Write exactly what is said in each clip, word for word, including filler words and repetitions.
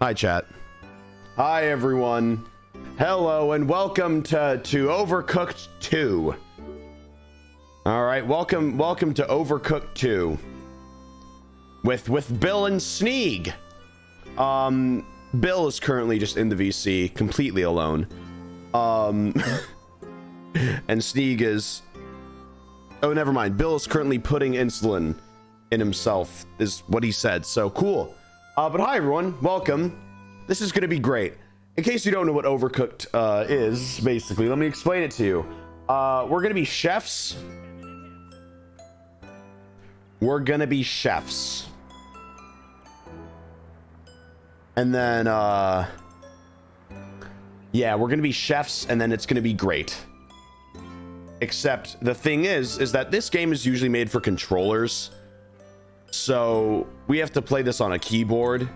Hi, chat. Hi, everyone. Hello, and welcome to, to Overcooked two. All right, welcome welcome to Overcooked two. With, with Bill and Sneeg. Um, Bill is currently just in the V C, completely alone. Um, and Sneeg is... Oh, never mind. Bill is currently putting insulin in himself, is what he said, so cool. Uh, but hi, everyone. Welcome. This is going to be great. In case you don't know what Overcooked uh, is, basically, let me explain it to you. Uh, we're going to be chefs. We're going to be chefs. And then, uh... yeah, we're going to be chefs, and then it's going to be great. Except the thing is, is that this game is usually made for controllers. So we have to play this on a keyboard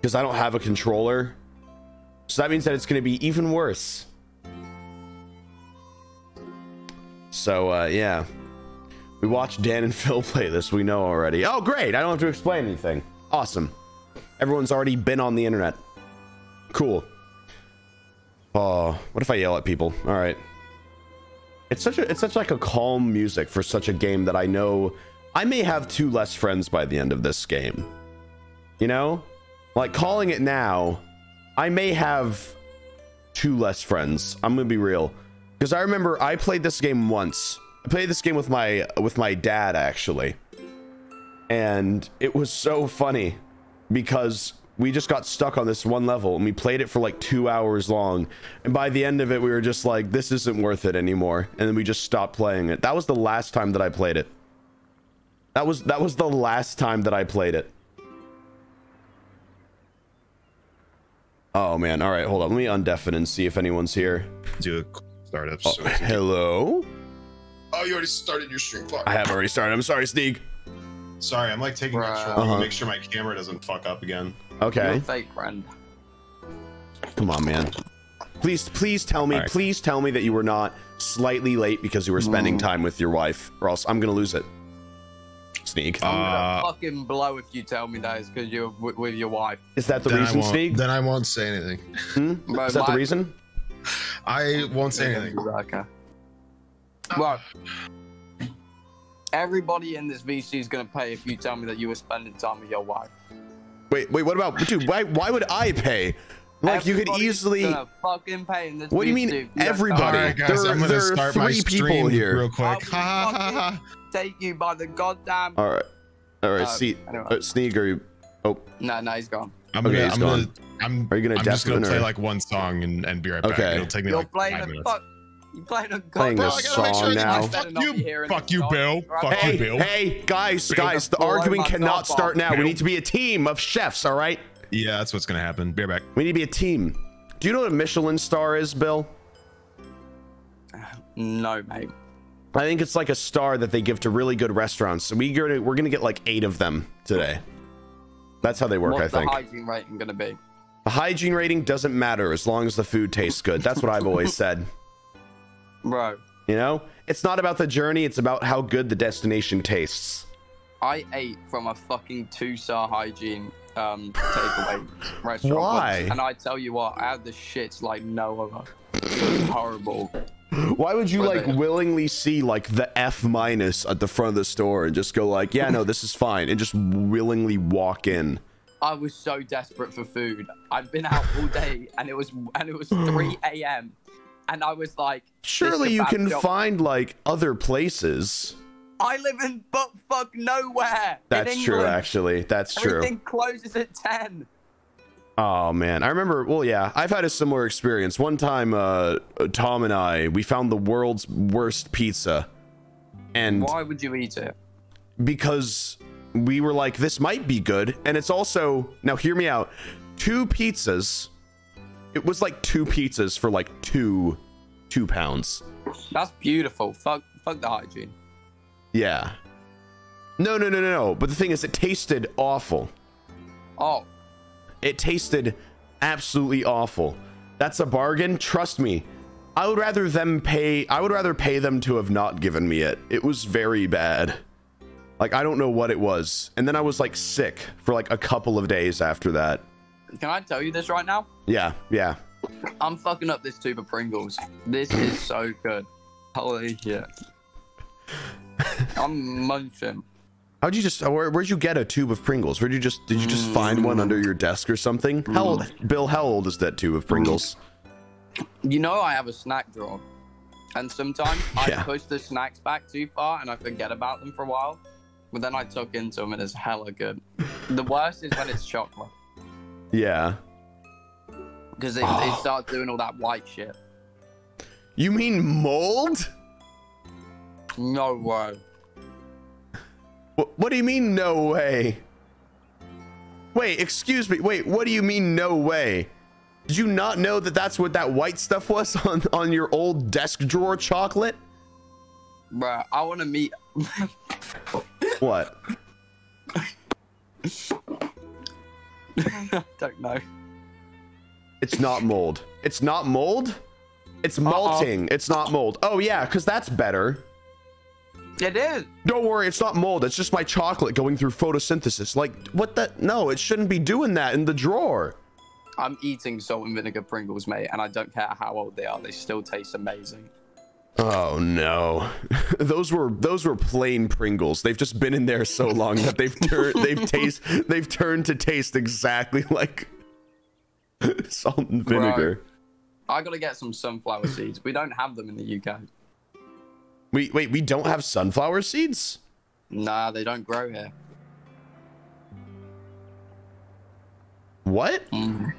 because I don't have a controller. So that means that it's going to be even worse. So, uh, yeah, we watched Dan and Phil play this. We know already. Oh, great. I don't have to explain anything. Awesome. Everyone's already been on the internet. Cool. Oh, what if I yell at people? All right. It's such a, it's such like a calm music for such a game that I know I may have two less friends by the end of this game. You know, like calling it now, I may have two less friends. I'm going to be real because I remember I played this game once. I played this game with my with my dad, actually. And it was so funny because we just got stuck on this one level and we played it for like two hours long. And by the end of it, we were just like, this isn't worth it anymore. And then we just stopped playing it. That was the last time that I played it. That was, that was the last time that I played it. Oh man. All right. Hold on. Let me undeafen and see if anyone's here. Do a startup. Oh, so hello. Oh, you already started your stream. Fuck. I have already started. I'm sorry, Sneeg. Sorry. I'm like taking extra uh -huh. to make sure my camera doesn't fuck up again. Okay. Fake friend. Come on, man. Please, please tell me, right. please tell me that you were not slightly late because you were spending mm. time with your wife, or else I'm gonna lose it. Sneeg. Uh, I'm gonna fucking blow if you tell me that it's because you're w with your wife. Is that the then reason, Sneeg? Then I won't say anything. Hmm? Is that the reason? I won't say anything. Okay. Well, everybody in this V C is gonna pay if you tell me that you were spending time with your wife. Wait, wait, what about, dude, why, why would I pay? Like, everybody's you could easily... fucking pay in this what do you mean, dude? Everybody? All right, guys, there, I'm gonna there start are three my stream people here. Real quick. I take you by the goddamn... All right. All right, uh, see, anyway. uh, Sneeg, are you... Oh. No, no, he's gone. I'm okay, gonna, he's I'm gone. Gonna, I'm, are you gonna I'm just gonna play, or? Like, one song and, and be right okay. back. It'll take me, You're like, five minutes. Fuck. You're playing a goddamn well, song now. Fuck you, fuck you, Bill. Fuck you, Bill. Hey, guys, guys, the arguing cannot start now. We need to be a team of chefs, all right? Yeah, that's what's gonna happen. Be right back. We need to be a team. Do you know what a Michelin star is, Bill? No, mate. I think it's like a star that they give to really good restaurants. So we gonna, we're gonna get like eight of them today. That's how they work, What's I think. What's the hygiene rating gonna be? The hygiene rating doesn't matter as long as the food tastes good. That's what I've always said. Bro. You know? It's not about the journey, it's about how good the destination tastes. I ate from a fucking two-star hygiene um takeaway restaurant Why? Once, and I tell you what, I had the shits like no other. It was horrible. Why would you With like it. willingly see like the F minus at the front of the store and just go like, yeah, no, this is fine, and just willingly walk in? I was so desperate for food. I've been out all day, and it was and it was three A M and I was like, surely you can shop. find like other places. I live in butt fuck nowhere. That's true, actually. That's true. Everything closes at ten. Oh man, I remember. Well, yeah, I've had a similar experience. One time, uh, Tom and I, we found the world's worst pizza. And why would you eat it? Because we were like, this might be good, and it's also, now hear me out. Two pizzas. It was like two pizzas for like two, two pounds. That's beautiful. Fuck, fuck the hygiene. Yeah. No, no, no, no, no. But the thing is, it tasted awful. Oh. It tasted absolutely awful. That's a bargain. Trust me. I would rather them pay. I would rather pay them to have not given me it. It was very bad. Like, I don't know what it was. And then I was like sick for like a couple of days after that. Can I tell you this right now? Yeah, yeah. I'm fucking up this tube of Pringles. This is so good. Holy shit. I'm munching. How'd you just? Where, where'd you get a tube of Pringles? Where'd you just? Did you just mm. find one under your desk or something? Mm. How old, Bill? How old is that tube of Pringles? You know, I have a snack drawer, and sometimes yeah. I push the snacks back too far and I forget about them for a while. But then I tuck into them and it's hella good. The worst is when it's chocolate. Yeah. Because it, oh. it starts doing all that white shit. You mean mold? No way. What, what do you mean, no way? Wait, excuse me. Wait, what do you mean, no way? Did you not know that that's what that white stuff was on, on your old desk drawer chocolate? Bruh, I want to meet... What? I don't know. It's not mold. It's not mold? It's malting. Uh-oh. It's not mold. Oh, yeah, because that's better. It is. Don't worry, it's not mold. It's just my chocolate going through photosynthesis. Like, what the? No, it shouldn't be doing that in the drawer. I'm eating salt and vinegar Pringles, mate, and I don't care how old they are. They still taste amazing. Oh, no. Those were those were plain Pringles. They've just been in there so long that they've turned they've taste they've turned to taste exactly like salt and vinegar. Bro, I gotta get some sunflower seeds. We don't have them in the U K. We wait, we don't have sunflower seeds? Nah, they don't grow here. What? Mm.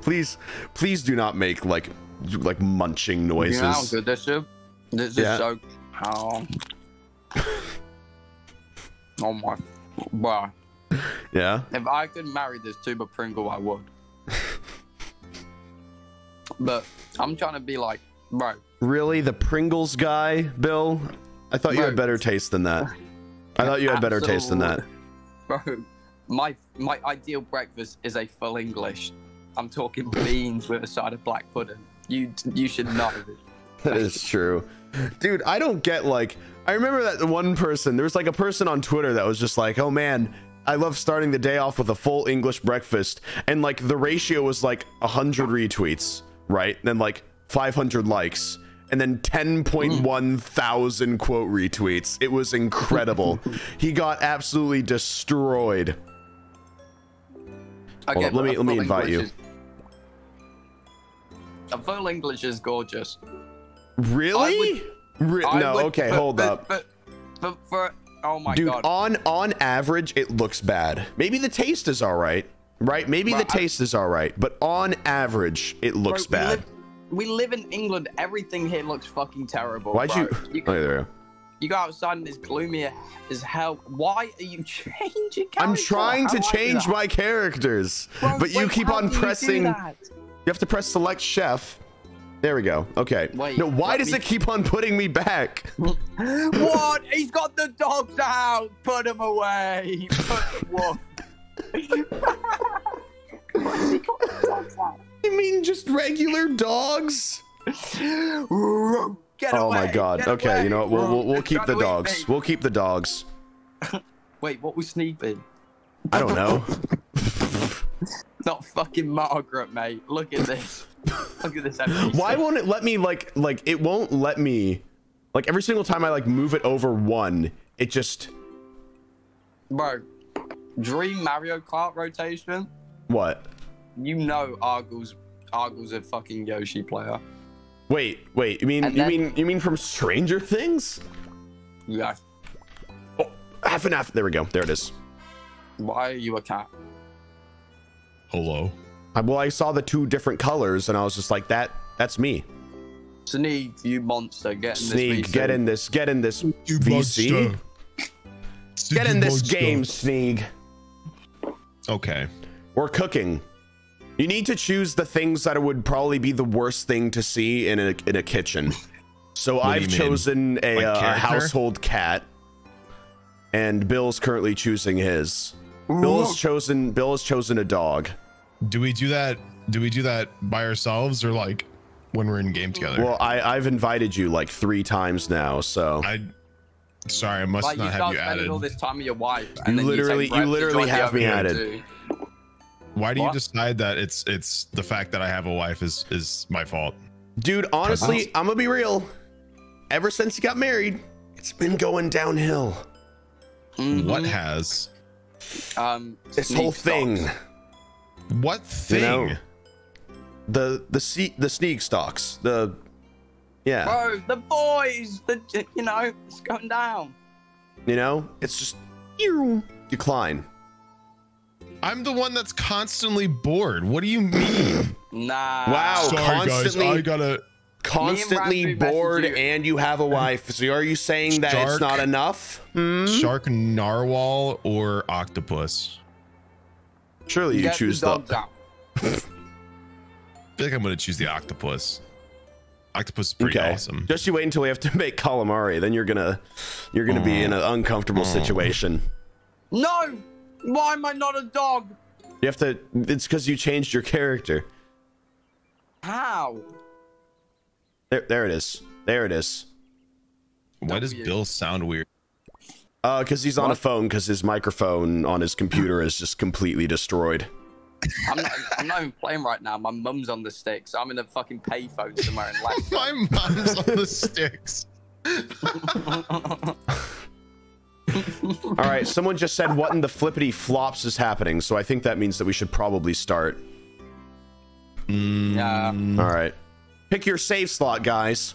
please, please do not make like like munching noises. You know how good this is? This yeah. is so oh. oh my wow. Yeah. If I could marry this tube of Pringle, I would. But I'm trying to be like, bro. Really? The Pringles guy, Bill? I thought bro. you had better taste than that. I thought you had Absolute. better taste than that. Bro, my my ideal breakfast is a full English. I'm talking beans with a side of black pudding. You you should know. That is true. Dude, I don't get like, I remember that one person, there was like a person on Twitter that was just like, oh man, I love starting the day off with a full English breakfast. And like the ratio was like one hundred retweets, right? Then like five hundred likes and then ten point one thousand quote retweets. It was incredible. He got absolutely destroyed. Okay, let me let me invite you. A full English is gorgeous. Really? Re no, would, okay, for, hold for, up. For, for, for, oh my Dude, god. Dude, on on average it looks bad. Maybe the taste is all right. Right? Maybe right, the taste I, is all right, but on average it looks bro, bad. We live, we live in England. Everything here looks fucking terrible. Why'd bro. you You, can, oh, there you, go. you go outside and it's gloomy as hell. Why are you changing characters? I'm trying to change my characters, bro, but wait, you keep on pressing you, you have to press select chef. There we go. Okay. Wait, no, why does me... it keep on putting me back? What? He's got the dogs out. Put him away. Put what? Why's he got the dogs out? You mean just regular dogs? Get away. Oh my god. Get okay, away. You know what? We'll, we'll, we'll keep the dogs. We'll keep the dogs. Wait, what was Sneeg in? I don't know. Not fucking Margaret, mate. Look at this. Look at this episode. Why won't it let me like like it won't let me like every single time I like move it over one, it just bro. Dream Mario Kart rotation. What? You know Argul's Argul's a fucking Yoshi player. Wait, wait, you mean then, you mean you mean from Stranger Things? Yeah. Oh, half and half. There we go. There it is. Why are you a cat? Hello. I, well, I saw the two different colors, and I was just like, "That, that's me." Sneeg, you monster! Get in Sneeg, this get in this, get in this you V C. Get in this monster. Game, Sneeg. Okay. We're cooking. You need to choose the things that would probably be the worst thing to see in a in a kitchen. So what I've chosen mean? a like uh, household cat, and Bill's currently choosing his. Bill has chosen. Bill has chosen a dog. Do we do that? Do we do that by ourselves or like when we're in game together? Well, I, I've invited you like three times now, so I. Sorry, I must like not you have you added all this time of your wife. And you, then literally, you, you literally, you literally have me added. Too. Why do you decide that it's it's the fact that I have a wife is is my fault? Dude, honestly, I'm gonna be real. Ever since you got married, it's been going downhill. Mm-hmm. What has? Um, this whole thing. Stocks. What thing? You know, the the se the Sneeg stocks. The yeah. Bro, the boys. The you know, it's going down. You know, it's just decline. I'm the one that's constantly bored. What do you mean? Nah. Wow. Sorry, constantly, guys. I gotta. Constantly bored, you. And you have a wife. So are you saying that shark, it's not enough? Hmm? Shark, narwhal, or octopus? Surely you, you choose the. the... I feel like I'm gonna choose the octopus. Octopus is pretty okay. awesome. Just you wait until we have to make calamari. Then you're gonna, you're gonna mm. be in an uncomfortable mm. situation. No. Why am I not a dog? You have to. It's because you changed your character. How? There, there it is. There it is. Why does Bill sound weird? Uh, because he's on what? a phone. Because his microphone on his computer is just completely destroyed. I'm not, I'm not even playing right now. My mum's on the sticks. I'm in a fucking payphone somewhere in life. My mum's on the sticks. All right. Someone just said, "What in the flippity flops is happening?" So I think that means that we should probably start. Yeah. All right. Pick your save slot, guys.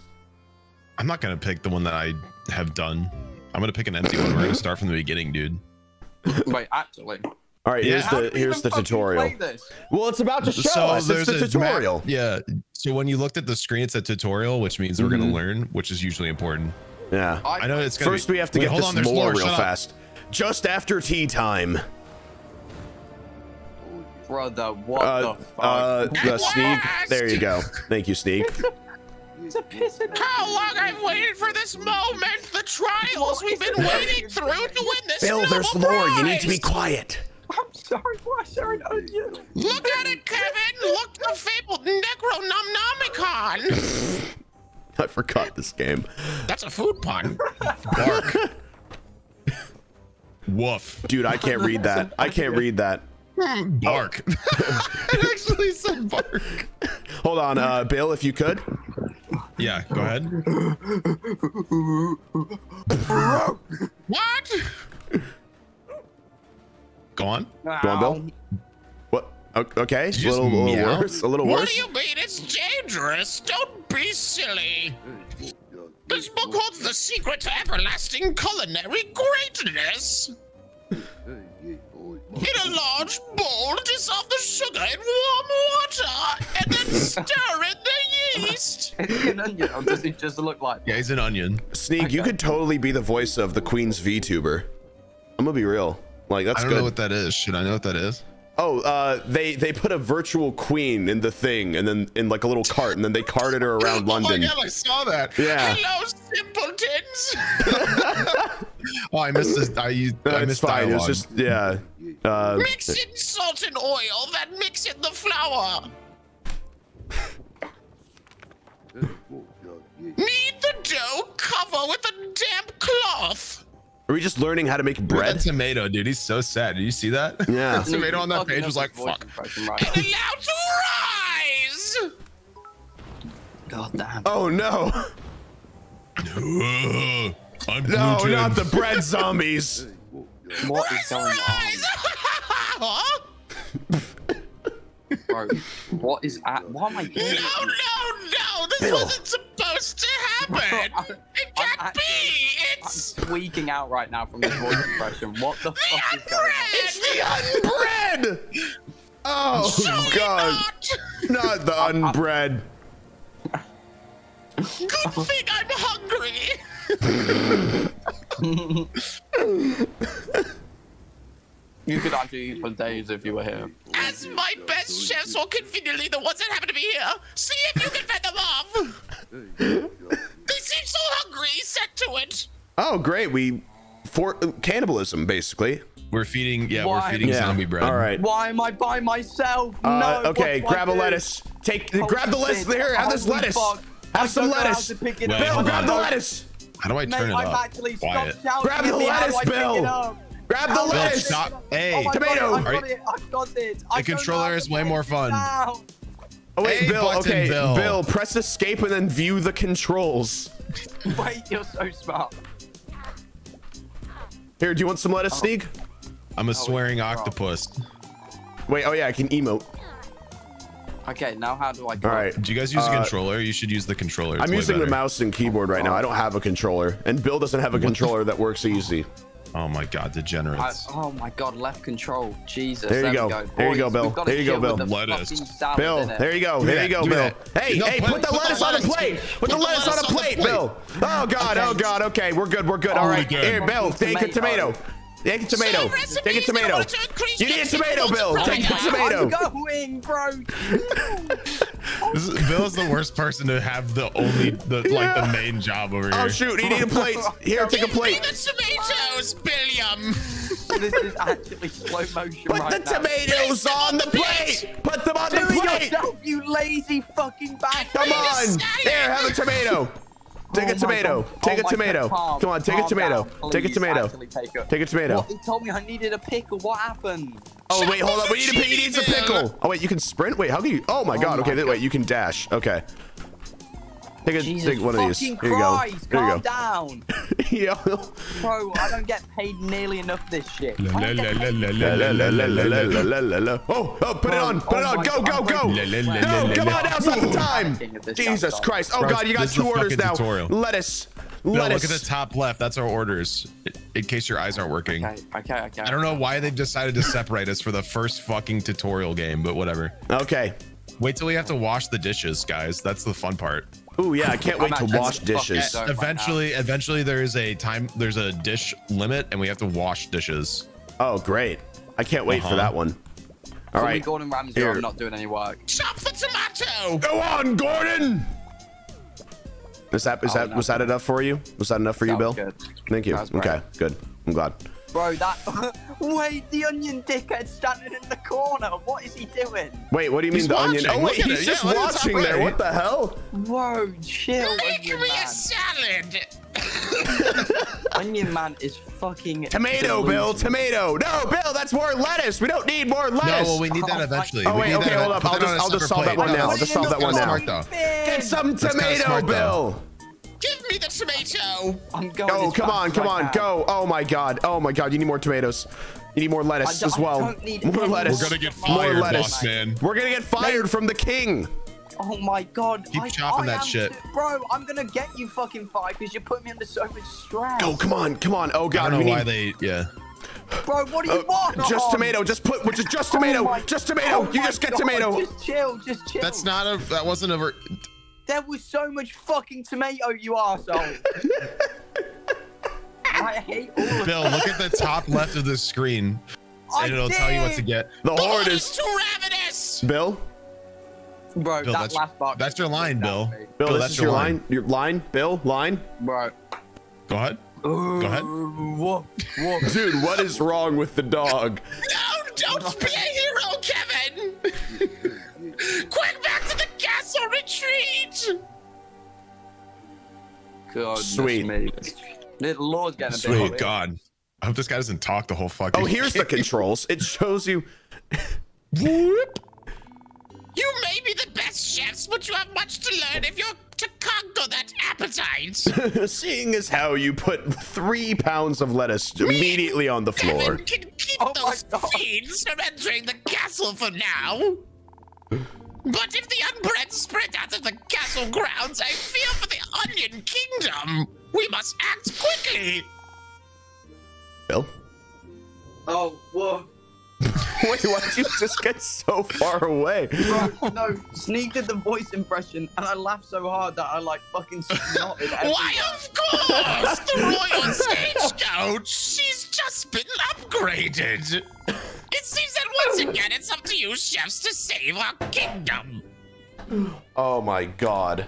I'm not gonna pick the one that I have done. I'm gonna pick an empty one. We're gonna start from the beginning, dude. Wait, actually. All right, yeah, here's the here's the tutorial. Well, it's about to show so us. It's the tutorial. Yeah. So when you looked at the screen, it's a tutorial, which means we're mm-hmm. gonna learn, which is usually important. Yeah. I know it's gonna first be, we have to wait, get hold this on, lore real Shut fast. Up. Just after tea time. Brother, what uh, the fuck? Uh, the Sneeg. There you go. Thank you, Sneeg. How long I've waited for this moment? The trials we've been wading through to win this Bill, there's prize. Lore. You need to be quiet. I'm sorry. Why sorry on you? Look at it, Kevin. Look the fabled Necronomicon. I forgot this game. That's a food pun. Bark. Woof. Dude, I can't read that. I can't read that. Bark. It actually said bark. Hold on, uh, Bill, if you could. Yeah, go ahead. What? Gone? Wow. Gone, Bill? What? Okay, a little, little worse. A little worse. What do you mean? It's dangerous. Don't be silly. This book holds the secret to everlasting culinary greatness. In a large bowl, dissolve the sugar in warm water and then stir in the yeast. An onion, or does he just look like? Yeah, he's an onion. Sneeg, okay. You could totally be the voice of the Queen's VTuber. I'm gonna be real. Like that's. I don't good. know what that is. Should I know what that is? Oh, uh, they they put a virtual queen in the thing, and then in like a little cart, and then they carted her around oh London. Oh my god, I saw that. Yeah. Hello, simpletons. Oh, I missed this. I used. No, I missed fine. Dialogue. It was just yeah. Uh, mix in salt and oil, then mix in the flour. Knead the dough, cover with a damp cloth. Are we just learning how to make bread? That tomato, dude. He's so sad. Did you see that? Yeah. The tomato on that page was like, fuck. And allowed to rise. God damn. Oh no. I'm no, gluten. Not the bread zombies. What is going on? Bro, what is at? What am I doing? No, no, no! This Bill. wasn't supposed to happen. Bro, I, it can't I'm, be. It's I'm squeaking out right now from this voice impression. What the, the fuck unbread. is going on? It's the unbread. Oh Surely god! Not, not the unbread. Good thing I'm hungry. You could actually eat for days if you were here. As my best chefs were conveniently the ones that happen to be here, see if you can fend them off. They seem so hungry, set to it. Oh, great. We for cannibalism, basically. We're feeding, yeah, Why? we're feeding yeah. zombie bread. All right. Why am I by myself? Uh, no. Okay, grab a do? lettuce. Take, oh, grab the lettuce. Here, have oh, this lettuce. Fuck. Have I some lettuce. Bill, grab on. the lettuce. How do I turn Mate, it I've up? Grab the lettuce, Bill. Grab the lettuce. Hey, oh tomato. God, I got it. I got it. I the controller is way more fun. Now. Oh wait, hey, Bill. Button, okay, Bill. Bill, press escape and then view the controls. Wait, you're so smart. Here, do you want some lettuce, oh. Sneeg? I'm a oh, swearing octopus. Wait, oh yeah, I can emote. Okay, now how do I go? All right. Do you guys use uh, a controller? You should use the controller. It's I'm using better. the mouse and keyboard right now. I don't have a controller, and Bill doesn't have a what controller that works easy. Oh my God, degenerates! I, oh my God, left control, Jesus! There you go. go. There you go, Bill. There you go, Bill. Lettuce. Bill, there you go. There you go, Bill. Hey, hey, put the lettuce on a plate. Put the lettuce on a plate, Bill. Oh God, oh God. Okay, we're good. We're good. All right, here, Bill. Take a tomato. Take a tomato. Take a tomato. You need a tomato, Bill. Take a tomato. I'm going, bro. Bill is the worst person to have the only, the, yeah. like the main job over here. Oh shoot, you need a plate. Here, take a plate. Give me the tomatoes, Billiam. This is actually slow motion Put right the now. tomatoes on the plate. Put them on Do the plate. Yourself, you lazy fucking bastard. Come on. There, have a tomato. Take a tomato. Take a tomato. Come on, take a tomato. Take a tomato. Take a tomato. He told me I needed a pickle. What happened? Oh wait, hold up. We need a pickle. He needs a pickle. Oh wait, you can sprint. Wait, how can you? Oh my God. Okay, wait. You can dash. Okay. Take a take one of these. Here you go. There you go. Down. Yo. Bro, I don't get paid nearly enough this shit. Oh, oh, put it on, put it on. Go, go, go. No, come on now, it's not the time. Jesus Christ. Oh God, you got two orders now. Lettuce. Lettuce. Look at the top left. That's our orders. In case your eyes aren't working. Okay, okay, okay. I don't know why they've decided to separate us for the first fucking tutorial game, but whatever. Okay. Wait till we have to wash the dishes, guys. That's the fun part. Oh yeah, I can't wait to wash dishes. Eventually, eventually there is a time, there's a dish limit, and we have to wash dishes. Oh great! I can't wait uh-huh. for that one. All so right, Gordon Ramsay, I'm not doing any work. Chop the tomato. Go on, Gordon. Is that is oh, that no. was that enough for you? Was that enough for that you, Bill? Good. Thank you. Okay, good. I'm glad. Bro, that wait, the onion dickhead standing in the corner. What is he doing? Wait, what do you he's mean the watching. onion? Oh wait, he's just yeah, watching there. What the hell? Whoa, chill. Make me man. a salad. Onion man is fucking tomato, delusional. Bill. Tomato. No, Bill, that's more lettuce. We don't need more lettuce. No, well, we need that eventually. Oh wait, okay, that. hold up. I'll just, I'll just solve plate. that one now. I'll just solve that one now. Get some tomato, Bill. Give me the tomato. I'm going. Oh, come on, come on, go. Oh my God. Oh my God. You need more tomatoes. You need more lettuce as well. More lettuce. We're gonna get fired, boss man. We're gonna get fired from the king. Oh my God. Keep chopping that shit. Bro, I'm gonna get you fucking fired because you put me under so much stress. Go, come on, come on. Oh God. I don't know why they, yeah. Bro, what do you uh, want? Just tomato. Just put, which is just tomato. Just tomato. You just get tomato. Just chill, just chill. That's not a, that wasn't a, there was so much fucking tomato, you arsehole. I hate all of Bill, look at the top left of the screen. I and it'll did. tell you what to get. The, the horde is too ravenous. Bill? Bro, Bill, that that's, last box. That's your line, Bill. Bill, Bill that's is your line. line. Your line, Bill, line. Bro. Go ahead. Ooh, Go ahead. Whoop, whoop. Dude, what is wrong with the dog? No, don't be a hero, Kevin. Quick, back to the castle retreat! God, sweet. Little Lord's gonna Sweet be. Sweet God. I hope this guy doesn't talk the whole fucking Oh, here's the controls. It shows you. Whoop. You may be the best chefs, but you have much to learn if you're to conquer that appetite. Seeing as how you put three pounds of lettuce Me immediately on the Kevin floor. Can keep oh those fiends from entering the castle for now. But if the unbred spread out of the castle grounds, I fear for the Onion Kingdom. We must act quickly. Bill? Oh, whoa. Wait, why did you just get so far away? Bro, no, Sneeg did the voice impression, and I laughed so hard that I, like, fucking snotted everything. Why, of course! The Royal Stagecoach! She's just been upgraded! It seems that once again, it's up to you chefs to save our kingdom! Oh my God.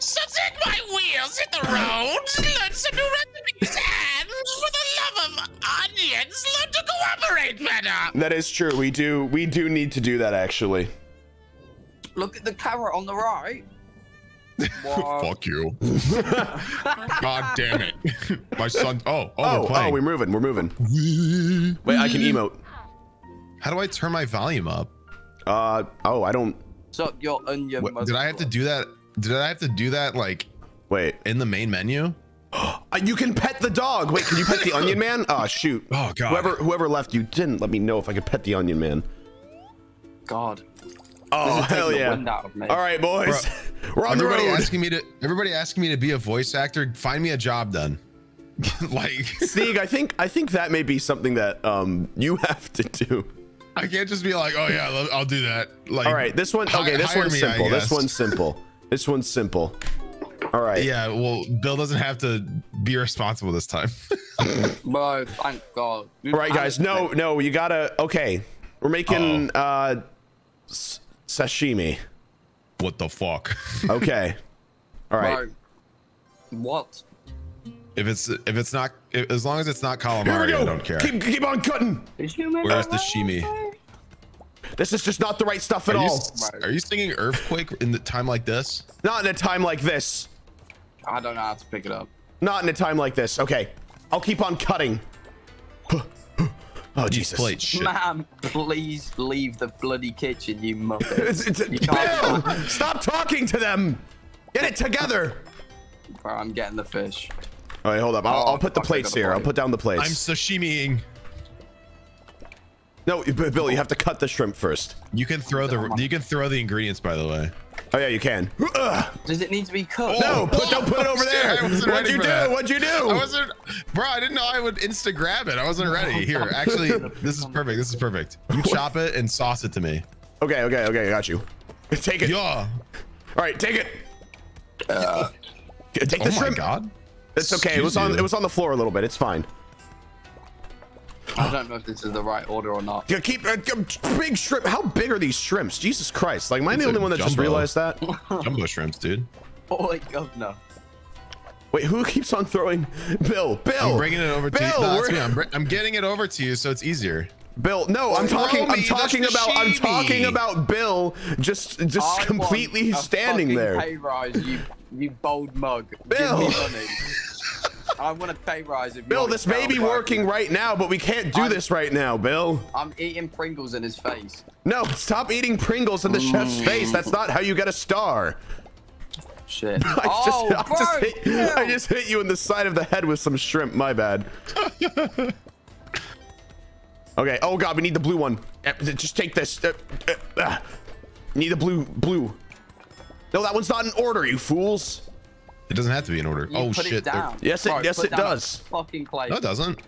So take my wheels in the road, learn some new recipes, and for the love of onions, learn to cooperate better. That is true. We do we do need to do that actually. Look at the carrot on the right. Fuck you. God damn it. My son. Oh, oh, oh, we're oh, we're moving. We're moving. Wait, I can emote. How do I turn my volume up? Uh, oh, I don't. So your onion. Wait, did I have to do that? Did I have to do that? Like, wait, in the main menu? You can pet the dog. Wait, can you pet the onion man? Oh, shoot. Oh, God. Whoever, whoever left, you didn't let me know if I could pet the onion man. God. Oh, hell yeah. All right, boys. Bro, we're on the road. Asking me to, everybody asking me to be a voice actor. Find me a job then. Like, Sneeg, I think I think that may be something that um you have to do. I can't just be like, oh yeah, I'll do that. Like, all right, this one. Okay, this one's me, simple. This one's simple. This one's simple. All right. Yeah. Well, Bill doesn't have to be responsible this time. Bro, thank God. All right, guys. No, no, you gotta. Okay, we're making uh-oh. uh sashimi. What the fuck? Okay. All right. Bro, what? If it's if it's not if, as long as it's not calamari, I don't care. Keep keep on cutting. Where's the shimi? This is just not the right stuff at are you, all. Are you singing Earthquake in the time like this? Not in a time like this. I don't know how to pick it up. Not in a time like this. Okay, I'll keep on cutting. Oh Jesus! Plate shit. Man, please leave the bloody kitchen, you muppet. it's, it's, you Bill, stop talking to them. Get it together. Bro, I'm getting the fish. All right, hold up. I'll, oh, I'll put the plates here. Plate. I'll put down the plates. I'm sashimiing. No, Bill, you have to cut the shrimp first. You can throw the you can throw the ingredients, by the way. Oh yeah, you can. Does it need to be cooked? No, put, oh, don't put it over there. What'd you do? That. What'd you do? I wasn't, bro. I didn't know I would insta grab it. I wasn't ready. Here, actually, this is perfect. This is perfect. You chop it and sauce it to me. Okay, okay, okay. I got you. Take it. Yeah. All right, take it. Uh, take the oh shrimp. Oh my God. It's okay. Excuse it was on. You. It was on the floor a little bit. It's fine. I don't know if this is the right order or not. Yeah, keep uh, big shrimp. How big are these shrimps? Jesus Christ! Like, am I the only one that jumbo. just realized that? Jumbo shrimps, dude. Oh my God, no. Wait, who keeps on throwing? Bill, Bill. I'm bringing it over Bill, to you. No, that's me. I'm, I'm getting it over to you, so it's easier. Bill, no, I'm talking. I'm talking about. I'm talking about Bill. Just, just I completely standing there. Pay rise, you, you bold mug. Bill. Give me money. I want to pay rise. If Bill, this may be working right now, but we can't do I'm, this right now, Bill. I'm eating Pringles in his face. No, stop eating Pringles in the mm. chef's face. That's not how you get a star. Shit. I, oh, just, bro, I, just hit, yeah. I just hit you in the side of the head with some shrimp. My bad. Okay. Oh, God, we need the blue one. Just take this. Need the blue. Blue. No, that one's not in order, you fools. It doesn't have to be in order. You oh put shit! It down. Yes, it Bro, yes it does. Fucking plate. No, it doesn't.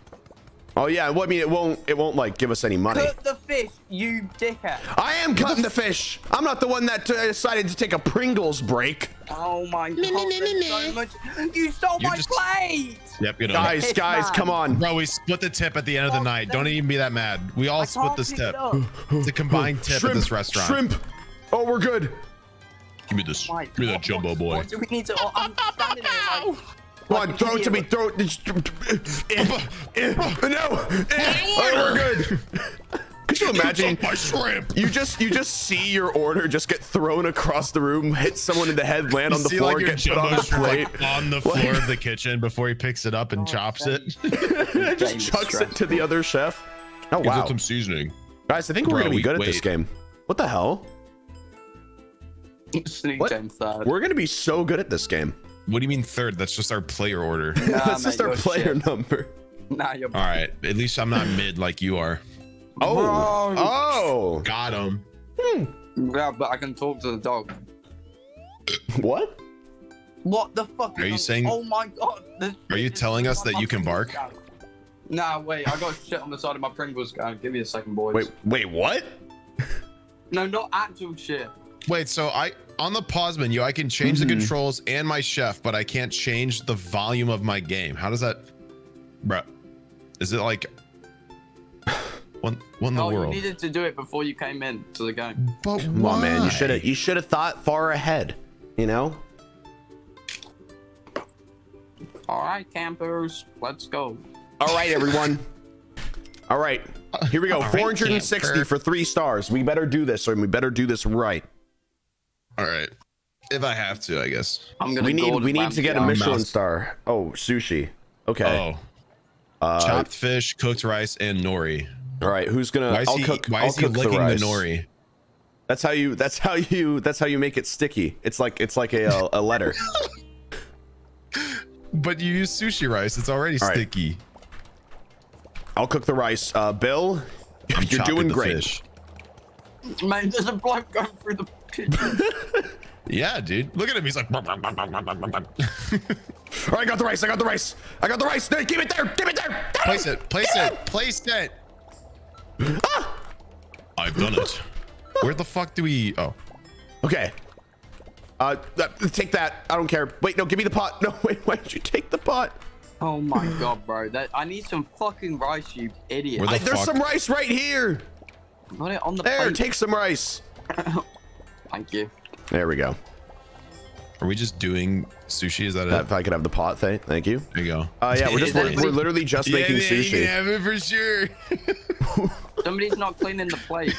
Oh yeah. Well, I mean, it won't. It won't like give us any money. Cut the fish, you dickhead. I am cutting the fish. I'm not the one that decided to take a Pringles break. Oh my God! So much. You stole You're my just... plate. Yep. Good guys, on. guys, man. come on. Bro, we split the tip at the end of the night. Don't even be that mad. We all I split this tip. It it's a combined tip shrimp, at this restaurant. Shrimp. Oh, we're good. Give me this. Give me that jumbo boy. What do we need to? Oh, I'm standing there like, Come like on, throw it to me. Throw it. No. Oh, we're good. Could you imagine? My shrimp. You just, you just see your order just get thrown across the room, hit someone in the head, land you on the see, floor, like, get jumbo put on the plate, on the floor of the kitchen before he picks it up and oh, chops it. Just chucks stressful. it to the other chef. Oh wow. Gives it some seasoning. Guys, I think Bro, we're gonna be good wait. at this game. What the hell? What? We're gonna be so good at this game. What do you mean third? That's just our player order. Nah, That's man, just our player shit. number. Nah, you're all right. At least I'm not mid like you are. Oh, Bro. oh, got him. Hmm. Yeah, but I can talk to the dog. What? What the fuck? Are you saying? Oh my God! This, are you telling us that you can bark? Guy. Nah, wait. I got shit on the side of my Pringles. Guy. Give me a second, boys. Wait, wait, what? No, not actual shit. Wait, so I on the pause menu, I can change mm-hmm. the controls and my chef, but I can't change the volume of my game. How does that, bruh? Is it like one one oh, the world? You needed to do it before you came in to the game. But Come why? on, man, you should have you should have thought far ahead. You know. All right, campers, let's go. All right, everyone. All right, here we go. All four hundred sixty right, for three stars. We better do this, or we better do this right. All right. If I have to, I guess. I'm gonna. We need. We need to get a Michelin star. Oh, sushi. Okay. Oh. Uh, Chopped fish, cooked rice, and nori. All right. Who's gonna? Why is I'll he, cook. Why I'll is cook he licking the, rice. the nori? That's how you. That's how you. That's how you make it sticky. It's like. It's like a a letter. But you use sushi rice. It's already all right. sticky. I'll cook the rice. Uh, Bill, I'm you're doing great. Fish. Man, there's a bloke going through the kitchen. Yeah, dude. Look at him. He's like. All right, I got the rice. I got the rice. I got the rice. No, give it there. Give it there. Place it. Place it. it. Place it. Ah! I've done it. Where the fuck do we eat? Oh. Okay. Uh, take that. I don't care. Wait, no. Give me the pot. No, wait. Why did you take the pot? Oh my god, bro. That I need some fucking rice, you idiot. The I, there's some rice right here. Put it on the there, plate. Take some rice. Thank you. There we go. Are we just doing sushi? Is that it? If I could have the pot thing, thank you. There you go. Uh, yeah, we're just we're, we're literally just yeah, making yeah, sushi. You can have it for sure. Somebody's not cleaning the plate.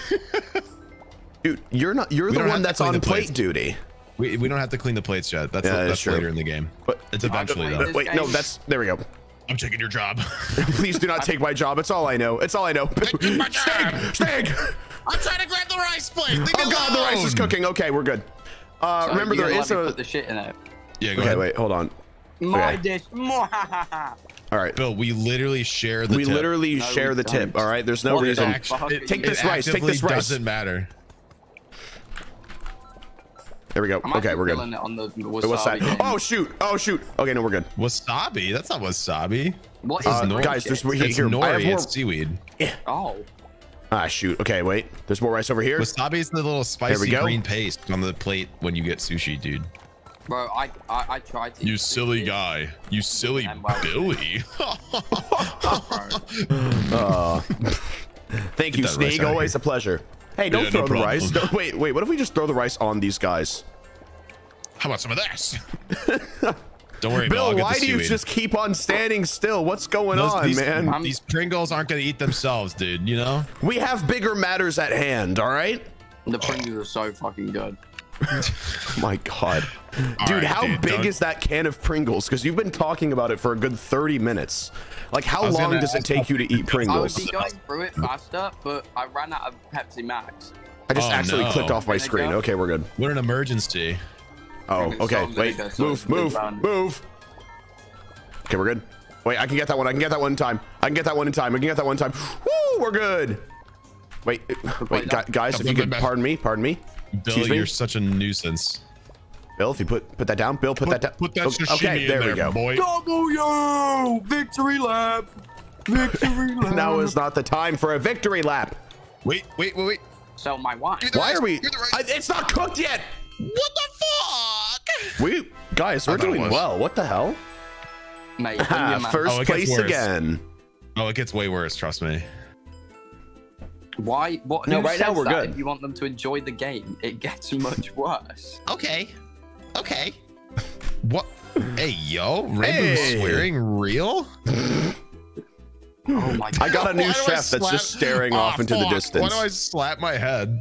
Dude, you're not. You're we the one that's on plate duty. We, we don't have to clean the plates yet. That's, yeah, that's, that's later in the game. But it's eventually though. Wait, no, that's there we go. I'm taking your job. Please do not take my job. It's all I know. It's all I know. Sneeg! Sneeg! I'm trying to grab the rice plate. Leave oh god, alone. The rice is cooking. Okay, we're good. Uh, so remember there is a. Put the shit in it. Yeah. Go okay, ahead. Wait. Hold on. My okay. dish. All right, Bill. We literally share the. We tip. literally no, share the don't. tip. All right. There's no what reason. Actually, it, take this rice. Take this rice. Doesn't matter. There we go. I'm okay, we're good. It on the What's that? Game. Oh shoot! Oh shoot! Okay, no, we're good. Wasabi? That's not wasabi. What is uh, nori? Guys, there's here. It's nori. I have more... It's seaweed. Yeah. Oh. Ah shoot. Okay, wait. There's more rice over here. Wasabi is the little spicy green paste on the plate when you get sushi, dude. Bro, I I, I tried to. You silly guy. You silly Billy. uh, thank you, Sneeg. Always a pleasure. Hey, don't yeah, throw no the rice. Don't, wait, wait. What if we just throw the rice on these guys? How about some of this? Don't worry, Bill. Why do you just keep on standing still? What's going Those, on, these, man? Um, these Pringles aren't going to eat themselves, dude. You know? We have bigger matters at hand, all right? The Pringles are so fucking good. Oh my god. Dude, right, how dude, big don't... is that can of Pringles? Because you've been talking about it for a good thirty minutes. Like, how long does it take you to eat Pringles? I was going through it faster, but I ran out of Pepsi Max. I just oh, actually no. clicked off my screen. Go? Okay, we're good. What an emergency. Oh, okay. Wait, move, move, move. Okay, we're good. Wait, I can get that one. I can get that one in time. I can get that one in time. I can get that one in time. Woo, we're good. Wait, wait, guys, if you could pardon me, pardon me. Bill, you're such a nuisance. Bill, if you put put that down, Bill, put, put that down. Put that sashimi okay, in there, we go. Boy. W! Victory lap! Victory lap! Now is not the time for a victory lap. Wait, wait, wait, wait. So my wine. Why rice, are we? I, it's not cooked yet. What the fuck? We guys, we're doing well. What the hell? Mate, first oh, place again. Oh, it gets way worse. Trust me. Why? What? No, right now we're good. If you want them to enjoy the game, it gets much worse. Okay. Okay. What? Hey, yo, Ranboo hey. swearing real? Oh my god! I got a new chef that's just staring oh, off into fuck. the distance. Why do I slap my head?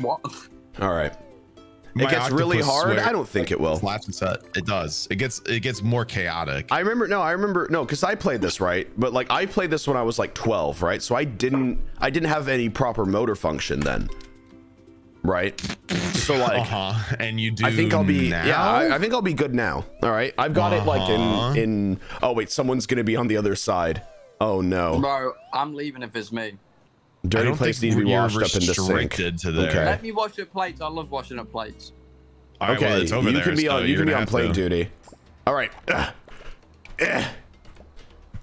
What? All right. My it gets really hard. I don't think it will. It does. It gets it gets more chaotic. I remember. No, I remember. No, because I played this right, but like I played this when I was like twelve, right? So I didn't I didn't have any proper motor function then, right? So like, uh-huh. and you do. I think I'll be. Now? Yeah, I, I think I'll be good now. All right, I've got uh-huh. it like in in. Oh wait, someone's gonna be on the other side. Oh no. Bro, I'm leaving if it's me. Dirty plates need to be washed up in the sink. To there. Okay. Let me wash your plates. I love washing up plates. All right, okay, well, it's over you there, can be so on. You can be on plate to. duty. All right. Ugh. Ugh.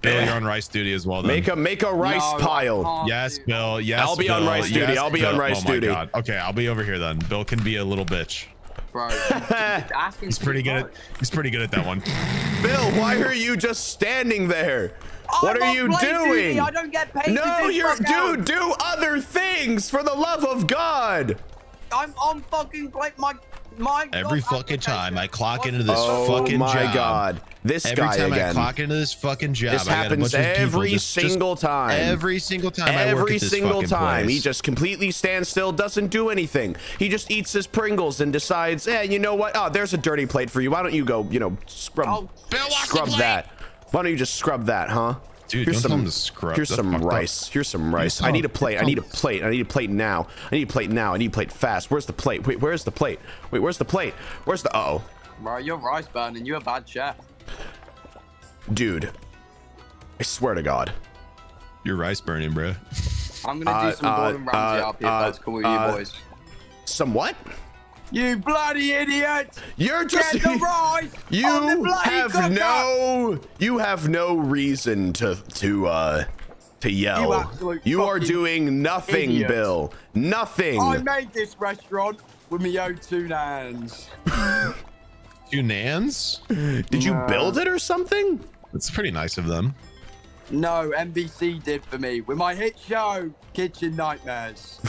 Bill, you're on rice duty as well. Then. Make a make a rice no, pile. Yes, Bill. Yes, I'll be Bill. on rice duty. Yes, I'll be Bill. on rice oh my duty. God. Okay, I'll be over here then. Bill can be a little bitch. Bro, he's pretty good. At, he's pretty good at that one. Bill, why are you just standing there? What I'm are you doing? Duty. I don't get paid. No, you do do other things for the love of God. I'm on fucking plate. My my God. Every fucking time I clock into this oh fucking job. Oh my God. This every guy time again. I clock into this fucking job, this I happens got a bunch every of people just, single just, time. Every single time. Every I work at this single time. Place. He just completely stands still, doesn't do anything. He just eats his Pringles and decides, eh, you know what? Oh, there's a dirty plate for you. Why don't you go, you know, scrub, oh, Bill, scrub that? Why don't you just scrub that, huh? Dude, here's some, scrub. Here's, some here's some rice. Here's some rice. I need a plate. I need a plate. I need a plate now. I need a plate now. I need a plate fast. Where's the plate? Wait, where's the plate? Wait, where's the plate? Where's the uh oh? Bro, you're rice burning. You're a bad chef. Dude, I swear to God. You're rice burning, bro. I'm gonna uh, do some uh, Gordon Ramsay uh, up here. Uh, That's cool with uh, you boys. Some what? You bloody idiot! You're just Get the rice you on the bloody have cooker. no you have no reason to to uh to yell. You, you are doing nothing, idiot. Bill. Nothing. I made this restaurant with me own two nans. Two nans? Did you no. build it or something? It's pretty nice of them. No, N B C did for me with my hit show, Kitchen Nightmares.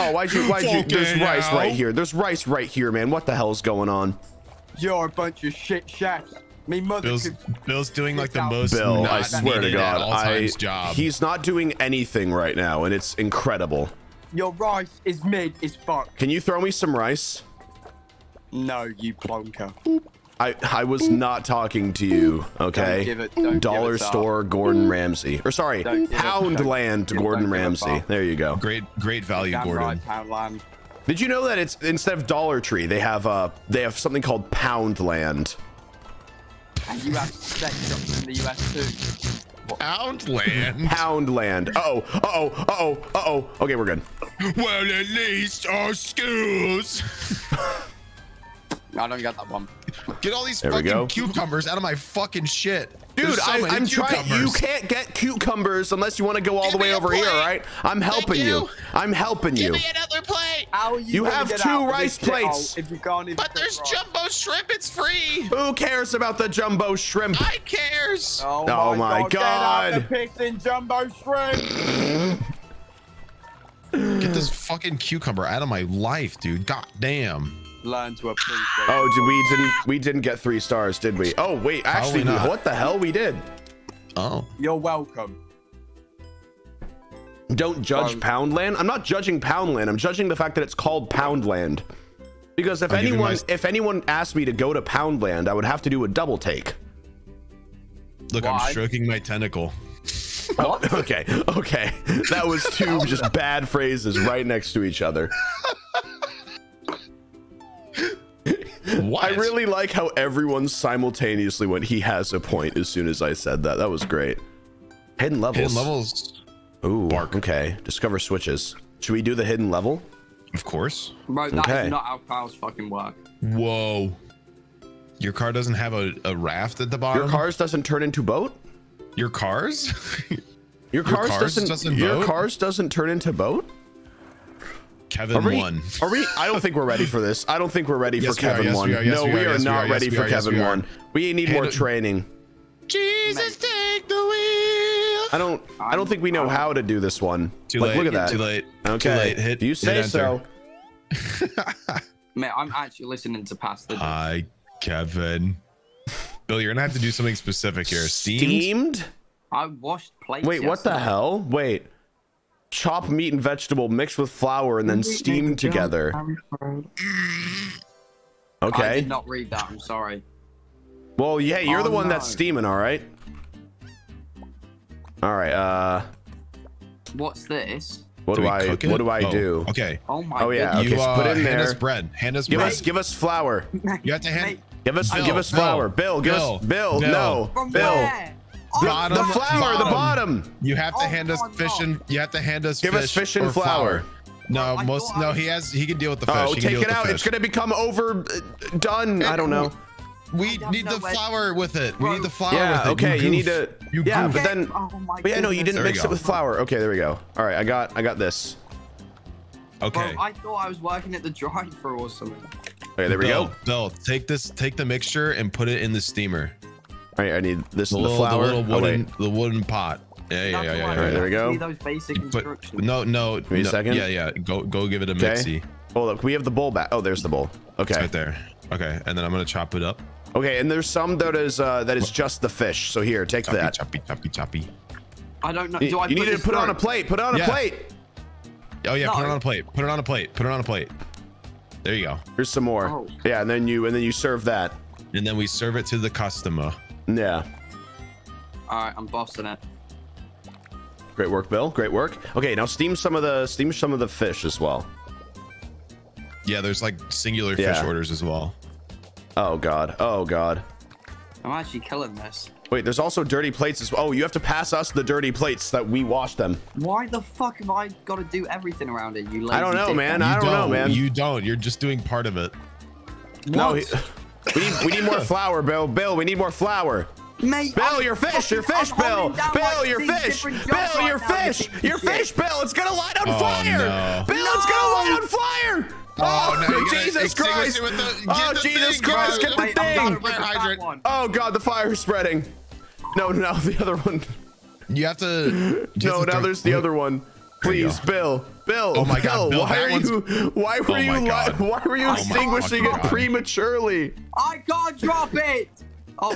Oh, why'd you, why'd you, there's rice right here. There's rice right here, man. What the hell's going on? You're a bunch of shit chefs. Me mother Bill's, Bill's doing like the most Bill, I swear to God, I, job. He's not doing anything right now, and it's incredible. Your rice is mid as fuck. Can you throw me some rice? No, you plonker. I, I was Boop. not talking to you, okay? Don't give it, don't Dollar give it Store up. Gordon Ramsay. Or sorry, Poundland Gordon Ramsay. There you go. Great great value, Damn Gordon. Right, Poundland. Did you know that it's instead of Dollar Tree, they have uh they have something called Poundland. And you have sex shops in the U S too. What? Poundland. Poundland. Uh-oh. Uh-oh. Uh-oh. Uh-oh. Okay, we're good. Well, at least our schools. I don't got that one. Get all these there fucking cucumbers out of my fucking shit. Dude, so I, I'm trying. You can't get cucumbers unless you want to go all Give the way over plate. here, right? I'm helping you. you. I'm helping Give you. Give me another plate. Ow, you you have two rice plates. If you can't even but there's jumbo shrimp. It's free. Who cares about the jumbo shrimp? I cares. Oh, oh my God. God. Get out the piss in jumbo shrimp. Get this fucking cucumber out of my life, dude. God damn. Learn to appreciate. Oh, did we didn't we didn't get three stars, did we? Oh wait, actually, what the hell we did? Oh, you're welcome. Don't judge um, Poundland. I'm not judging Poundland. I'm judging the fact that it's called Poundland. Because if I'm anyone my... if anyone asked me to go to Poundland, I would have to do a double take. Look, Why? I'm stroking my tentacle. Oh, okay, okay, that was two just bad phrases right next to each other. What? I really like how everyone simultaneously went, he has a point as soon as I said that. That was great. Hidden levels. Hidden levels. Ooh, Bark. okay. Discover switches. Should we do the hidden level? Of course. Bro, that okay. is not how cows fucking work. Whoa. Your car doesn't have a, a raft at the bottom? Your cars doesn't turn into boat? Your cars? Your cars, your cars doesn't, doesn't Your boat? cars doesn't turn into boat? Kevin are we, won. Are we? I don't think we're ready for this. I don't think we're ready yes, for we Kevin are, yes, one. We are, yes, no, we are, we are yes, not we are, ready yes, for are, Kevin yes, one. We need more training. Jesus, take the wheel. I don't. I don't think we know how to do this one. Too like, late. Look at that. Too late. Okay. Too late. Hit, you say hit so. Man, I'm actually listening to pasta. Hi, Kevin. Bill, you're gonna have to do something specific here. Steamed. Steamed? I washed plates. Wait, yesterday. What the hell? Wait. Chop meat and vegetable mixed with flour and then steamed together. Okay. I did not read that. I'm sorry. Well, yeah, you're oh, the one no. that's steaming, all right? All right. Uh. What's this? What do, do I? What do I oh, do? Okay. Oh my. Oh yeah. Okay. You, uh, so put in hand there. Hand us bread. Hand us give bread. Us. Give us flour. You have to hand. Give us. Bill, give us flour. No. Bill. Give Bill. us. Bill. Bill. No. From Bill. Where? Bottom, the flour, bottom. the bottom. You have to oh, hand us fish and you have to hand us. Give fish us fish and flour. flour. No, I most no. He has. He can deal with the fish. Oh, he take can deal it out. It's gonna become overdone. Uh, I don't know. We need the flour with it. We need the flour. Yeah. With it. Okay. You, you need to. You yeah. Goof. But then. Oh my but yeah. No, you didn't mix it with flour. Okay. There we go. All right. I got. I got this. Okay. Bro, I thought I was working at the drive-thru or something. Okay. There we Bill, go. Bill, take this. Take the mixture and put it in the steamer. All right, I need this the and the little, flour. The little wooden, oh, the wooden pot. Yeah, yeah, yeah, yeah, yeah. All right, there we go. Those basic instructions. But, no, no. Wait no, a second. Yeah, yeah. Go, go. Give it a mixie. Oh, look, we have the bowl back. Oh, there's the bowl. Okay. It's right there. Okay, and then I'm gonna chop it up. Okay, and there's some that is uh, that is just the fish. So here, take choppy, that. Choppy, choppy, choppy. I don't know. Do you I you need to put it on a plate. Put it on yeah. a plate. Oh yeah, no. Put it on a plate. Put it on a plate. Put it on a plate. There you go. Here's some more. Oh. Yeah, and then you and then you serve that. And then we serve it to the customer. Yeah. All right, I'm busting it. Great work, Bill. Great work. Okay, now steam some of the steam some of the fish as well. Yeah, there's like singular yeah. fish orders as well. Oh god. Oh god. I'm actually killing this. Wait, there's also dirty plates as well. Oh, you have to pass us the dirty plates that we wash them. Why the fuck have I got to do everything around it? You lazy I don't know, man. I don't, don't know, man. You don't. You're just doing part of it. What? No, he, we need we need more flour, Bill. Bill, we need more flour. Mate, Bill, I'm your fish, fucking, your fish, I'm Bill. Bill, like your fish. Bill, right your fish. Your fish, Bill. It's gonna light on oh, fire. No. Bill, no. it's gonna light on fire. Oh, oh no, Jesus Christ! With the, oh, the Jesus thing, Christ, bro. Get the Wait, thing! Oh god, the fire is spreading. No, no, the other one. You have to... You no, have to now there's the other one. Please, Bill. Bill, oh my Bill, god, Bill, why, are you, why were oh you Why were you oh extinguishing it prematurely? I can't drop it! Oh,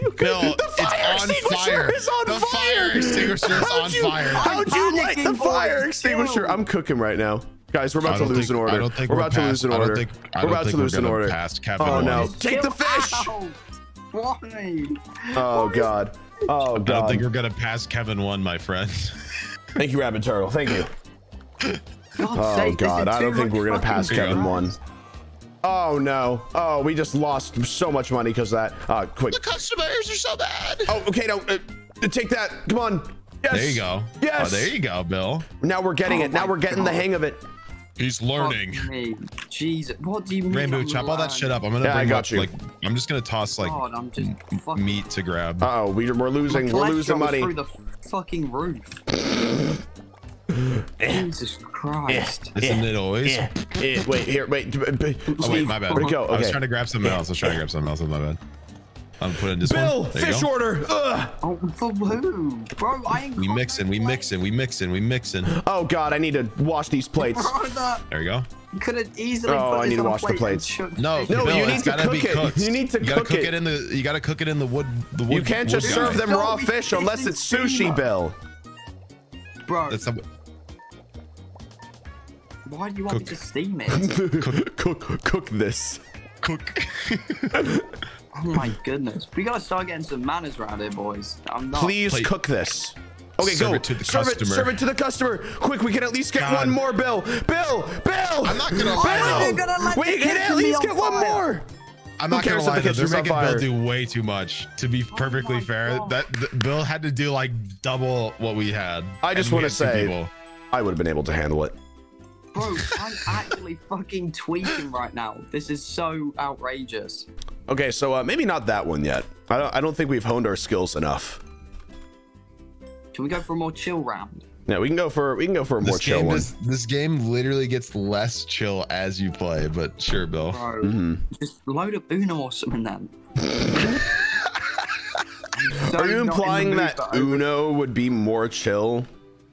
you Bill, the fire it's extinguisher on fire. is on the fire! The fire extinguisher is on fire. How'd you light the fire extinguisher? I'm cooking right now. Guys, we're about to lose an order. We're about to lose an order. We're about to lose an order. Oh no! Take the fish! Why? Oh god! Oh god! I don't think we're gonna pass Kevin one, my friend. Thank you, Rabbit Turtle. Thank you. Oh god! I don't think we're gonna pass Kevin one. Oh no! Oh, we just lost so much money because that. Uh, quick! The customers are so bad. Oh, okay. No, uh, take that. Come on. Yes. There you go. Yes. Oh, there you go, Bill. Now we're getting it. Now we're getting the hang of it. He's learning. Jesus, what do you mean? Ranboo, chop all that shit up. I'm gonna yeah, bring I got up, you. Like, I'm just gonna toss like God, I'm just meat to grab. Uh oh, we, we're losing. We're losing money. Through the fucking roof. Jesus Christ! Yeah. Isn't it always? Yeah. Yeah. Wait here. Wait. Oh wait, my bad. Where'd it go? Okay. I was trying to grab something else. I was trying to grab something else. My bad. I'm putting this Bill, one. Bill, fish order. Ugh. Oh, for who? Bro, I ain't We mixing, we mixing, we mixing, we mixing. Oh God, I need to wash these plates. Brother. There you go. You could have easily. Oh, I need to wash plate the plates. No, no, Bill, you need to cook it. You need to you cook, cook it. it. in the. You gotta cook it in the wood. The wood you can't wood just guy. serve them Don't raw fish unless it's sushi, up. Bill. Bro. That's some... Why do you want cook. me to steam it? cook, cook, cook this. Cook. Oh my goodness. We gotta start getting some manners around here, boys. I'm not. Please Plate. cook this. Okay, serve go. It to the serve, customer. It, serve it to the customer. Quick, we can at least get God. one more, Bill. Bill, Bill. I'm not gonna. Bill. Are you gonna let we can at least get one more. I'm not gonna lie, though, they're making Bill do way too much. To be perfectly oh fair, God. that th Bill had to do like double what we had. I just want to say, I would have been able to handle it. Bro, I'm actually fucking tweaking right now. This is so outrageous. Okay, so uh, maybe not that one yet. I don't, I don't think we've honed our skills enough. Can we go for a more chill round? Yeah, we can go for we can go for a this more chill one. Is, this game literally gets less chill as you play, but sure, Bill. Bro, mm-hmm. Just load up Uno or something then. so Are you implying in that Uno would be more chill?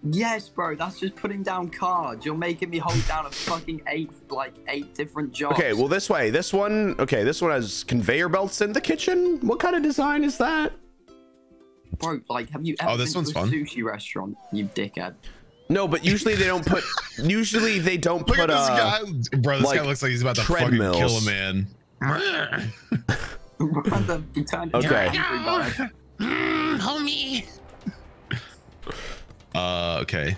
Yes, bro, that's just putting down cards. You're making me hold down a fucking eight, like eight different jobs. Okay, well, this way, this one, okay, this one has conveyor belts in the kitchen. What kind of design is that? Bro, like, have you ever oh, this been one's to a fun. sushi restaurant, you dickhead? No, but usually they don't put, usually they don't Look put a, uh, bro, this like, guy looks like he's about to fucking kill a man. Okay. Mm, homie. Uh, okay.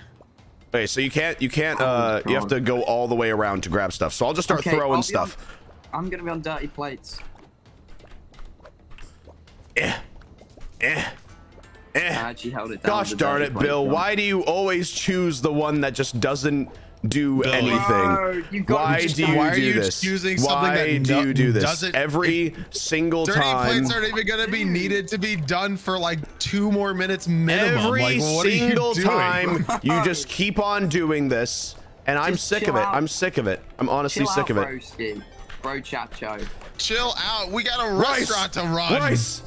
Okay, so you can't, you can't, uh, oh, you have to go all the way around to grab stuff. So I'll just start okay, throwing on, stuff. I'm gonna be on dirty plates. Eh. Eh. Eh. I actually held it down. Gosh darn it, Bill. Down. Why do you always choose the one that just doesn't do Bill. anything? No, you got why do you why do you this? Choosing something why that do you do this? Every it, single dirty time. Dirty plates aren't even gonna be needed to be done for like two more minutes minimum. Every like, what single are you doing? time you just keep on doing this, and I'm just sick of it. Out. I'm sick of it. I'm honestly chill sick out, of it. Roasted. Bro, chacho. Chill out. We got a rice. restaurant to run. Rice.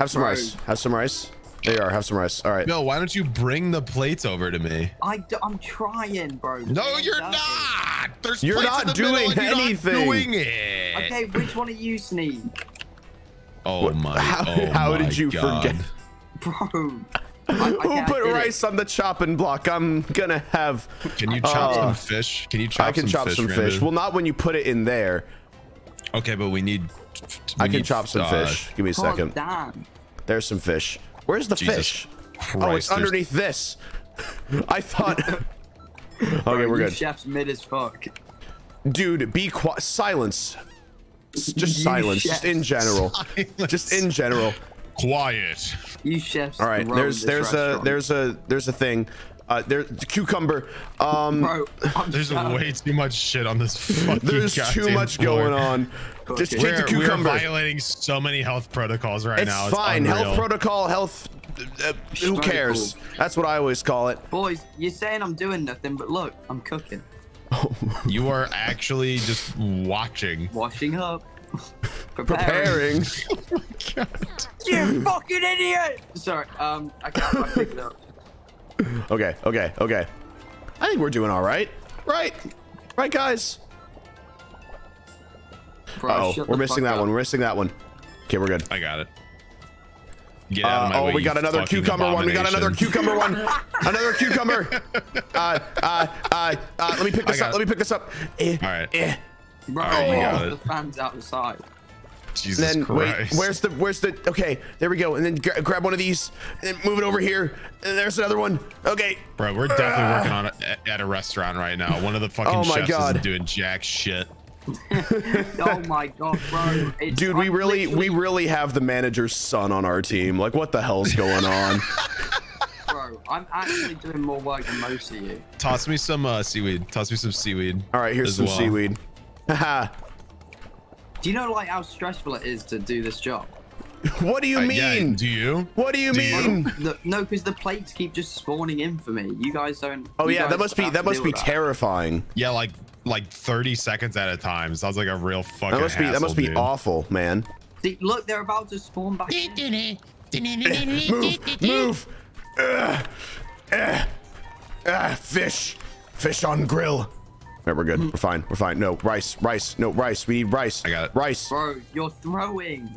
Have some Bro. rice. Have some rice. There you are. Have some rice. All right. Bill, why don't you bring the plates over to me? I do, I'm trying, bro. No, you're not. There's you're not, the doing you're not doing anything. Okay, which one are you, Sneeg? Oh what, my! How, oh how my did you God. forget, bro? I, I Who put rice it. on the chopping block? I'm gonna have. Can you chop uh, some fish? Can you chop? I can some chop fish, some fish. Well, not when you put it in there. Okay, but we need. We I can need, chop some uh, fish. Give me a second. Down. There's some fish. Where's the Jesus fish? Christ, oh, it's there's... underneath this. I thought. Okay, bro, we're good. Chef's mid as fuck. Dude, be quiet. Silence. Just you silence. Chefs. Just in general. Silence. Just in general. Quiet. You chefs. All right. There's there's restaurant. a there's a there's a thing. Uh, there's cucumber. Um. Bro, there's down. way too much shit on this fucking. There's too much floor. going on. Just take the cucumber. We're violating so many health protocols right it's now. It's fine. Unreal. Health protocol. Health. Uh, who cares? Cool. That's what I always call it. Boys, you're saying I'm doing nothing, but look, I'm cooking. You are actually just watching. Washing up. Preparing. Preparing. Oh my God. You fucking idiot! Sorry, um, I can't quite pick it up. Okay, okay, okay. I think we're doing all right. Right? Right, guys? Bro, oh, we're missing that up. one. We're missing that one. Okay, we're good. I got it. Get out uh, of my oh, way, we got another cucumber one. We got another cucumber one. Another cucumber. Uh, uh, uh, uh, let me pick this up. It. Let me pick this up. Eh, All right. Eh. Bro, All right, we got the fans outside. Jesus and then, Christ. Wait, where's the? Where's the? Okay, there we go. And then gra grab one of these. And then move it over here. And there's another one. Okay. Bro, we're definitely uh, working on it at a restaurant right now. One of the fucking oh chefs God. isn't doing jack shit. Oh my God, bro! It's Dude, we really, literally... we really have the manager's son on our team. Like, what the hell's going on? Bro, I'm actually doing more work than most of you. Toss me some uh, seaweed. Toss me some seaweed. All right, here's some well. seaweed. Haha. Do you know like how stressful it is to do this job? What do you uh, mean? Yeah, do you? What do you do mean? You? The, no, because the plates keep just spawning in for me. You guys don't. Oh yeah, that must be that must be terrifying. That. Yeah, like. like thirty seconds at a time. Sounds like a real fucking That must hassle, be, that must be awful, man. See, look, they're about to spawn back. Move, move. Uh, uh, uh, fish, fish on grill. All right, we're good. We're fine. We're fine. No, rice, rice, no, rice. We need rice. I got it. Rice. Bro, you're throwing.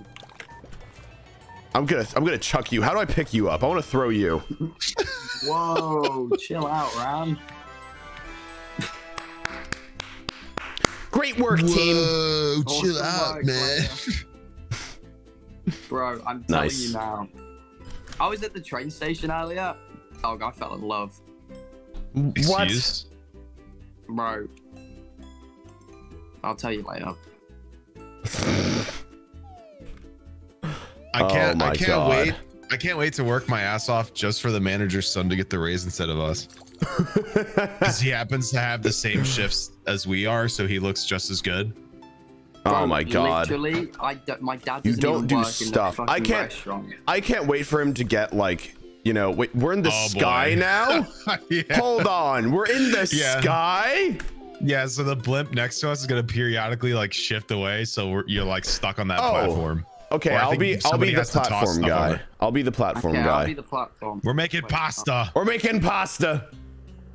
I'm gonna, I'm gonna chuck you. How do I pick you up? I want to throw you. Whoa, chill out, Ram. Great work, Whoa, team. Awesome chill out, work, man. Bro, I'm telling nice. you now. I was at the train station earlier. Oh, God, I fell in love. What? Excuse? Bro. I'll tell you later. I can't, oh I can't God. wait. I can't wait to work my ass off just for the manager's son to get the raise instead of us. Because he happens to have the same shifts as we are, so he looks just as good. Oh my God! Literally, I don't, my dad doesn't you don't do work stuff. I can't. Restaurant. I can't wait for him to get like, you know, wait, we're in the oh, sky boy. now. Yeah. Hold on, we're in the yeah. sky. Yeah. So the blimp next to us is gonna periodically like shift away, so we're, you're like stuck on that oh. platform. Okay, well, I'll be I'll be the platform guy. Over. I'll be the platform okay, guy. I'll be the platform. We're making wait, pasta. We're making pasta.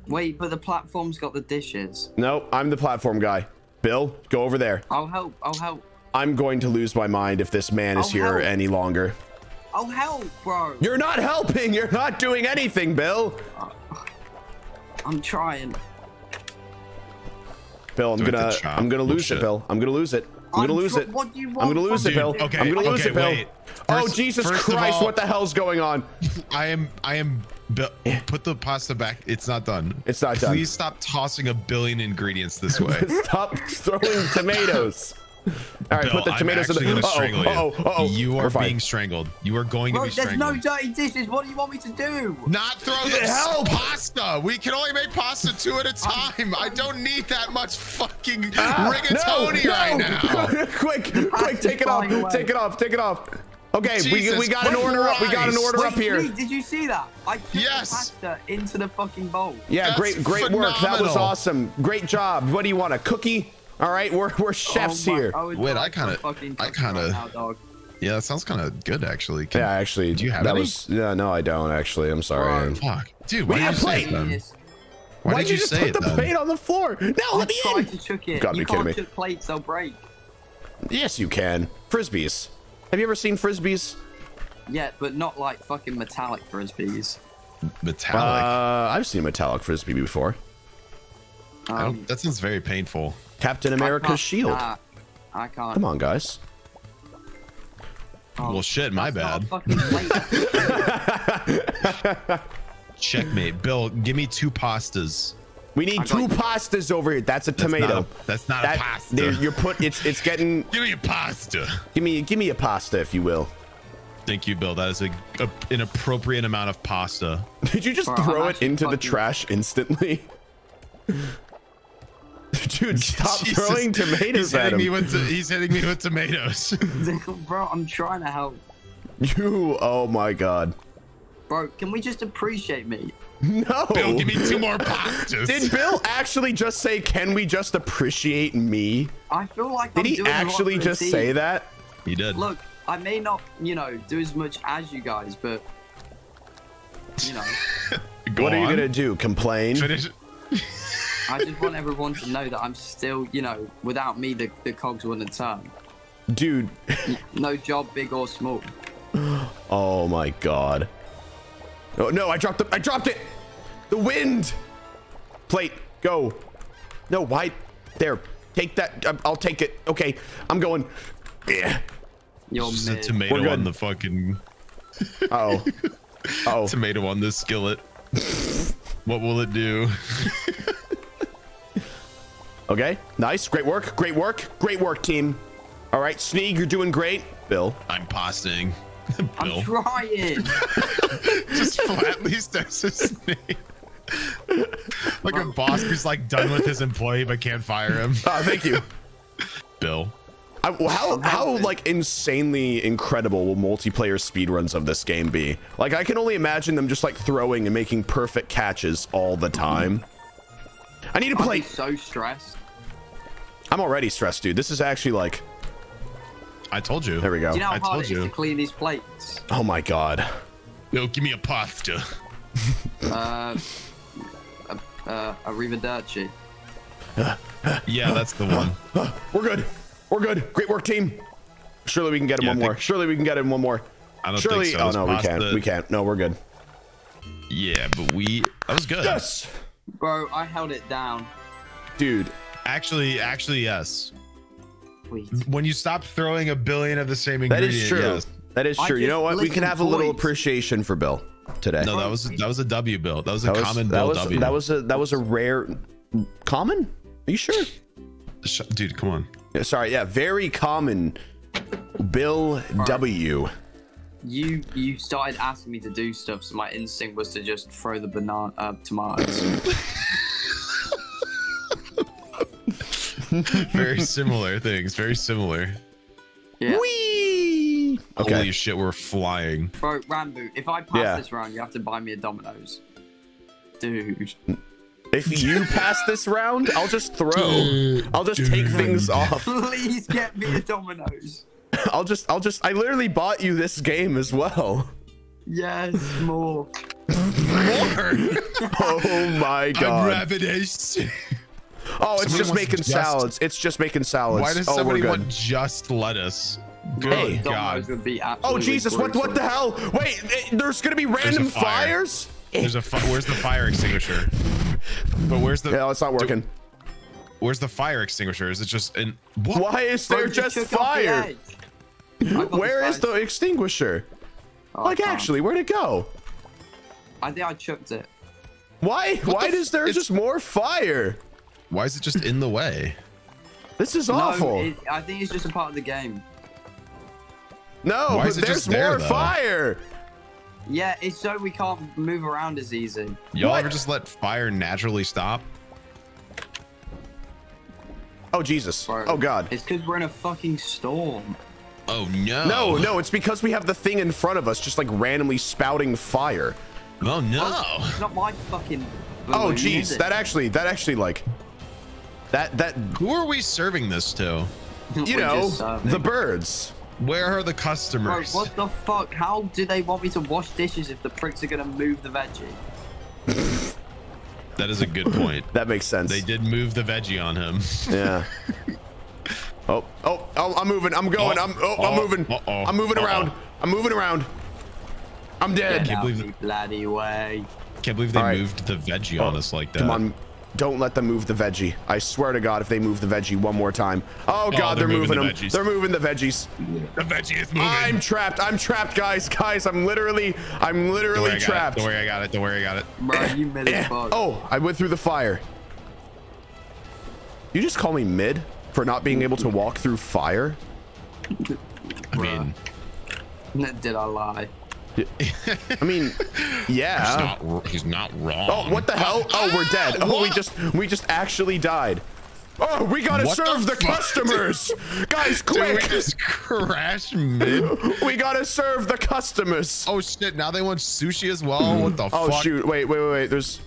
Wait, but the platform's got the dishes. No, I'm the platform guy. Bill, go over there. I'll help. I'll help. I'm going to lose my mind if this man is I'll here help. any longer. I'll help, bro. You're not helping. You're not doing anything, Bill. I'm trying. Bill, I'm do gonna I'm gonna lose Bullshit. it, Bill. I'm gonna lose it. I'm, I'm gonna lose it. What do you want? I'm gonna lose Dude, it, Bill. Okay, I'm gonna lose okay, it, Bill. Wait. First, oh Jesus Christ! All, what the hell's going on? I am. I am. Put the pasta back. It's not done. It's not Please done. Please stop tossing a billion ingredients this way. Stop throwing tomatoes. All right, Bill, put the tomatoes I'm in the. Uh-oh, uh-oh, uh-oh. You are being strangled. You are going Bro, to be there's strangled. There's no dirty dishes. What do you want me to do? Not throw the hell pasta. We can only make pasta two at a time. I don't need that much fucking ah, rigatoni no, right no. now. quick, quick, take it off. Away. Take it off. Take it off. Okay, Jesus, we we got an order rice. up. We got an order Wait, up here. Did you see that? I took yes. the pasta into the fucking bowl. Yeah, That's great, great phenomenal. work. That was awesome. Great job. What do you want? A cookie? All right, we're we're chefs oh my, here. I Wait, I kind of, I kind of, right yeah, that sounds kind of good actually. Can, yeah, actually, do you have that? Any? Was yeah, no, I don't actually. I'm sorry. Oh, fuck, dude, what we have plate. Why, Why did, did you, you just say put it, the then? plate on the floor? No, let me in. To shook it. You gotta be kidding me. Plates, they'll break. Yes, you can. Frisbees. Have you ever seen frisbees? Yeah, but not like fucking metallic frisbees. Metallic. Uh, I've seen metallic frisbee before. Um, I don't, that sounds very painful. Captain America's shield. Nah, I can't. Come on, guys. Oh, well, shit. My bad. Checkmate, Bill. Give me two pastas. We need two pastas over here. That's a tomato. That's not a, that's not that, a pasta. They, you're put. It's it's getting. Give me a pasta. Give me give me a pasta, if you will. Thank you, Bill. That is a, a an appropriate amount of pasta. Did you just Bro, throw it into the trash instantly? Dude, stop Jesus. throwing tomatoes he's at him. Me with to, he's hitting me with tomatoes. Bro, I'm trying to help. You, oh my God. Bro, can we just appreciate me? No. Bill, give me two more pastas. Did Bill actually just say, can we just appreciate me? I feel like Did I'm he doing actually just team. say that? He did. Look, I may not, you know, do as much as you guys, but, you know. Go what on. are you going to do, complain? Finish it. I just want everyone to know that I'm still, you know, without me, the, the cogs wouldn't turn. Dude. No job, big or small. Oh my God. Oh no, I dropped it. I dropped it. The wind. Plate, go. No, why? There, take that. I'll take it. Okay, I'm going. Yeah. You're just a tomato on the fucking. Uh oh. Uh oh. Tomato on this skillet. What will it do? Okay, nice. Great work. Great work. Great work, team. All right, Sneeg, you're doing great. Bill. I'm posting. Bill. I'm trying. Just flatly steps his name. Like a boss who's like done with his employee but can't fire him. Oh, thank you. Bill. I, how, how like insanely incredible will multiplayer speedruns of this game be? Like, I can only imagine them just like throwing and making perfect catches all the time. I need to play. I'm so stressed. I'm already stressed, dude. This is actually like. I told you. There we go. Do you know how I hard told it is you. to clean these plates? Oh my God. No, give me a pasta. uh, uh, uh, arrivederci. Yeah, that's the one. We're good. We're good. Great work, team. Surely we can get him yeah, one more. Surely we can get him one more. I don't Surely, think so. Oh no, we can't. We can't. No, we're good. Yeah, but we. That was good. Yes. Bro, I held it down. Dude, actually, actually, yes. Wait. When you stop throwing a billion of the same ingredient. That is true. Yes. That is true. You know what? We can have a little appreciation for Bill today. No, that was that was a W, Bill. That was a common Bill W. That was a that was a rare common. Are you sure? Dude, come on. Yeah, sorry. Yeah, very common Bill W. You you started asking me to do stuff, so my instinct was to just throw the banana uh, tomatoes. Very similar things. Very similar. Yeah. Whee! Okay. Holy shit, we're flying. Bro, Ranboo, if I pass yeah. this round, you have to buy me a Domino's. Dude. If you pass this round, I'll just throw. Dude, I'll just dude. take things off. Please get me a Domino's. I'll just, I'll just, I literally bought you this game as well. Yes, more. More? Oh my God. I'm ravenous. Oh, it's somebody just making just... salads. It's just making salads. Why does oh, somebody want just lettuce? Good hey. God. Oh, Jesus. What, what the hell? Wait, there's going to be random there's fire. fires? There's a fire. Where's the fire extinguisher? But where's the. Yeah, it's not working. Do... Where's the fire extinguisher? Is it just in. What? Why is there Bro, just fire? Where is the extinguisher? Oh, like, actually, where'd it go? I think I chucked it. Why? What Why the is there it's... just more fire? Why is it just in the way? This is awful. No, it, I think it's just a part of the game. No, Why but there's there, more though? fire. Yeah, it's so we can't move around as easy. Y'all ever just let fire naturally stop? Oh, Jesus. Bro, oh, God. It's because we're in a fucking storm. Oh, no. No, no, it's because we have the thing in front of us just like randomly spouting fire. Oh, no. Oh, it's not my fucking balloon, oh, jeez. That actually, that actually, like, that, that. Who are we serving this to? You know, the birds. Where are the customers? Bro, what the fuck? How do they want me to wash dishes if the pricks are going to move the veggie? That is a good point. That makes sense. They did move the veggie on him. Yeah. Oh, oh, oh, I'm moving. I'm going. Oh, I'm, oh, oh, I'm moving. Oh, oh, I'm moving oh, around. Oh. I'm moving around. I'm dead. Can't believe the bloody way. Can't believe they right. moved the veggie oh, on us like that. Come on. Don't let them move the veggie. I swear to God, if they move the veggie one more time. Oh, God, oh, they're, they're moving, moving the them. Veggies. They're moving the veggies. The veggie is moving. I'm trapped. I'm trapped, guys. Guys, I'm literally, I'm literally Don't worry, trapped. Don't worry, I got it. Don't worry, I got it. Bro, you mid as fuck. Oh, I went through the fire. You just call me mid for not being able to walk through fire? I mean, did I lie? I mean, yeah. He's not, he's not wrong. Oh, what the hell? Oh, we're dead. Oh, we just we just actually died. Oh, we gotta what serve the, the customers, guys! Quick! Dude, we just crashed mid. We gotta serve the customers. Oh shit! Now they want sushi as well. Mm. What the oh, fuck? Oh shoot! Wait, wait, wait, wait. There's.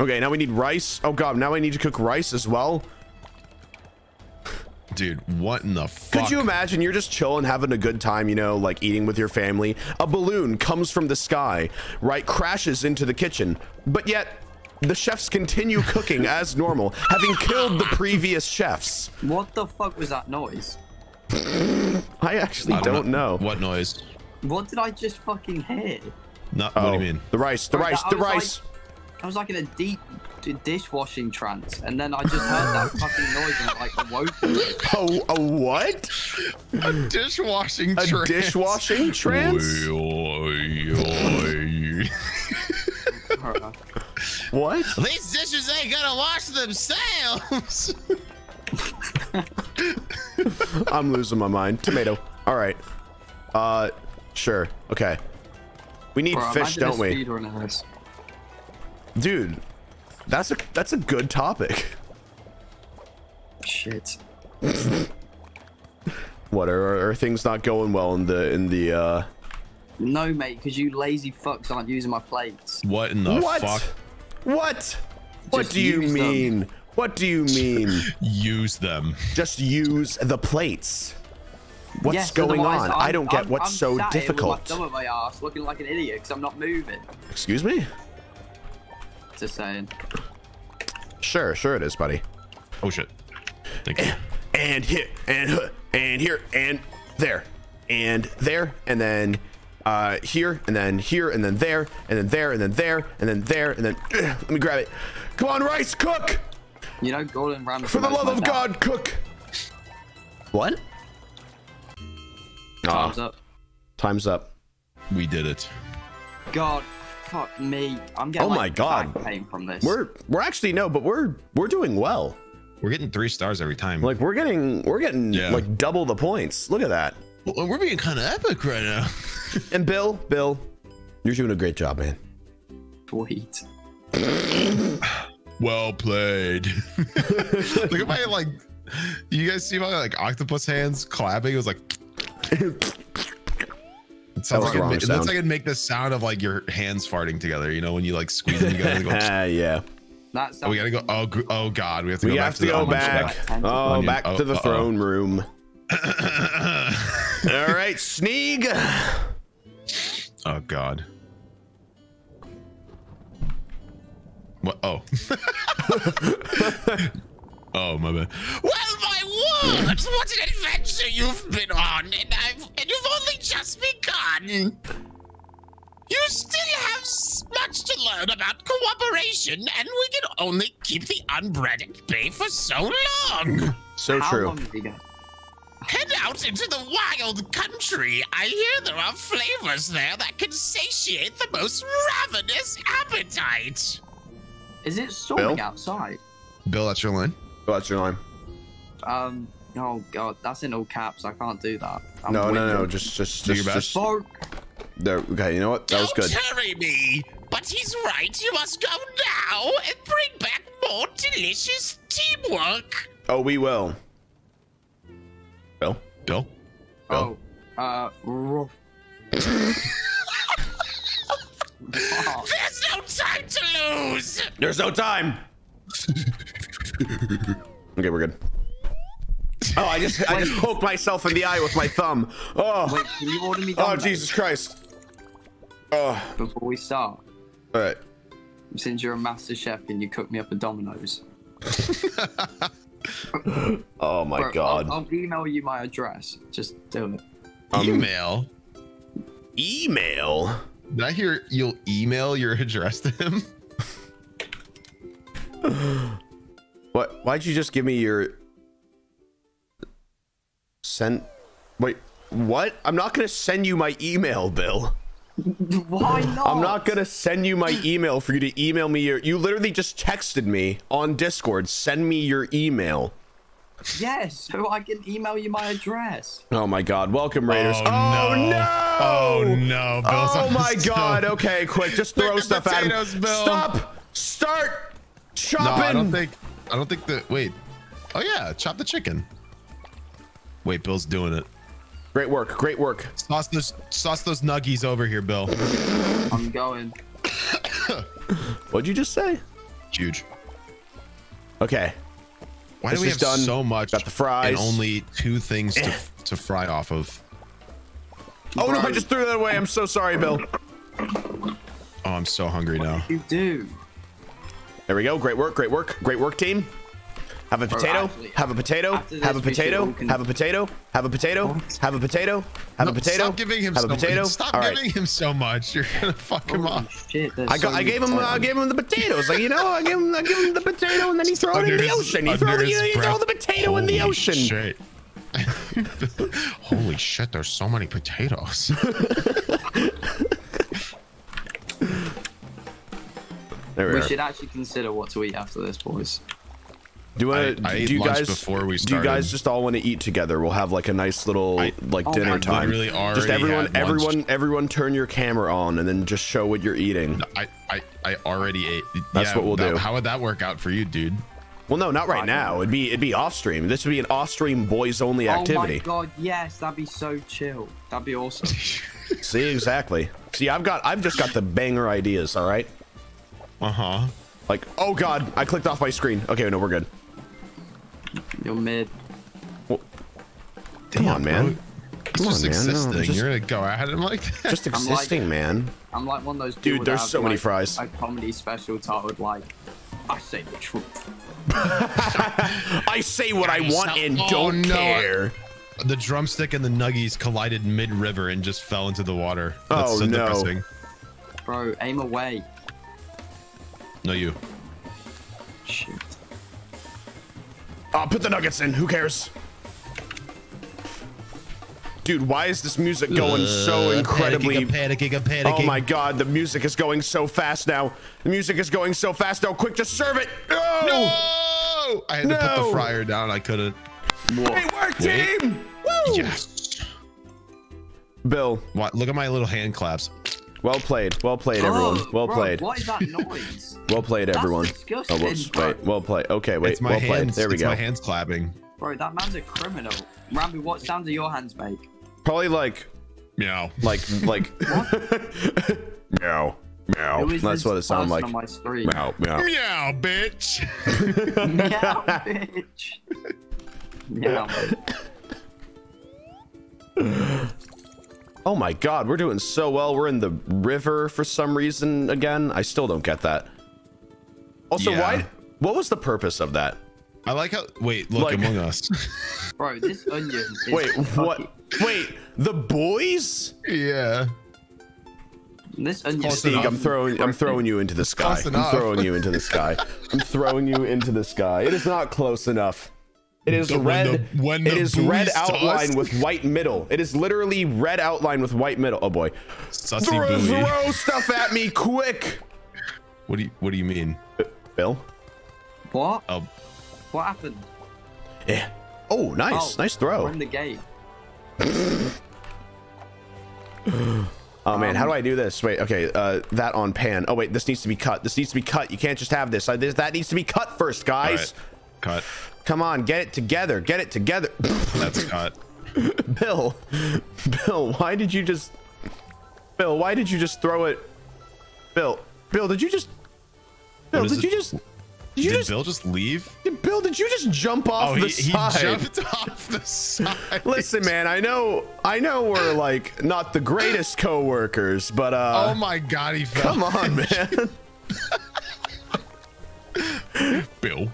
Okay, now we need rice. Oh god, now I need to cook rice as well. Dude, what in the fuck? Could you imagine you're just chilling, having a good time, you know, like eating with your family. A balloon comes from the sky, right? Crashes into the kitchen, but yet the chefs continue cooking as normal, having killed the previous chefs. What the fuck was that noise? I actually I don't, don't know. know. What noise? What did I just fucking hear? Not, oh, what do you mean? The rice, the right, rice, the rice. Like, I was like in a deep... dishwashing trance, and then I just heard that fucking noise and like awoke me. Oh, a what? A dishwashing a trance. A dishwashing trance? What? These dishes ain't gonna wash themselves. I'm losing my mind. Tomato. All right. Uh, sure. Okay. We need Bro, fish, don't we? Dude. That's a that's a good topic. Shit. What are, are things not going well in the in the? uh No, mate, because you lazy fucks aren't using my plates. What in the what? fuck? What? Just what do you mean? Them. What do you mean? Use them. Just use the plates. What's yes, going on? I'm, I don't get I'm, what's I'm so sat difficult. With my thumb at my ass, looking like an idiot because I'm not moving. Excuse me. Just saying. Sure, sure it is, buddy. Oh shit! Thank and, you. And here, and and here, and there, and there, and then uh, here, and then here, and then there, and then there, and then there, and then there, and then. Uh, let me grab it. Come on, rice, cook. You know, Golden Ram. For the love of God, cook. What? Time's up. Time's up. We did it. God. Fuck me. I'm getting, oh my like, God. back pain from this. We're we're actually no, but we're we're doing well. We're getting three stars every time. Like we're getting we're getting yeah. like double the points. Look at that. Well, we're being kind of epic right now. And Bill, Bill, you're doing a great job, man. Sweet. Well played. Look at my like. You guys see my like octopus hands clapping? It was like. Sounds that like it, that's like it'd make the sound of like your hands farting together, you know, when you like squeeze them together. Go, yeah. Not so. Oh, we gotta go. Oh, oh God, we have to we go have back. To go back. Oh, onion. back oh, to the uh -oh. throne room. All right, Sneeg. Oh God. What? Oh. Oh, my bad. Well, my words, what an adventure you've been on, and I've and you've only just begun. You still have much to learn about cooperation, and we can only keep the unbred at bay for so long. So How true. Long Head out into the wild country. I hear there are flavors there that can satiate the most ravenous appetite. Is it storming Bill? outside? Bill, that's your line. Oh, that's your line. Um, oh God, that's in all caps. I can't do that. I'm no, winning. no, no, just, just, just, just, just there. Okay, you know what? That Don't was good. Don't hurry me, but he's right. You must go now and bring back more delicious teamwork. Oh, we will. Bill, Bill, Bill. Oh, uh. There's no time to lose. There's no time. Okay, we're good. Oh, I just I just poked myself in the eye with my thumb. Oh, wait, can you order me? Oh, Jesus Christ! Oh, before we start. All right. since you're a master chef, can you cook me up a Domino's? Oh my Bro, god. I'll, I'll email you my address. Just do it. Um, email? Email? Did I hear you'll email your address to him? What? Why'd you just give me your... Send... Wait, what? I'm not gonna send you my email, Bill. Why not? I'm not gonna send you my email for you to email me your... You literally just texted me on Discord, send me your email. Yes, so I can email you my address. Oh my god, welcome Raiders. Oh, oh no. no! Oh no, Bill's Oh my still. god, okay, quick, just throw stuff at him. Bill. Stop! Start chopping! No, I don't think... I don't think the... Wait. Oh yeah, chop the chicken. Wait, Bill's doing it. Great work, great work. Sauce those, sauce those nuggies over here, Bill. I'm going. What'd you just say? Huge. Okay. Why this do we have done. so much Got the fries. and only two things to, to fry off of? Oh no, I just threw that away. I'm so sorry, Bill. Oh, I'm so hungry what now. What did you do? There we go. Great work, great work, great work, team. Have a potato, have a potato, have a potato, have a potato, have a potato, have a potato, have a potato, have a potato. Stop giving him so much. You're gonna fuck him up. I got, I gave him, I gave him the potatoes. Like, you know, I gave him, I gave him the potato, and then he throw it in the ocean. He throw the potato in the ocean. Holy shit! There's so many potatoes. We should actually consider what to eat after this, boys. Do, I, I do, do you guys before we do you guys just all want to eat together? We'll have like a nice little I, like oh dinner time. Really just everyone, everyone, everyone, turn your camera on and then just show what you're eating. I, I, I already ate. That's yeah, what we'll that, do. How would that work out for you, dude? Well, no, not right now. It'd be it'd be off stream. This would be an off stream boys only activity. Oh my god, yes, that'd be so chill. That'd be awesome. See exactly. See, I've got I've just got the banger ideas. All right. Uh huh. Like, oh god, I clicked off my screen. Okay, no, we're good. You're mid. Well, come on, man. Come just on, existing. Man. No, just, You're gonna go at him like that. Just existing, I'm like, man. I'm like one of those dude. There's so many like, fries. A comedy special titled like, "I say the truth." I say what I want and oh, don't no. care. The drumstick and the nuggies collided mid-river and just fell into the water. That's oh so no, depressing. Bro, aim away. No, you. Shoot. Oh, put the nuggets in. Who cares? Dude, why is this music going uh, so incredibly... Panicking, panicking, panicking. Oh my god, the music is going so fast now. The music is going so fast now. Quick, just serve it! No! no! I had no! to put the fryer down. I couldn't. Great work, Wait. team! Woo! Yes. Bill. What? Look at my little hand claps. Well played. Well played, everyone. Oh, well bro, played. What is that noise? Well played, everyone. That's oh, whoops. Wait, well played. Okay, wait. It's my well hands, played. There we it's go. my hands clapping. Bro, that man's a criminal. Ranboo, what sound do your hands make? Probably like... Meow. Like, like... What? Meow. Meow. That's what it sounds like. Meow, meow. Meow, bitch. Meow, bitch. Meow, bitch. Oh my god, we're doing so well. We're in the river for some reason again. I still don't get that. Also, yeah. why? What was the purpose of that? I like how. Wait, look like, among us. Bro, this onion. Is wait, funky. what? Wait, the boys? Yeah. This onion. Sneeg, I'm throwing. I'm throwing you into the sky. I'm throwing you into the sky. I'm throwing you into the sky. It is not close enough. It is red. It is red outline with white middle. It is literally red outline with white middle. Oh boy! Throw, throw stuff at me, quick! What do you What do you mean, Bill? What? Oh, what happened? Yeah. Oh, nice, oh, nice throw. We're in the game. Oh man, um, how do I do this? Wait, okay, uh, that on pan. Oh wait, this needs to be cut. This needs to be cut. You can't just have this. I, this that needs to be cut first, guys. All right. Cut. Come on, get it together, get it together. That's cut. Bill, Bill, why did you just... Bill, why did you just throw it? Bill, Bill, did you just... Bill, did you just... Did, did you just... Bill just leave? Bill, did you just jump off oh, the he, side? He jumped off the side. Listen, man, I know, I know we're like not the greatest co-workers, but uh... Oh my God, he fell. Come on, man. Bill.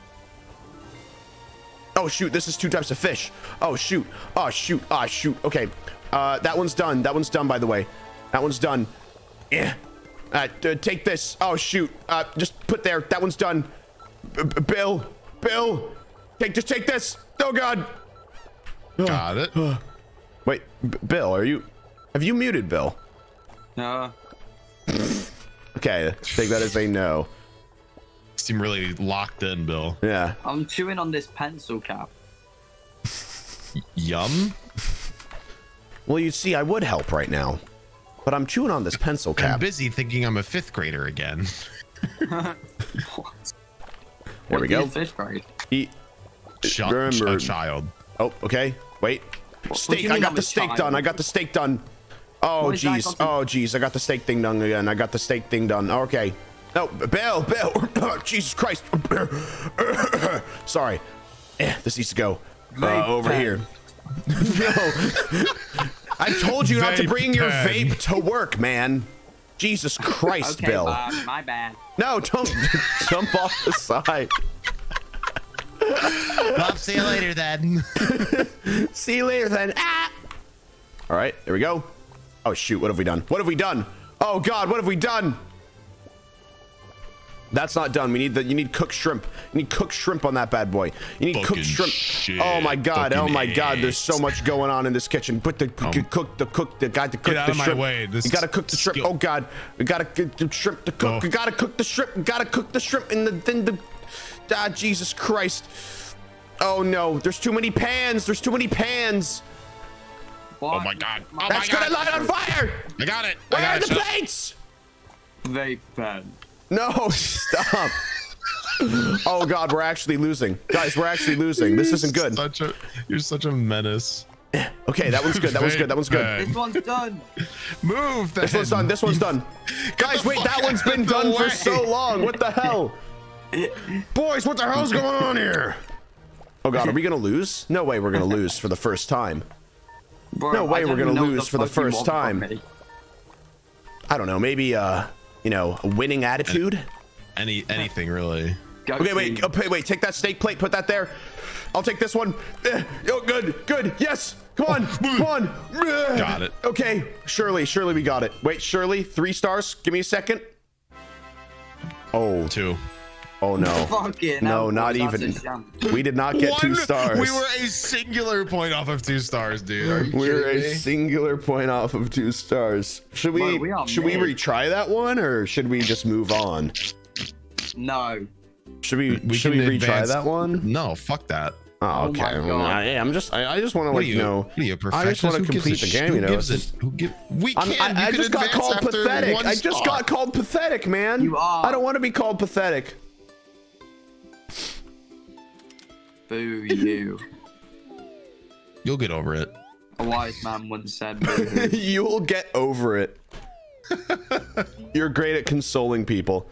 Oh shoot, this is two types of fish. Oh shoot, oh shoot, oh shoot. Okay, uh, that one's done. That one's done, by the way. That one's done. Yeah. Uh, take this. Oh shoot, uh, just put there. That one's done. B B Bill, Bill, take, just take this. Oh God. Got it. Wait, B Bill, are you, have you muted Bill? No. Okay, take that as a no. Seem really locked in, Bill. Yeah. I'm chewing on this pencil cap. Yum. Well, you see, I would help right now, but I'm chewing on this pencil cap. I'm busy thinking I'm a fifth grader again. What? There what we go. Fifth grade? He, Shut, remember, ch child. Oh, okay. Wait. What, steak. What I got the steak child? done. I got the steak done. Oh, jeez. Oh, jeez. I got the steak thing done again. I got the steak thing done. Okay. No, Bill, Bill, oh, Jesus Christ. Sorry. Eh, this needs to go uh, over pen. here. No. I told you vape not to bring pen. your vape to work, man. Jesus Christ, okay, Bill. Bob, my bad. No, don't jump off the side. Bob, see you later then. See you later then. Ah! All right, there we go. Oh, shoot, what have we done? What have we done? Oh, God, what have we done? That's not done. We need that. You need cooked shrimp. You need cooked shrimp on that bad boy. You need Fucking cooked shrimp. Shit. Oh my God. Fucking oh my eggs. God. There's so much going on in this kitchen. Put the um, cook the cook the guy to cook the shrimp. Way. You gotta cook the skill. shrimp. Oh God. We gotta cook the shrimp to cook. Oh. We gotta cook the shrimp. We gotta cook the shrimp in the then the. Ah, Jesus Christ. Oh no. There's too many pans. There's too many pans. What? Oh my God. Oh That's my gonna God. light on fire. I got it. Where I got are it, the so plates? Vape pen. No, stop. Oh God, we're actually losing. Guys, we're actually losing. This isn't good. Such a, you're such a menace. Okay, that one's good. That one's good. That one's good. This one's done. Move. Then. This one's done. This one's done. Guys, wait, that one's been done for so long. What the hell? Boys, what the hell's going on here? Oh God, are we gonna lose? No way we're gonna lose for the first time. Bro, no way we're gonna lose the for the first time. I don't know, maybe uh you know, a winning attitude. Any anything really. Okay, wait, okay, wait. Take that steak plate. Put that there. I'll take this one. Oh, good, good. Yes. Come on, come on. Got it. Okay, surely, surely we got it. Wait, surely three stars. Give me a second. Oh, two. Oh no. Fuck it, no, not even. We did not get one, two stars. We were a singular point off of two stars, dude. We were a singular point off of two stars. Should we, Boy, we should mad. we retry that one or should we just move on? No. Should we, we should we advance. retry that one? No, fuck that. Oh, okay. Oh I, I'm just. I, I just want to let you know. You I just want to complete the game. You know. I just got called pathetic. I just star. got called pathetic, man. You are. I don't want to be called pathetic. Boo you. You'll get over it. A wise man once said, "You'll get over it." You're great at consoling people.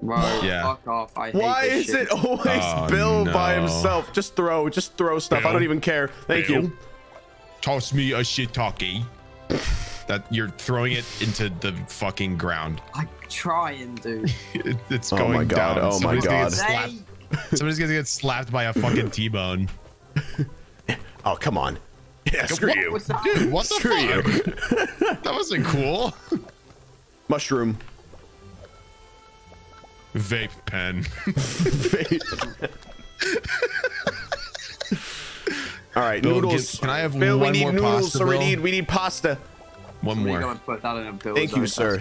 Bro, yeah. Fuck off. I Why hate this is shit. it always oh, Bill no. by himself? Just throw, just throw stuff. Bill. I don't even care. Thank Bill. you. Toss me a shiitake. That you're throwing it into the fucking ground. I try and do. it, it's going down. Oh my God. Down. Oh Somebody's my God. Gonna Somebody's gonna get slapped by a fucking T-bone. Oh come on. Yeah, screw what, you. Dude, what the screw fuck? You. That wasn't cool. Mushroom. Vape pen. Vape. All right, Bill, noodles. Can I have Bill, one we need more noodles, pasta? So we need we need pasta. One so more. Put that in a Bill's Thank you, sir.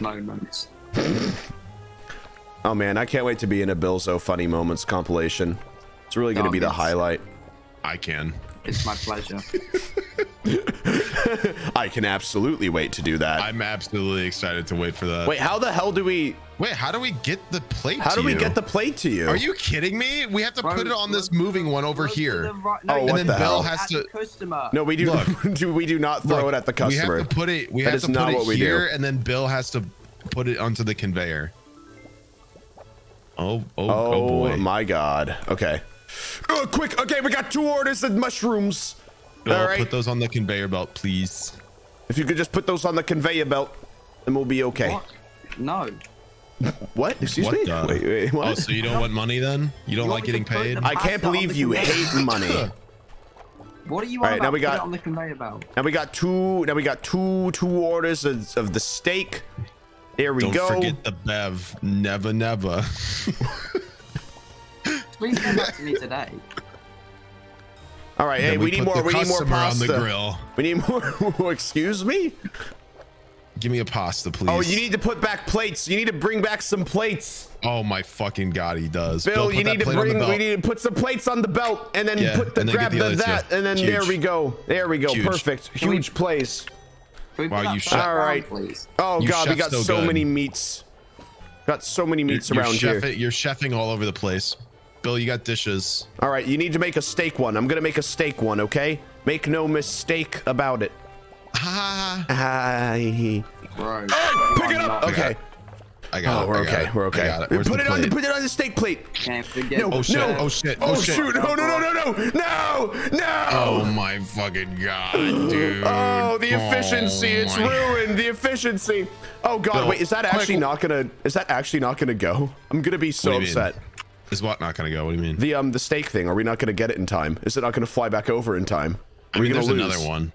Oh man, I can't wait to be in a Bill's O Funny Moments compilation. It's really going to no, be the highlight. I can. It's my pleasure. I can absolutely wait to do that. I'm absolutely excited to wait for that. Wait, how the hell do we... Wait, how do we get the plate how to you? How do we get the plate to you? Are you kidding me? We have to Bro, put it on this moving one over here. The right, no, oh, what and then the Bill hell? has to... No, we do, look, do, we do not throw look, it at the customer. We have to put it, we that have to put it here, do. and then Bill has to put it onto the conveyor. Oh, oh, oh, oh boy. my God. Okay. Oh, quick. Okay, we got two orders of mushrooms. Bill, All right. Put those on the conveyor belt, please. If you could just put those on the conveyor belt, then we'll be okay. What? No. What? Excuse what me? The... Wait, wait, what? Oh, so you don't want money then? You don't you like getting paid? I can't believe you hate money. What are you on about? What on the conveyor belt? Now we got two. Now we got two two orders of, of the steak. There we don't go. Don't forget the bev. Never, never. Please come back to me today. All right, hey, we, we need more. We need more pasta. On the grill. We need more. Excuse me. Give me a pasta, please. Oh, you need to put back plates. You need to bring back some plates. Oh my fucking god, he does. Bill, Bill you need to bring. We need to put some plates on the belt, and then yeah, put the then grab the, the that, and then Huge. there we go. There we go. Huge. Perfect. Huge we, plays. Wow, you shut. All right. Please. Oh you god, we got so, so many meats. Got so many meats you're, around you're here. It, you're chefing all over the place. Bill, you got dishes. All right, you need to make a steak one. I'm gonna make a steak one, okay? Make no mistake about it. Ha ha. Hey, pick it up. Okay. I got it. We're okay. We're okay. Put it on the put it on the steak plate. Can't forget. No, oh shit. No. Oh shit. Oh, oh shit. shoot. No, no, no, no, no. No. No. Oh my fucking god, dude. Oh, the efficiency. Oh, it's ruined. The efficiency. Oh god, no. Wait, is that actually Michael. not gonna is that actually not gonna go? I'm gonna be so upset. Mean? Is what not gonna go? What do you mean? The um the steak thing. Are we not gonna get it in time? Is it not gonna fly back over in time? Are I mean, we gonna lose? Another one.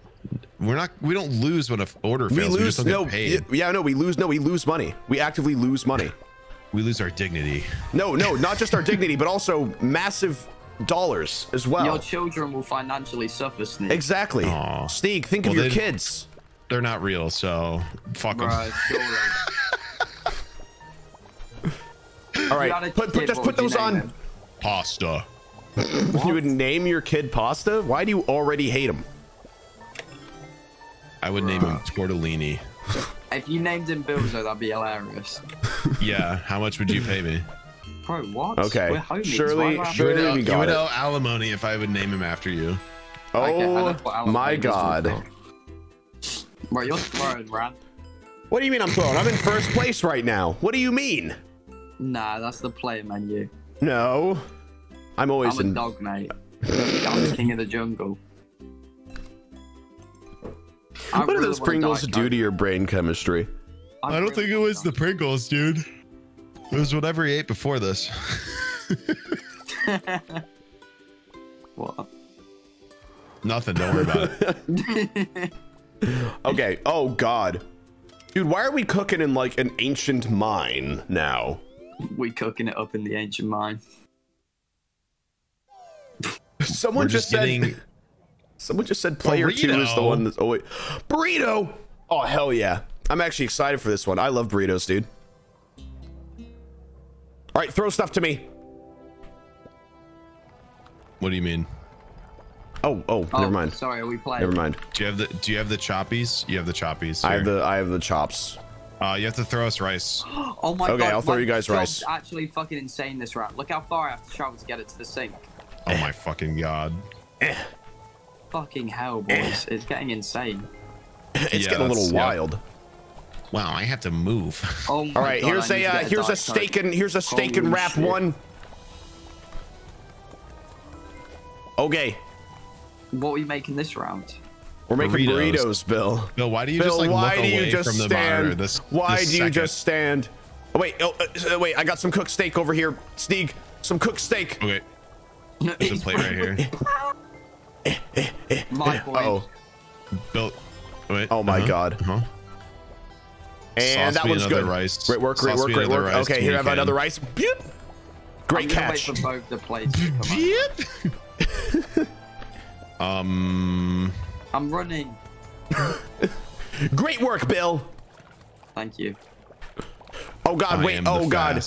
We're not. We don't lose when an order fails. We lose. We just don't no, get paid. Yeah, no. We lose. No, we lose money. We actively lose money. We lose our dignity. No, no, not just our dignity, but also massive dollars as well. Your children will financially suffer, Sneeg. Exactly. Aww. Sneeg, think well, of your they, kids. They're not real, so fuck them. Right, all right, put, put, just put those on. Him? Pasta. You would name your kid Pasta? Why do you already hate him? I would name him Tortellini. If you named him Bilzo, that'd be hilarious. Yeah, how much would you pay me? Bro, what? Okay. We're homies. Surely, surely you would, we got you would it. owe alimony if I would name him after you. Oh, okay, my god. Bro, you're throwing, Brad. What do you mean I'm throwing? I'm in first place right now. What do you mean? Nah, that's the player menu. No. I'm always I'm a in... dog, mate. I'm the king of the jungle. I what really do those Pringles die, do God. to your brain chemistry? I don't think it was the Pringles, dude. It was whatever he ate before this. What? Nothing, don't worry about it. Okay, oh god. Dude, why are we cooking in like an ancient mine now? We cooking it up in the ancient mine. Someone We're just, just said... Getting... Someone just said player burrito. two is the one that's always burrito. Oh hell yeah! I'm actually excited for this one. I love burritos, dude. All right, throw stuff to me. What do you mean? Oh, oh, oh never mind. Sorry, we played. Never mind. Do you have the Do you have the choppies? You have the choppies. Here. I have the I have the chops. Uh, you have to throw us rice. Oh my okay, god! Okay, I'll throw you guys rice. Actually, fucking insane this round. Look how far I have to travel to get it to the sink. Oh my fucking god. Fucking hell, boys. It's getting insane. It's yeah, getting a little wild. Yep. Wow, I have to move. Oh all right, God, here's a, uh, here's, a and, here's a steak and here's a steak and wrap shit. one. Okay. What are we making this round? We're making burritos, burritos Bill. Bill, why do you Bill, just like why look do away you just from stand? the monitor this, Why this do second? you just stand? Oh, wait, oh, uh, wait, I got some cooked steak over here. Sneeg, some cooked steak. Okay. There's a plate right here. My boy. Oh, Bill. Wait, oh my uh-huh, god. Uh-huh. And Sauce that one's good. Rice. Great work, great Sauce work, great work. Rice, okay, here I have can. another rice. Beep. Great I'm catch. Wait for both the plates to come up. um. I'm running. Great work, Bill. Thank you. Oh god, I wait. Oh god.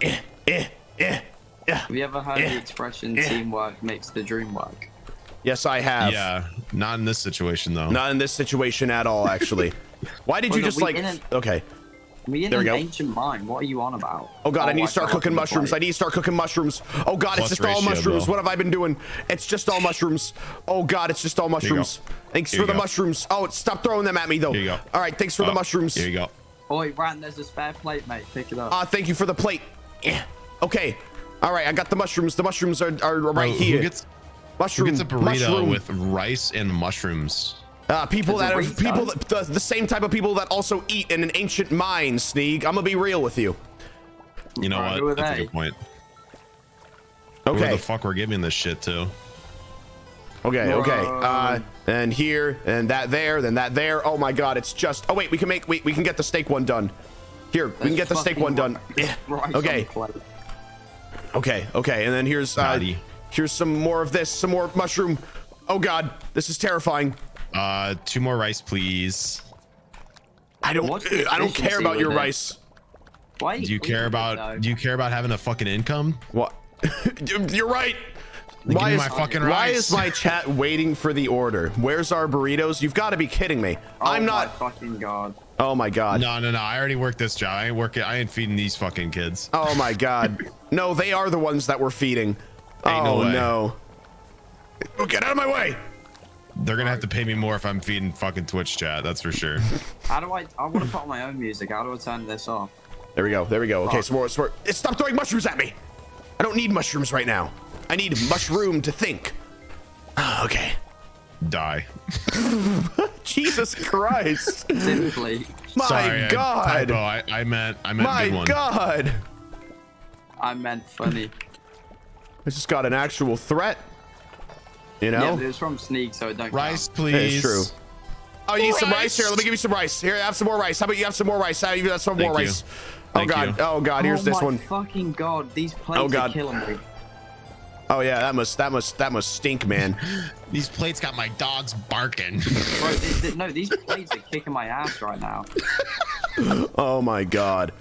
Eh, eh, eh, eh, have you ever heard eh, the expression eh, "teamwork makes the dream work"? Yes, I have. Yeah, not in this situation though. Not in this situation at all, actually. Why did well, you no, just like? An, okay. We in there an we go. ancient mine. What are you on about? Oh god, oh, I need to start cooking mushrooms. I need to start cooking mushrooms. Oh god, Plus it's just ratio, all mushrooms. Bro. What have I been doing? It's just all mushrooms. Oh god, it's just all mushrooms. Thanks here for the go. mushrooms. Oh, stop throwing them at me though. Here you go. All right, thanks for oh, the mushrooms. Here you go. Oi, Ran, there's a spare plate, mate. Pick it up. Ah, uh, thank you for the plate. Yeah. Okay. All right, I got the mushrooms. The mushrooms are are right bro, here. Mushroom, Who gets a burrito mushroom. with rice and mushrooms? Uh, people that have people that, the, the same type of people that also eat in an ancient mine, Sneeg. I'm gonna be real with you. You know what? That's that. a good point. Okay. Where the fuck we're giving this shit to? Okay, okay. Uh, and here, and that there, then that there. Oh my god, it's just. Oh wait, we can make. Wait, we, we can get the steak one done. Here, That's we can get the steak one done. Yeah. Right okay. Okay, okay, and then here's uh, here's some more of this, some more mushroom. Oh god, this is terrifying. Uh, two more rice, please. I don't. I don't care about your rice. Why? Do you care about? Do you care about having a fucking income? What? You're right. Why is, my fucking why is my chat waiting for the order? Where's our burritos? You've got to be kidding me. Oh I'm not. My fucking god. Oh my god. No, no, no. I already worked this job. I ain't working. I ain't feeding these fucking kids. Oh my god. No, they are the ones that we're feeding. Ain't oh no, no. Oh, get out of my way. They're gonna have to pay me more if I'm feeding fucking Twitch chat. That's for sure. How do I? I want to put on my own music. How do I turn this off? There we go. There we go. Okay, oh. some more. Some more. Stop throwing mushrooms at me. I don't need mushrooms right now. I need mushroom to think. Oh, okay. Die. Jesus Christ. Simply. My Sorry, God. I, I, I meant. I meant. My good one. God. I meant funny. I just got an actual threat. You know? Yeah, but it's from Sneeg, so it don't Rice, count. please. It's true. Oh, you need rice. some rice? Here, let me give you some rice. Here, have some more rice. How about you have some more rice? How about you have some Thank more you. rice? Thank oh, God. You. Oh, God. Here's oh, this one. Oh, my fucking God. These plates oh, God. are killing me. Oh, yeah. That must, that must, that must stink, man. These plates got my dogs barking. Bro, they, they, no, these plates are kicking my ass right now. Oh, my God.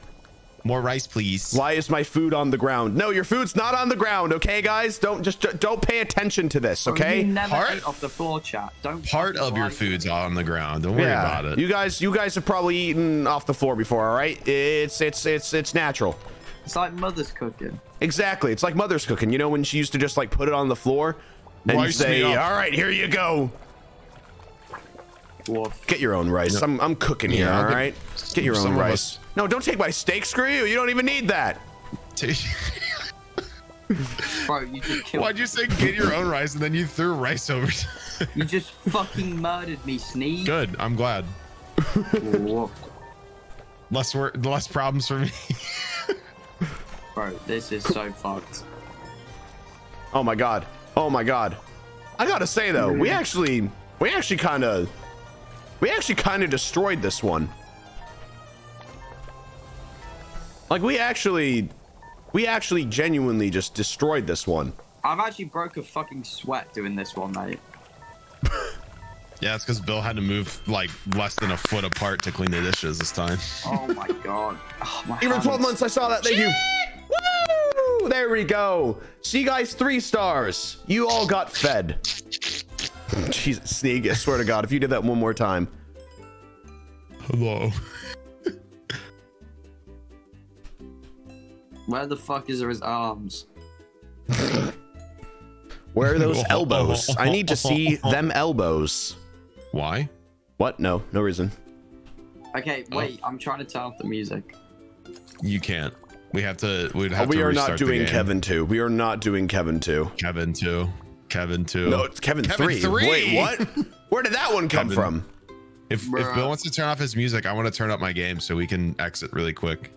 More rice, please. Why is my food on the ground? No, your food's not on the ground, okay, guys? Don't just don't pay attention to this, okay? You never part ate off the floor, chat. Don't part of your food's on the ground. Don't worry yeah. about it. You guys, you guys have probably eaten off the floor before, all right? It's it's it's it's natural. It's like mother's cooking. Exactly. It's like mother's cooking. You know when she used to just like put it on the floor and rice say, "All right, here you go." Wolf. Get your own rice. Yeah. I'm I'm cooking here, yeah, all right? Get your own rice. No, don't take my steak. Screw you. You don't even need that. Bro, you just killed Why'd you say get your own rice and then you threw rice over? You just fucking murdered me, Sneeg. Good. I'm glad. less work, less problems for me. Bro, this is so fucked. Oh my god. Oh my god. I gotta say though, we actually, we actually kind of, we actually kind of destroyed this one. Like we actually, we actually genuinely just destroyed this one. I've actually broke a fucking sweat doing this one, mate. Yeah, it's because Bill had to move like less than a foot apart to clean the dishes this time. Oh my god! Oh, my Even twelve months, I saw that. Thank you. Woo! There we go. See, guys, three stars. You all got fed. Jesus, Sneeg, I swear to God, if you did that one more time. Hello. Where the fuck is his arms? Where are those elbows? I need to see them elbows. Why? What? No, no reason. Okay, wait. Oh. I'm trying to turn off the music. You can't. We have to. We'd have oh, we to. We are not doing Kevin two. We are not doing Kevin two. Kevin two. Kevin two. No, it's Kevin, Kevin three. three. Wait, what? Where did that one come Kevin. from? If, if Bill wants to turn off his music, I want to turn up my game so we can exit really quick.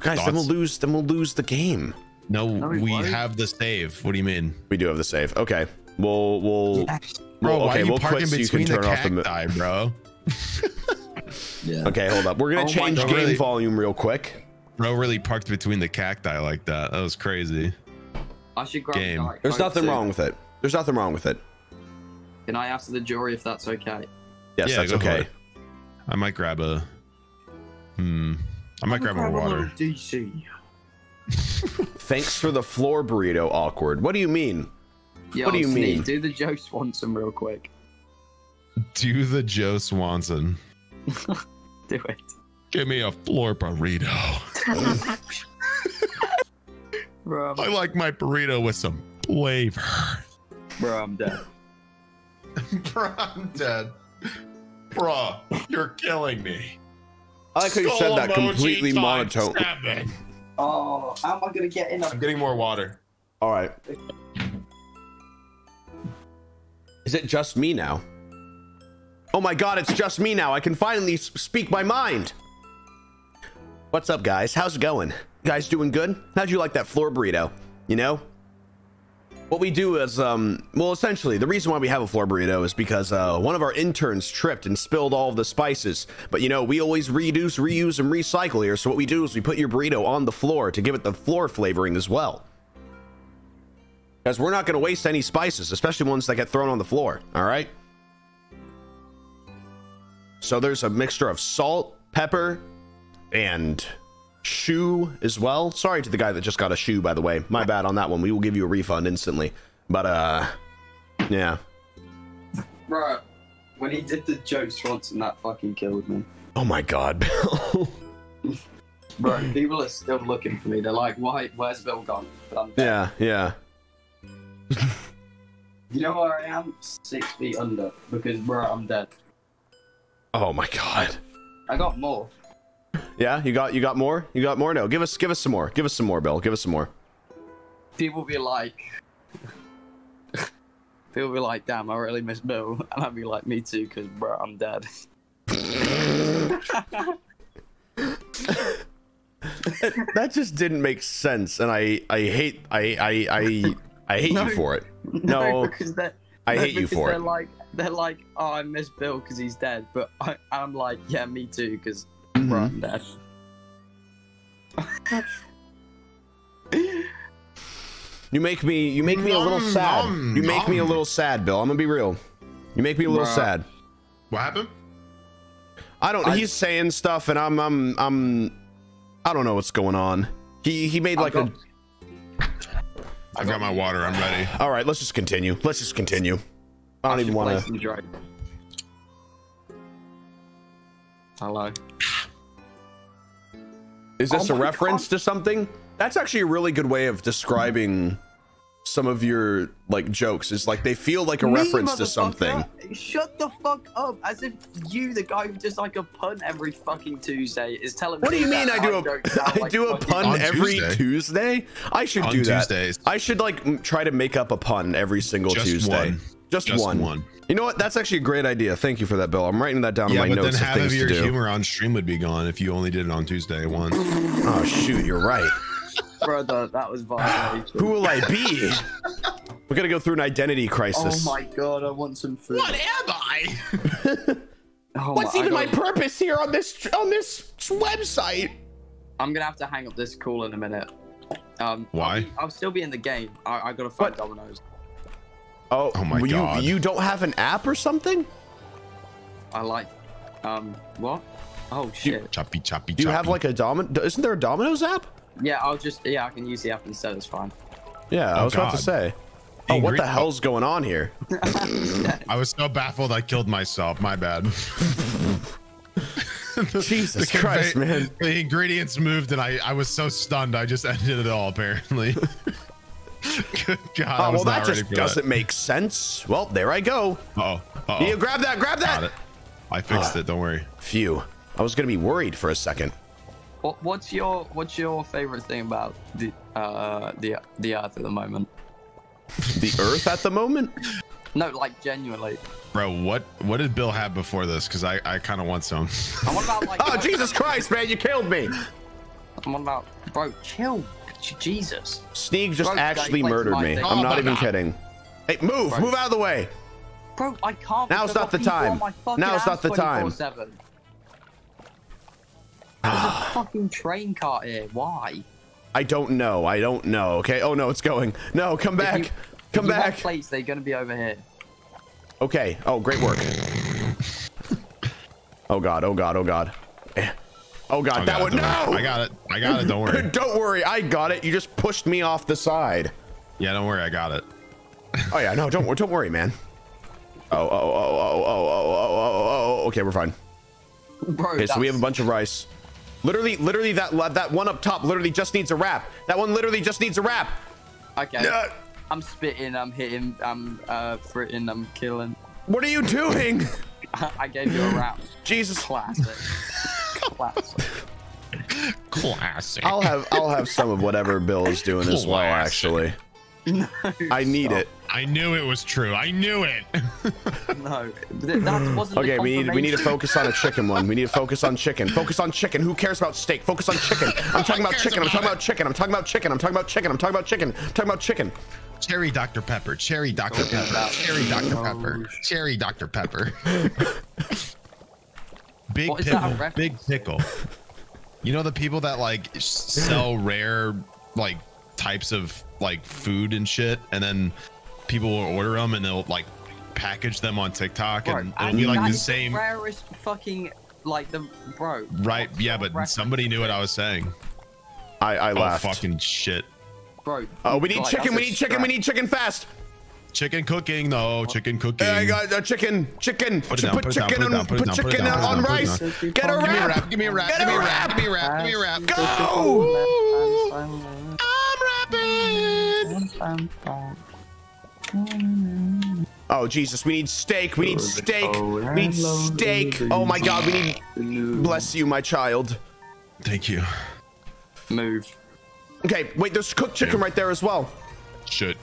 Guys, Thoughts? then we'll lose. Then we'll lose the game. No, no we, we have the save. What do you mean? We do have the save. Okay, we'll we'll. Yes. Bro, well, okay, we'll park in between so you can turn the off the cacti, bro. Yeah. Okay, hold up. We're gonna oh change game really, volume real quick. Bro, really parked between the cacti like that. That was crazy. I should grab game. Night, There's nothing too. wrong with it. There's nothing wrong with it. Can I ask the jury if that's okay? Yes, yeah, that's okay. I might grab a. Hmm. I might grab more water. D C. Thanks for the floor burrito, awkward. What do you mean? Yo, what do you Sneeg, mean? Do the Joe Swanson real quick. Do the Joe Swanson. Do it. Give me a floor burrito. Bro, I like my burrito with some flavor. Bro, I'm dead. Bro, I'm dead. Bro, you're killing me. I like how you said that completely monotone. Seven. Oh, how am I gonna get enough? I'm getting more water. All right. Is it just me now? Oh my god, it's just me now. I can finally speak my mind. What's up, guys? How's it going? You guys doing good? How'd you like that floor burrito? You know? What we do is, um, well, essentially, the reason why we have a floor burrito is because uh, one of our interns tripped and spilled all of the spices. But, you know, we always reduce, reuse, and recycle here. So what we do is we put your burrito on the floor to give it the floor flavoring as well. Because we're not going to waste any spices, especially ones that get thrown on the floor. All right? So there's a mixture of salt, pepper, and shoe as well. Sorry to the guy that just got a shoe, by the way. My bad on that one. We will give you a refund instantly. But uh yeah, bro, when he did the jokes once and that fucking killed me. Oh my god, Bill. Bro, people are still looking for me. They're like, why, where's Bill gone? But I'm dead. Yeah, yeah. You know where I am? Six feet under, because bro, I'm dead. Oh my god, I, I got more. Yeah, you got you got more? You got more? No, give us give us some more. Give us some more, Bill. Give us some more. People be like People be like, damn, I really miss Bill. And I'd be like, me too, because bro, I'm dead. That just didn't make sense, and I I hate I I I, I hate no, you for it. No, no because that I no, hate because you for they're it. Like, they're like, oh, I miss Bill because he's dead, but I, I'm like, yeah, me too, because Mm-hmm. That. You make me, you make me nom, a little sad. Nom, you make nom. me a little sad, Bill. I'm gonna be real. You make me a little Bruh. sad. What happened? I don't. I, he's saying stuff, and I'm, I'm, I'm. I don't know what's going on. He, he made like I got, a. I got my water. I'm ready. All right, let's just continue. Let's just continue. I don't I even want to. Hello. Is this oh a reference God. to something? That's actually a really good way of describing some of your like jokes. It's like they feel like a Me, reference to something. Shut the fuck up! As if you, the guy who does like a pun every fucking Tuesday, is telling me. What do you mean I do a I like do a pun every Tuesday? Tuesday? I should on do that. Tuesdays. I should like try to make up a pun every single Just Tuesday. One. Just, Just one. one. You know what? That's actually a great idea. Thank you for that, Bill. I'm writing that down yeah, in my notes. Yeah, but then half of your humor on stream would be gone if you only did it on Tuesday once. Oh shoot, you're right, brother. That was violent. Who will I be? We're gonna go through an identity crisis. Oh my god, I want some food. What am I? oh What's my, even my purpose here on this on this website? I'm gonna have to hang up this call in a minute. Um, Why? I'll, I'll still be in the game. I, I gotta find Domino's. Oh, oh my you, god. You don't have an app or something? I like, um, what? Oh shit. You, choppy, choppy, Do you choppy. have like a Domino? Isn't there a Domino's app? Yeah, I'll just, yeah, I can use the app instead. It's fine. Yeah, oh I was god. about to say. Oh, Ingrid, what the hell's going on here? I was so baffled I killed myself. My bad. the, Jesus the Christ, man. The ingredients moved and I, I was so stunned. I just ended it all, apparently. Good God, oh, well, that just doesn't that. make sense. Well, there I go. Uh oh, uh oh. You grab that, grab that. I fixed uh, it. Don't worry. Phew. I was gonna be worried for a second. What, what's your What's your favorite thing about the uh, the the Earth at the moment? The Earth at the moment? No, like genuinely. Bro, what What did Bill have before this? Because I I kind of want some. And what about like? Oh Jesus Christ, man! You killed me. And what about, bro? Chill. Jesus. Sneeg just bro, actually like, murdered like, me. Oh, I'm not even God. kidding. Hey, move, bro. move out of the way. Bro, I can't. Now's not the time. Now's not the time. There's a fucking train cart here. Why? I don't know. I don't know. Okay. Oh no, it's going. No, come back. You, come back. Plates, they're gonna be over here. Okay. Oh, great work. Oh God. Oh God. Oh God. Oh god, oh, that one! No! I got it. I got it. Don't worry. Don't worry. I got it. You just pushed me off the side. Yeah, don't worry. I got it. Oh yeah, no, don't don't worry, man. Oh oh oh oh oh oh oh oh. Okay, we're fine. Bro, okay, so we have a bunch of rice. Literally, literally that that one up top literally just needs a wrap. That one literally just needs a wrap. Okay. Uh, I'm spitting. I'm hitting. I'm uh, fritting. I'm killing. What are you doing? I gave you a wrap. Jesus, classic. Classic. Classic. I'll have I'll have some of whatever Bill is doing Classic. as well. Actually, no, I need stop. it. I knew it was true. I knew it. No, that wasn't. Okay, we need we need to focus on a chicken one. We need to focus on chicken. Focus on chicken. Who cares about steak? Focus on chicken. I'm talking about chicken. I'm talking about chicken. I'm talking about chicken. I'm talking about chicken. I'm talking about chicken. I'm talking about chicken. Cherry Doctor Pepper. Cherry Doctor Pepper. Cherry Doctor Pepper. Cherry Doctor Pepper. Big pickle. Big pickle. You know the people that like sell rare like types of like food and shit, and then people will order them and they'll like package them on TikTok, bro, and it'll be like the same the rarest fucking like the bro. Right? Yeah, but reference? Somebody knew what I was saying. I I oh, laughed. Fucking shit, bro. Oh, we need like, chicken. We need chicken. We need chicken fast. Chicken cooking though. Chicken cooking. I got a chicken. Chicken. Put chicken on. Put chicken on rice. Get a wrap. Give me a wrap. Give me a wrap. Give me a wrap. Give me a wrap. Go. I'm rapping. Oh Jesus, we need steak, we need steak, we need steak. Oh my god, we need, bless you my child. Thank you. Move. Okay, wait, there's cooked chicken right there as well. Shit.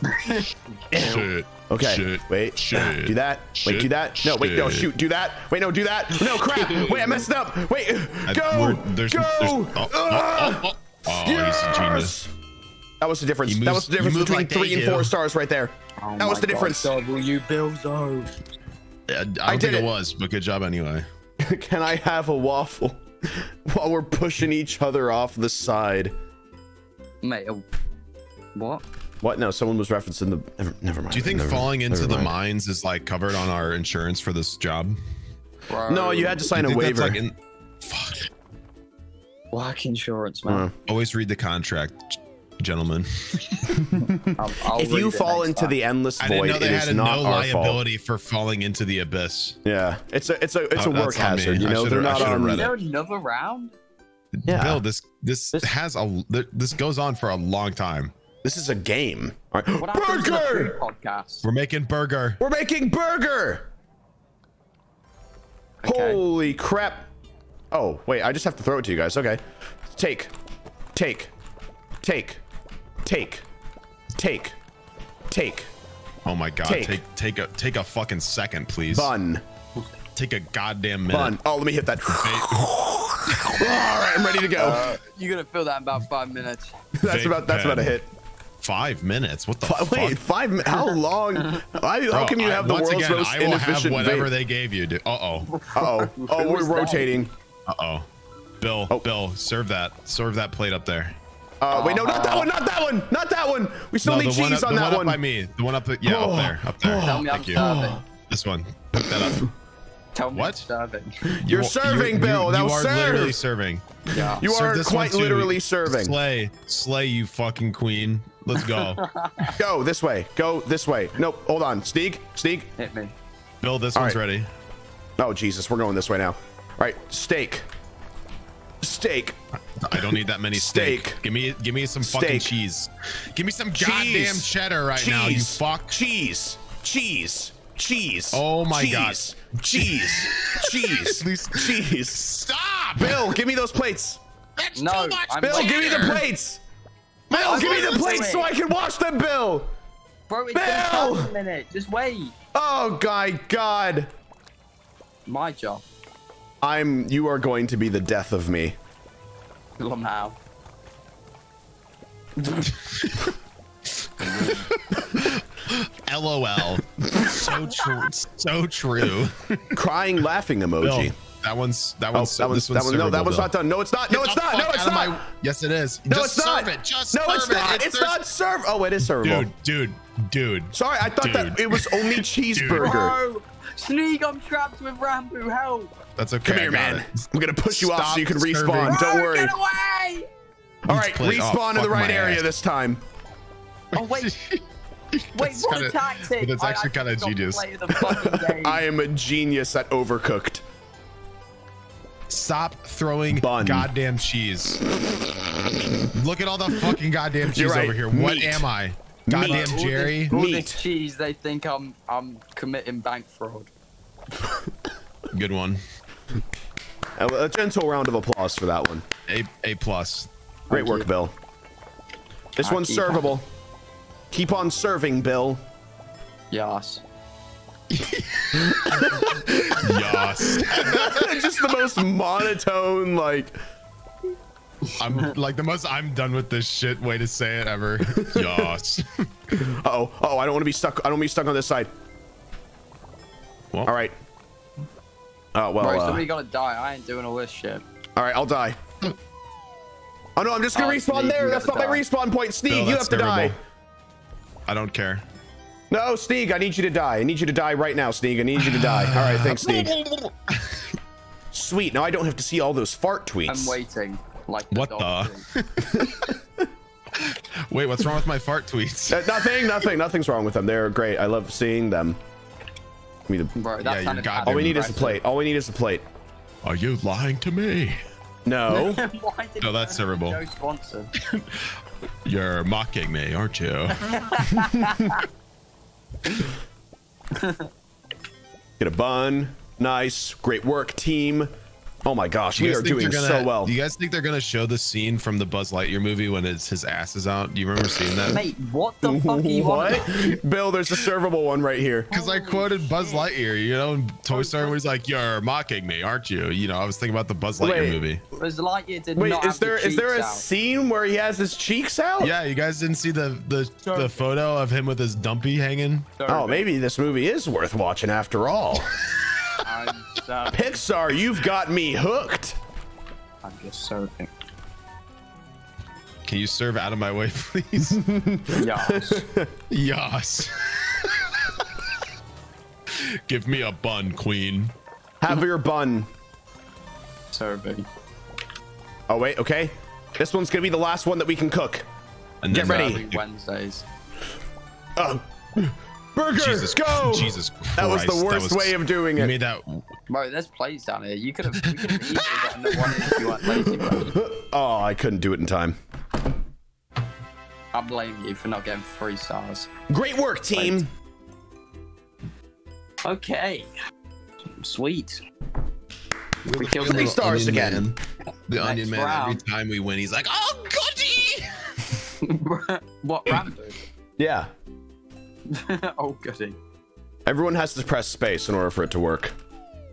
Shit. Okay, shit. Wait, shit. Do that, wait, do that. No, wait, no, shoot, do that. Wait, no, do that. No, crap, wait, I messed up. Wait, go, go. Yes! That was the difference. Moves, that was the difference between like three and do. four stars right there. Oh that was the God. difference. Double you, Bilzo. Yeah, I don't I did think it. it was, but good job anyway. Can I have a waffle while we're pushing each other off the side? Mate, uh, what? What? No, someone was referencing the. Never, never mind. Do you think never, falling never, into never the mind. mines is like covered on our insurance for this job? Bro. No, you had to sign you a waiver. Like in, fuck. Black insurance, man. Yeah. Always read the contract. Gentlemen, I'll, I'll if you fall into time. the endless void, I didn't know they it had is a not no liability fault. for falling into the abyss. Yeah, it's a it's a it's oh, a work hazard. You know, they're not on. Is there another round? Yeah, Bill, this this, this has a this goes on for a long time. This is a game. All right. Burger. Podcast. We're making burger. We're making burger. Okay. Holy crap! Oh wait, I just have to throw it to you guys. Okay, take, take, take. Take, take, take. Oh my God! Take, take, take a, take a fucking second, please. Bun. Take a goddamn minute. Bun. Oh, let me hit that. All right, I'm ready to go. Uh, you're gonna feel that in about five minutes. That's Vape about. That's pen. about a hit. Five minutes. What the F fuck? Wait, five. How long? I, Bro, how can you have I, the world's again, most I will inefficient? Have whatever vape. they gave you. Dude. Uh oh. Uh oh. Oh, we're rotating. Uh oh. Bill. Oh. Bill, serve that. Serve that plate up there. Uh, wait, no, not that one, not that one, not that one. We still no, need cheese up, on that one. The one up by me. The one up, yeah, oh, up there, up there. Tell me Thank I'm you. serving. This one, pick that up. Tell me what? I'm serving. You're serving, you're, Bill. You, that you was served. You are literally serving. Yeah. You Serve are quite literally serving. Slay, slay, you fucking queen. Let's go. Go this way. Go this way. Nope. Hold on. Sneeg, Sneeg. Hit me. Bill, this All one's right. ready. Oh Jesus, we're going this way now. All right, steak. Steak. I don't need that many steak. steak. Give me, give me some steak. fucking cheese. Give me some cheese. goddamn cheddar right cheese. now, you fuck. Cheese, cheese, cheese. Oh my cheese. god. Cheese, cheese, cheese. cheese. Stop, Bill. Give me those plates. That's no, too much. I'm Bill, later. give me the plates. Bill, I'm give me the plates so I can wash them, Bill. Bro, it's Bill. A minute. Just wait. Oh my God. My job. I'm. You are going to be the death of me. Somehow. LOL. So true. So true. Crying laughing emoji. Bill, that one's. That one's. Oh, so, that one's. That one, no, that one's Bill. not done. No, it's not. No, Get it's not. No, it's not. My, yes, it is. No, Just it's serve not. It. Just no, serve it's not. It. It's, it's not serve. Oh, it is servable. Dude, dude, dude. Sorry, I thought dude. that it was only cheeseburger. Bro, Sneeg, I'm trapped with Ranboo. Help. That's okay. Come here, man. It. I'm gonna push you Stop off so you can respawn. Serving. Don't worry. Get away! All right, respawn oh, in the right area ass. this time. Oh wait, wait, what kinda, a tactic! That's actually kind of genius. I am a genius at Overcooked. Stop throwing Bun. goddamn cheese. Look at all the fucking goddamn cheese right. over here. Meat. What am I? Goddamn Meat. Jerry. All this, all Meat. this cheese. They think I'm I'm committing bank fraud. Good one. A gentle round of applause for that one. A A plus. Great work, Bill. This one's servable. Keep on serving, Bill. Yas. Yas. Just the most monotone, like. I'm like the most I'm done with this shit way to say it ever. Yas. Uh oh. Oh, I don't want to be stuck. I don't want to be stuck on this side. Well. All right. Oh, well. Bro, somebody uh, gotta die. I ain't doing all this shit. All right, I'll die. Oh no, I'm just gonna oh, respawn Sneeg, there. That's not die. my respawn point. Sneeg, no, you have to terrible. die. I don't care. No, Sneeg, I need you to die. I need you to die right now, Sneeg. I need you to die. All right, thanks, Sneeg. Sweet. Now I don't have to see all those fart tweets. I'm waiting. Like the what the? Wait, what's wrong with my fart tweets? Uh, nothing, nothing, nothing's wrong with them. They're great. I love seeing them. The... Bro, yeah, you got all we need is a plate. All we need is a plate. Are you lying to me? No. Why did no, that's terrible. No sponsor. You're mocking me, aren't you? Get a bun. Nice. Great work, team. Oh my gosh, we are doing gonna, so well. Do you guys think they're gonna show the scene from the Buzz Lightyear movie when it's his ass is out? Do you remember seeing that? Mate, what the fuck do you want? Bill, there's a servable one right here. Because I quoted shit. Buzz Lightyear, you know, in Toy Story, where he's like, "You're mocking me, aren't you?" You know, I was thinking about the Buzz Lightyear Wait, movie. Buzz Lightyear did Wait, not is have there the is there a out. scene where he has his cheeks out? Yeah, you guys didn't see the the, the photo of him with his dumpy hanging? Sorry, oh, Bill. Maybe this movie is worth watching after all. I'm sorry. Pixar, you've got me hooked. I'm just serving. Can you serve out of my way, please? Yas. Yas. Give me a bun, queen. Have your bun. Serving. Oh wait, okay. This one's gonna be the last one that we can cook. And get ready. Wednesdays. Oh. Burgers, Jesus, go! Jesus Christ. That was the worst was, way of doing it. You made that. Bro, there's plates down here. You could have easily gotten the one if you weren't lazy, bro. Oh, I couldn't do it in time. I blame you for not getting three stars. Great work, team. Plate. Okay. Sweet. We're we killed three stars onion again. Man. The Next onion man, round. every time we win, he's like, oh, goody! What, Ranboo? Yeah. Oh goody. Everyone has to press space in order for it to work.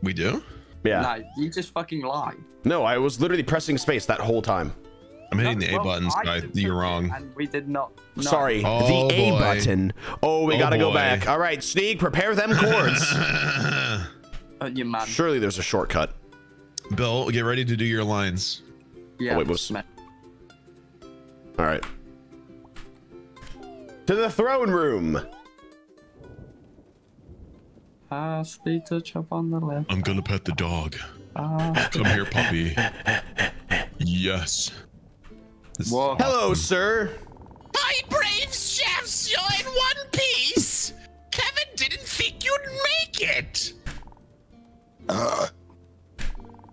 We do? Yeah. No, you just fucking lied. No, I was literally pressing space that whole time. I'm hitting no, the A well, buttons, guy. You're wrong. And we did not. No. Sorry, oh, the A boy. button. Oh, we oh, gotta boy. go back. All right, Sneeg, prepare them chords. Oh, you man. Surely there's a shortcut. Bill, get ready to do your lines. Yeah. Oh, wait, what's... All right. To the throne room. Uh, speed touch up on the left. I'm gonna pet the dog. Uh, Come here, puppy. Yes. Hello, awesome. sir. My brave chefs, you're in one piece. Kevin didn't think you'd make it. Uh.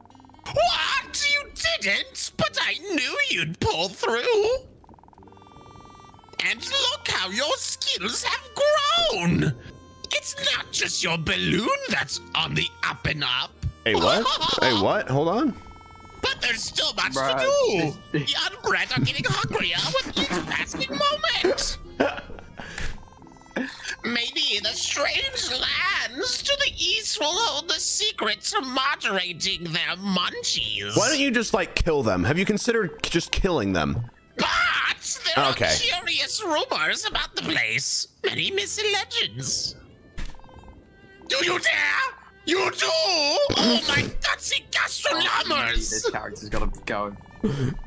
What? You didn't? But I knew you'd pull through. And look how your skills have grown. It's not just your balloon that's on the up and up. Hey, what? Hey, what? Hold on. But there's still much Bruh. to do. The unbred are getting hungrier with each passing moment. Maybe the strange lands to the east will hold the secret to moderating their munchies. Why don't you just, like, kill them? Have you considered just killing them? But there okay. are curious rumors about the place. Many mislegends. Do you dare? You do? Oh my gutsy gastronomers! This character's gotta go.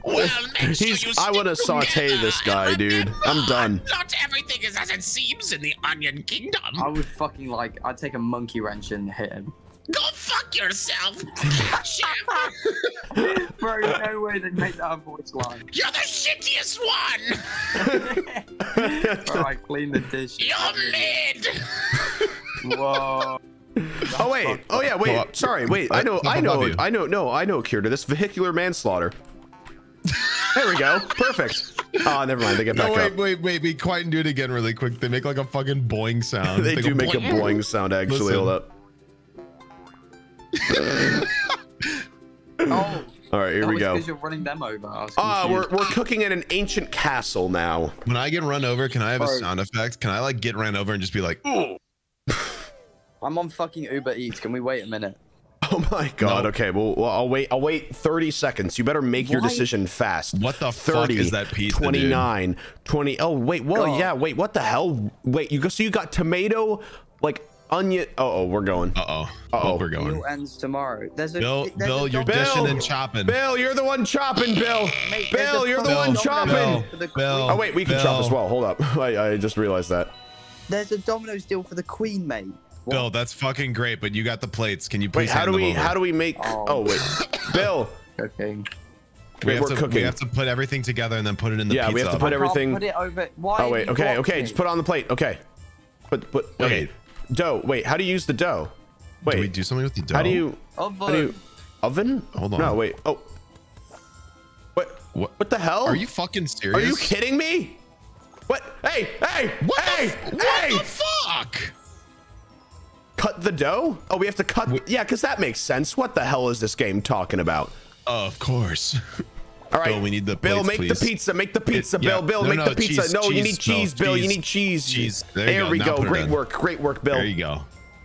Well, make sure you I want to saute this guy, dude. I'm done. Not everything is as it seems in the Onion Kingdom. I would fucking like. I'd take a monkey wrench and hit him. Go fuck yourself! Bro, no way they made that a voice line. You're the shittiest one! Bro, I cleaned the dish. You're mid! Whoa. That's oh wait, oh yeah, wait, what? sorry, wait, I know, I know, I know, I know, no, I know a cure to this, vehicular manslaughter. There we go, perfect. Oh, never mind, they get back no, wait, up. Wait, wait, wait, quiet and do it again really quick. They make like a fucking boing sound. they, they do make boing. a boing sound, actually, Listen. hold up. Uh. Oh. All right, here we go. You're running them over. I was uh, we're we're cooking in an ancient castle now. When I get run over, can I have a sound effect? Can I like get ran over and just be like, ooh, I'm on fucking Uber Eats. Can we wait a minute? Oh my God. No. Okay. Well, well, I'll wait. I'll wait thirty seconds. You better make what? your decision fast. What the fuck is that pizza? twenty-nine, twenty. Oh wait. Well, God. yeah. Wait. What the hell? Wait. You go. So you got tomato, like onion. Uh oh, we're going. Uh oh. Uh oh, we're going. Bill ends tomorrow. There's a, Bill. There's Bill, a you're Bill, dishing and chopping. Bill, you're the one chopping. Bill. Mate, Bill, you're the Bill, one chopping. Bill, Bill, oh wait, we can Bill. chop as well. Hold up. I, I just realized that. There's a Domino's deal for the Queen, mate. What? Bill, that's fucking great, but you got the plates. Can you please? Wait, how do we? Over? How do we make? Oh, oh wait, Bill. Okay. We, we have to. Cooking. We have to put everything together and then put it in the. Yeah, pizza we have to put oven. everything. Put it over. Why oh wait. Okay. Okay. Me? Just put it on the plate. Okay. Put. Put. Okay. Wait. Dough. Wait. How do you use the dough? Wait. Do we do something with the dough? How do you? Oven. How do you, oven? Hold on. No. Wait. Oh. What? What? What the hell? Are you fucking serious? Are you kidding me? What? Hey! Hey! What hey! The, what hey! the fuck? Cut the dough? Oh, we have to cut. Wait. Yeah, because that makes sense. What the hell is this game talking about? Uh, of course. All right. Bill, we need the plates, Bill, make please. the pizza. Make the pizza, it, Bill. Yeah. Bill, no, make no, the cheese, pizza. No, cheese, you need cheese, no, Bill. Cheese, you need cheese. cheese. There, there we go. go. Great work. Great work, Bill. There you go.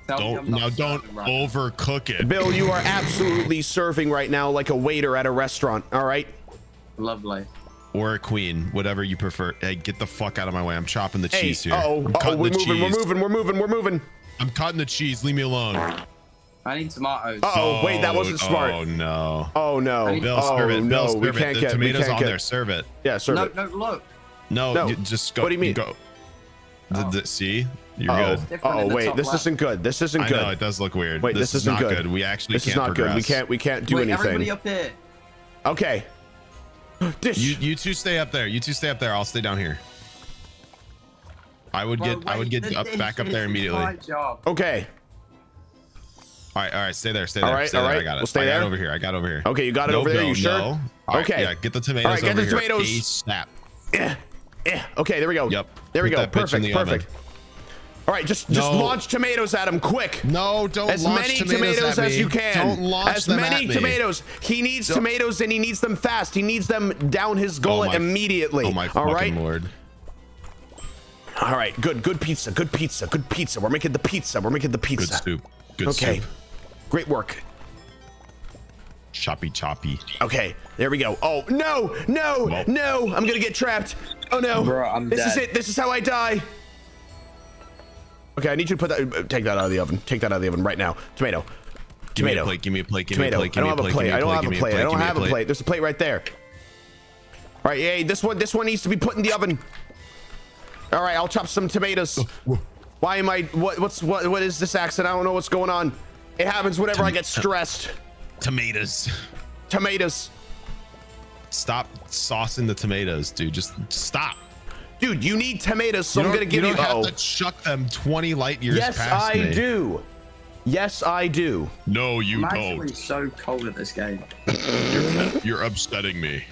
Don't, now don't overcook it. Bill, you are absolutely serving right now like a waiter at a restaurant. All right. Lovely. Or a queen, whatever you prefer. Hey, get the fuck out of my way. I'm chopping the hey, cheese here. Uh-oh. I'm cutting uh-oh, we're the moving. Cheese. We're moving. We're moving. We're moving. I'm cutting the cheese. Leave me alone. I need tomatoes. Uh oh, wait, that wasn't smart. Oh no. Oh no. Bill, oh, serve it. Bill, no, serve we can't it. The get, tomatoes we can't on get. there. Serve it. Yeah, serve no, it. No, no, look. No, no. You, just go. What do you mean? Go. Oh. The, the, see? You're uh -oh. good. Oh, oh wait, this left. isn't good. This isn't good. I know, it does look weird. Wait, this, this is not good. good. We actually this can't. This is not progress. good. We can't. We can't do wait, anything. Everybody up here. Okay. Dish. You, you two stay up there. You two stay up there. I'll stay down here. I would get Bro, wait, I would get up, back up there immediately. Okay. All right, all right, stay there, stay there. All right, stay all right. There. I got it. We'll stay I got there. Over here. I got it over here. Okay, you got it no, over there. No, you sure? No. All okay. Right, yeah, get the tomatoes. All right, get over the tomatoes. Here. Snap. Yeah. Yeah. Okay, there we go. Yep. There we Put go. Perfect. The perfect. Oven. All right, just just no. launch tomatoes at him quick. No, don't as launch tomatoes, tomatoes at me. As many tomatoes as you can. Don't launch as them many at me. tomatoes. He needs don't. tomatoes and he needs them fast. He needs them down his gullet immediately. Oh my fucking lord. All right, good, good pizza, good pizza, good pizza. We're making the pizza. We're making the pizza. Good soup. Good okay. soup. Okay. Great work. Choppy, choppy. Okay, there we go. Oh no, no, well, no! I'm gonna get trapped. Oh no! Bro, I'm this dead. is it. This is how I die. Okay, I need you to put that. Take that out of the oven. Take that out of the oven right now. Tomato. Tomato. Give me a plate. Give me a plate. Give me a plate. I don't have a plate. I don't have a plate. There's a plate right there. All right, yay! This one, this one needs to be put in the oven. All right, I'll chop some tomatoes. Why am I? What? What's? What? What is this accent? I don't know what's going on. It happens whenever Tom I get stressed. Tomatoes. Tomatoes. Stop saucing the tomatoes, dude. Just stop. Dude, you need tomatoes, so I'm gonna give you. You don't have to chuck them twenty light years past me. Yes, I do. Yes, I do. No, you don't. I'm actually so cold at this game. you're, you're upsetting me.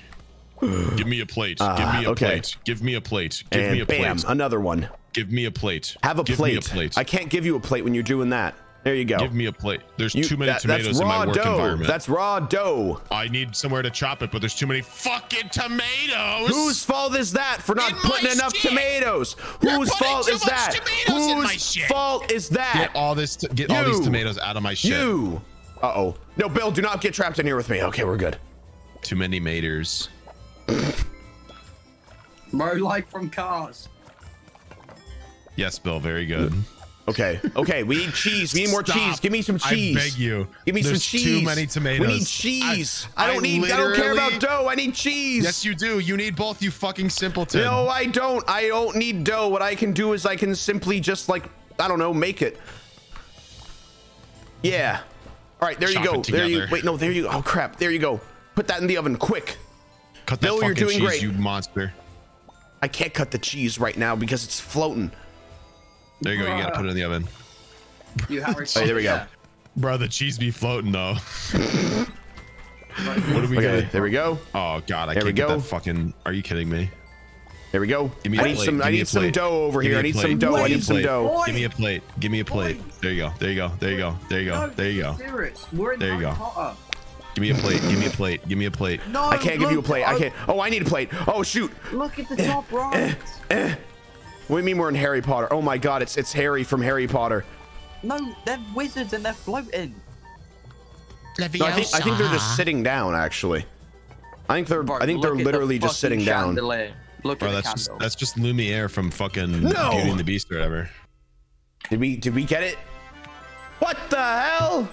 Give me a plate. Uh, Give me a okay. plate. Give me a plate. Give and me a plate. Bam, another one. Give me a plate. Have a Give plate. Me a plate. I can't give you a plate when you're doing that. There you go. Give me a plate. There's you, too many that, tomatoes in my work dough. environment. That's raw dough. I need somewhere to chop it, but there's too many fucking tomatoes. Whose fault is that for not in putting enough shit. tomatoes? Whose fault is that? Whose fault is that? Get all this. Get you. all these tomatoes out of my shit. You. Uh oh. No, Bill, do not get trapped in here with me. Okay, we're good. Too many maters. Bro, like from Cars. Yes, Bill. Very good. Okay. Okay. We need cheese. We need more Stop. cheese. Give me some cheese. I beg you. Give me There's some cheese. Too many tomatoes. We need cheese. I, I don't I need. I don't care about dough. I need cheese. Yes, you do. You need both. You fucking simpleton. No, I don't. I don't need dough. What I can do is I can simply just like I don't know, make it. Yeah. All right. There Chop you go. There you. Wait. No. There you. Oh crap. There you go. Put that in the oven quick. Cut that Bill, fucking you're doing cheese, great. you monster. I can't cut the cheese right now because it's floating. There you go. You got to put it in the oven. You have right, there we go. Bro, the cheese be floating, though. What do we okay, got? There we go. Oh, God. I there can't we go. Get that fucking... Are you kidding me? There we go. Give me I a need plate. some. Give I need some dough over here. I need some dough. I need some dough. Give me a plate. Give me a plate. There you go. There you go. There you go. There you go. There you go. There you go. Give me a plate. Give me a plate. Give me a plate. No, I can't give you a plate. I can't. Oh, I need a plate. Oh, shoot. Look at the top right. What do you mean we're in Harry Potter? Oh my God, it's it's Harry from Harry Potter. No, they're wizards and they're floating. No, I, think, I think they're just sitting down, actually. I think they're Bart, I think they're literally the just sitting chandelier. down. Look Bro, at that's, the just, that's just Lumiere from fucking no. Beauty and the Beast or whatever. Did we did we get it? What the hell?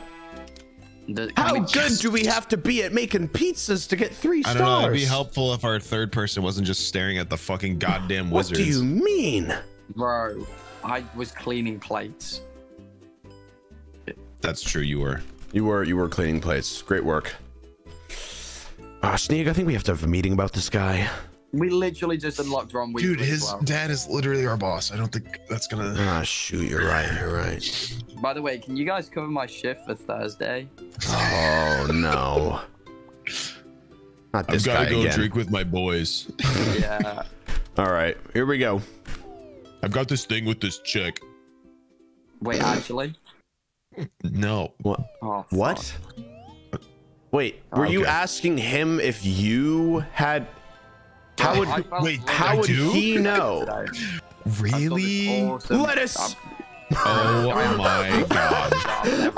The, How good just, do we have to be at making pizzas to get three stars? I don't know, it'd be helpful if our third person wasn't just staring at the fucking goddamn wizards. What do you mean? Bro, I was cleaning plates. That's true, you were. You were you were cleaning plates. Great work. Ah, uh, Sneeg, I think we have to have a meeting about this guy. We literally just unlocked Ron. Dude, his well. dad is literally our boss. I don't think that's gonna. Ah, shoot! You're right. You're right. By the way, can you guys cover my shift for Thursday? Oh no! Not this I've gotta guy go again. drink with my boys. Yeah. All right, here we go. I've got this thing with this chick. Wait, actually. No. What? Oh, what? Wait, were okay. you asking him if you had? How would wait? How would he know? Really? Awesome Let us. Job. Oh my god! Did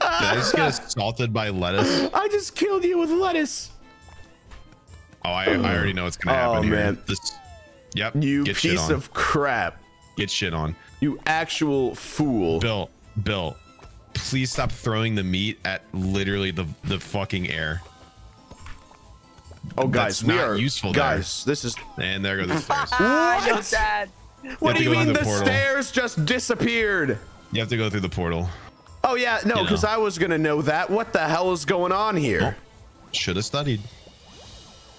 I just get assaulted by lettuce? I just killed you with lettuce. Oh, I, I already know what's gonna happen oh, here. Man. This, yep. You get piece shit of crap. Get shit on. You actual fool. Bill, Bill, please stop throwing the meat at literally the the fucking air. Oh guys, That's we not are useful guys. There. This is and there go the stairs. What? What do you mean the, the stairs just disappeared? You have to go through the portal. Oh yeah, no, because you know. I was gonna know that. What the hell is going on here? Oh, should have studied.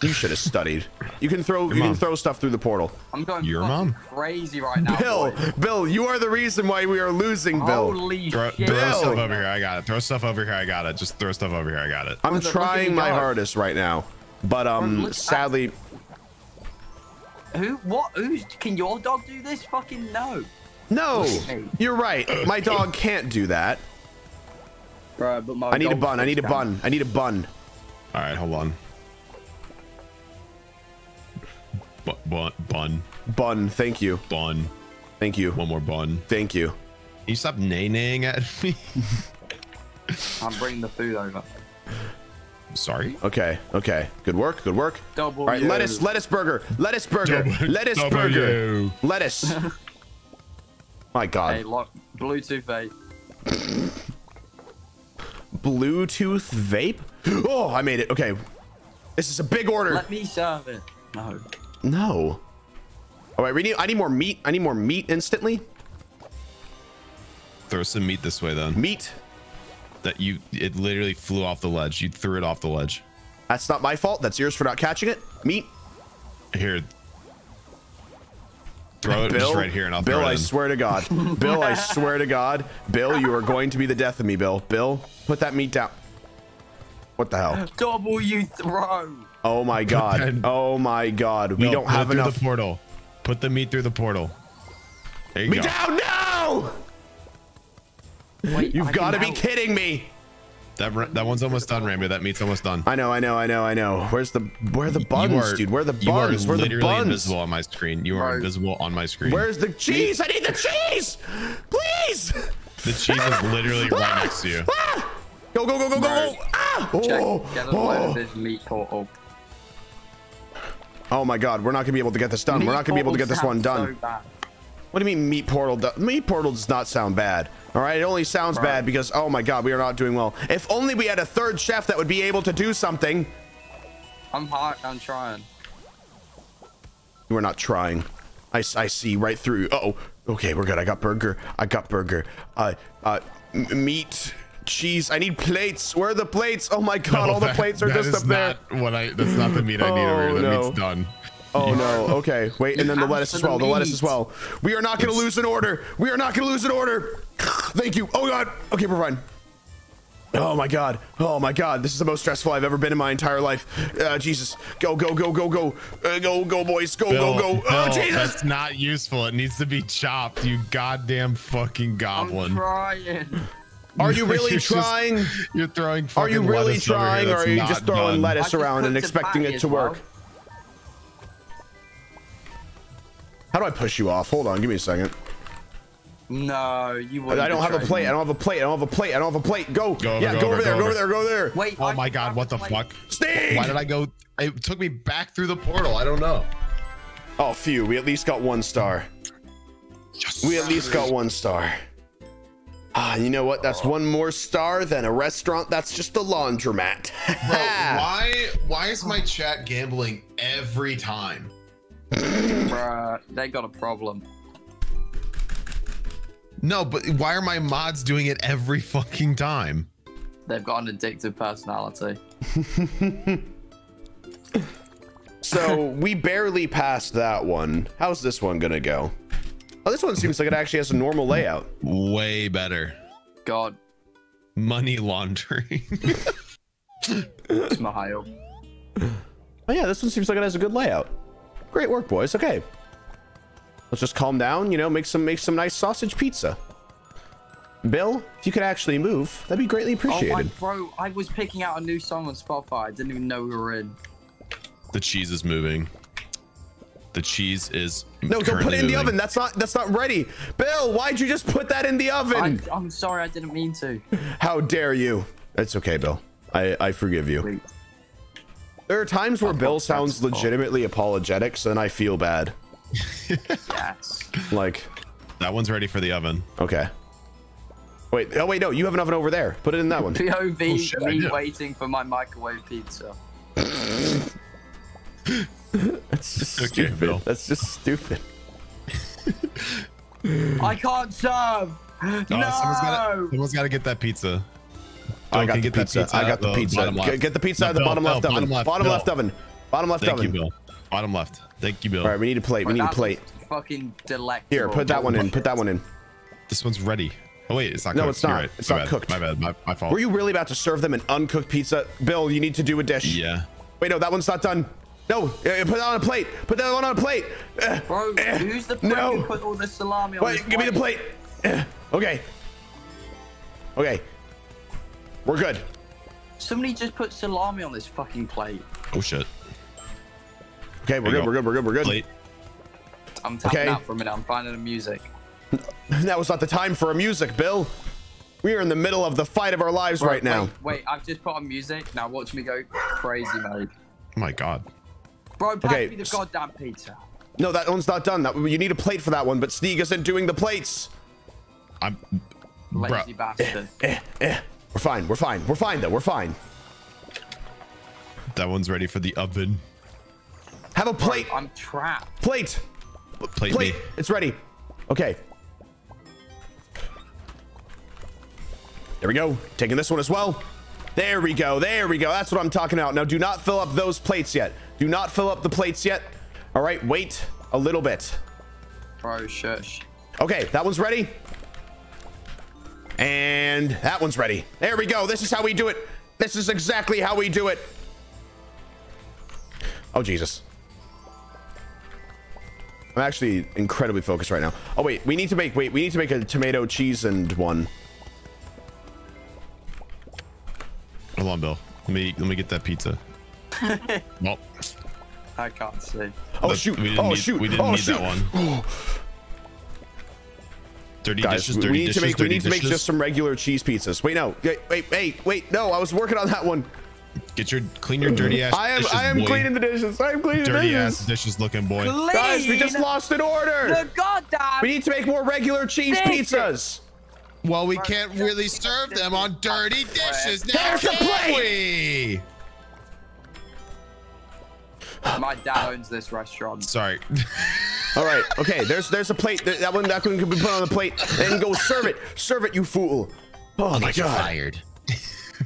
You should have studied. You can throw Your you mom. can throw stuff through the portal. I'm going Your mom. crazy right now. Bill, boy. Bill, you are the reason why we are losing, Bill. Holy throw, shit. Throw Bill. stuff over here. I got it. Throw stuff over here. I got it. Just throw stuff over here. I got it. I'm trying my hardest right now. But um, Look, sadly, I, who? What? Who's? Can your dog do this? Fucking no. No, you're right. My dog can't do that. Bro, but my I need a bun. I need down. a bun. I need a bun. All right, hold on. Bu bun. Bun. Bun. Thank you. Bun. Thank you. One more bun. Thank you. Can you stop nay-naying at me? I'm bringing the food over. Sorry. Okay. Okay. Good work. Good work. Double All right. You. Lettuce. Lettuce burger. Lettuce burger. Double, lettuce double burger. You. Lettuce. My God. Hey, look. Bluetooth vape. Bluetooth vape. Oh, I made it. Okay. This is a big order. Let me serve it. No. No. All right. We need. I need more meat. I need more meat instantly. Throw some meat this way then. Meat. That you it literally flew off the ledge. You threw it off the ledge. That's not my fault. That's yours for not catching it. Meat. Here. Throw it Bill, just right here and I'll Bill, throw it I in. swear to God. Bill, I swear to God. Bill, you are going to be the death of me, Bill. Bill, put that meat down. What the hell? Double you throw. Oh my God. Oh my God. Bill, we don't have enough. Put it through the portal. Put the meat through the portal. There you go. Meat down, no! Wait, You've got to be kidding me. That that one's almost done, Ranboo. That meat's almost done. I know, I know, I know, I know. Where's the where are the buns, are, dude? Where are the buns? You are where literally the buns? invisible on my screen. You are right. invisible on my screen. Where's the cheese? I need the cheese, please. The cheese is literally right next to you. Go go go go go go! Ah! Oh, Check, get oh. This meat portal. Oh my God, we're not gonna be able to get this done. Meat we're not gonna be able to get this one done. So what do you mean meat portal? Meat portal does not sound bad. All right, it only sounds right. bad because, oh my God, we are not doing well. If only we had a third chef that would be able to do something. I'm hot, I'm trying. You are not trying. I, I see right through. Uh oh, okay, we're good. I got burger, I got burger. Uh, uh, meat, cheese, I need plates. Where are the plates? Oh my God, no, all that, the plates are just up there. What I, that's not the meat I need oh, over here, the no. meat's done. Oh no, okay, wait, and then the lettuce as well, the lettuce as well. We are not gonna lose an order. We are not gonna lose an order. Thank you, oh God. Okay, we're fine. Oh my God, oh my God. This is the most stressful I've ever been in my entire life. Uh, Jesus, go, go, go, go, go. Uh, go, go boys, go, Bill, go, go. Oh Bill, Jesus. That's not useful, it needs to be chopped, you goddamn fucking goblin. I'm trying. Are you really you're trying? Just, you're throwing fucking Are you really trying or are you just throwing done. lettuce around and expecting it to well. work? How do I push you off? Hold on, give me a second. No, you wouldn't. I don't have a plate. I don't have a plate. I don't have a plate. I don't have a plate. Go. Go over, yeah, go, go over, over there. Go over. Go over there. Go there. Wait. Oh my God! What the fuck? Sneeg! Why did I go? It took me back through the portal. I don't know. Oh, phew. We at least got one star. Yes. We at least got one star. Ah, you know what? That's one more star than a restaurant. That's just a laundromat. Bro, why? Why is my chat gambling every time? Bruh, they got a problem. No, but why are my mods doing it every fucking time? They've got an addictive personality. So we barely passed that one. How's this one gonna go? Oh, this one seems like it actually has a normal layout. Way better. God. Money laundering. Smile. Oh yeah, this one seems like it has a good layout. Great work, boys. Okay. Let's just calm down, you know, make some make some nice sausage pizza. Bill, if you could actually move, that'd be greatly appreciated. Oh my bro, I was picking out a new song on Spotify. I didn't even know we were in. The cheese is moving. The cheese is no. Don't put it in moving. the oven. That's not. That's not ready. Bill, why'd you just put that in the oven? I, I'm sorry. I didn't mean to. How dare you? It's okay, Bill. I I forgive you. Wait. There are times where I Bill sounds legitimately cool. apologetic, so then I feel bad. Yes. Like that one's ready for the oven. Okay. Wait. Oh wait. No, you have an oven over there. Put it in that one. P O V. Oh, shit, me waiting for my microwave pizza. That's just okay, stupid. Bill. That's just stupid. I can't serve. Oh, no. Someone's got to get that pizza. Don't I got the pizza. pizza. I got the, the pizza. Get the pizza no, out of the Bill, bottom, Bill, left, bottom oven. left bottom Bill. left oven. Bottom left Thank oven. Thank you, Bill. Bottom left. Thank you, Bill. All right, we need a plate. Right, we need a plate. Fucking delectable. Here, put that one in. Put that one in. This one's ready. Oh wait, it's not. No, cooked. it's not. Right. It's my not bad. cooked. My bad. My, my fault. Were you really about to serve them an uncooked pizza, Bill? You need to do a dish. Yeah. Wait, no, that one's not done. No, put that on a plate. Put that one on a plate. Bro, uh, who's the plate no. who put all the salami on? Wait, give plate? me the plate. Uh, okay. Okay. We're good. Somebody just put salami on this fucking plate. Oh shit. Okay, we're good, go. we're good, we're good, we're good. Plate. I'm tapping okay. out for a minute. I'm finding the music. That was not the time for a music, Bill. We are in the middle of the fight of our lives Bro, right now. Wait, wait, I've just put on music. Now watch me go crazy, mate. Oh my God. Bro, pass okay. me the goddamn pizza. No, that one's not done. That, you need a plate for that one, but Sneeg isn't doing the plates. I'm... Lazy bastard. Eh, eh, eh. We're fine, we're fine. We're fine, though. We're fine. That one's ready for the oven. Have a plate. Bro, I'm trapped. Plate. Plate, plate. It's ready. Okay. There we go. Taking this one as well. There we go. There we go. That's what I'm talking about. Now, do not fill up those plates yet. Do not fill up the plates yet. All right, wait a little bit. Bro, shush. Okay, that one's ready. And that one's ready. There we go. This is how we do it. This is exactly how we do it. Oh, Jesus. I'm actually incredibly focused right now. Oh, wait, we need to make, wait, we need to make a tomato cheese and one. Hold on, Bill. Let me, let me get that pizza. Nope. I can't see. Oh, That's, shoot. We oh, need, shoot. We didn't oh, need shoot. that one. Dirty Guys, dishes, dirty we need dishes, to make, dirty We need dishes. to make just some regular cheese pizzas. Wait, no. Wait, wait, wait, wait. No, I was working on that one. Get your, clean your dirty ass I am, dishes, I am boy. cleaning the dishes. I am cleaning dirty the dishes. Dirty ass dishes looking, boy. Clean Guys, we just lost an order. The goddamn we need to make more regular cheese dishes. pizzas. Well, we can't really serve them on dirty dishes now, can we? My dad owns this restaurant. Sorry. All right. Okay. There's there's a plate. That one that one can be put on the plate and go serve it. Serve it, you fool. Oh my God. You're fired.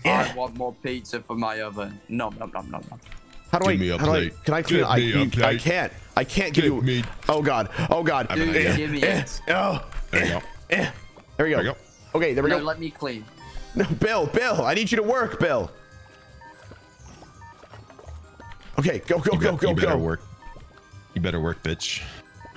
I want more pizza for my oven. No, no, no, no, no. How do I? Give me a plate. Can I clean? I I can't. I can't give you. Oh God. Oh God. Give me it. Oh. There you go. There we go. There we go. Okay, there we no, go. Let me clean. No, Bill, Bill, I need you to work, Bill. Okay, go, go, you go, go, you go. Better work. You better work, bitch.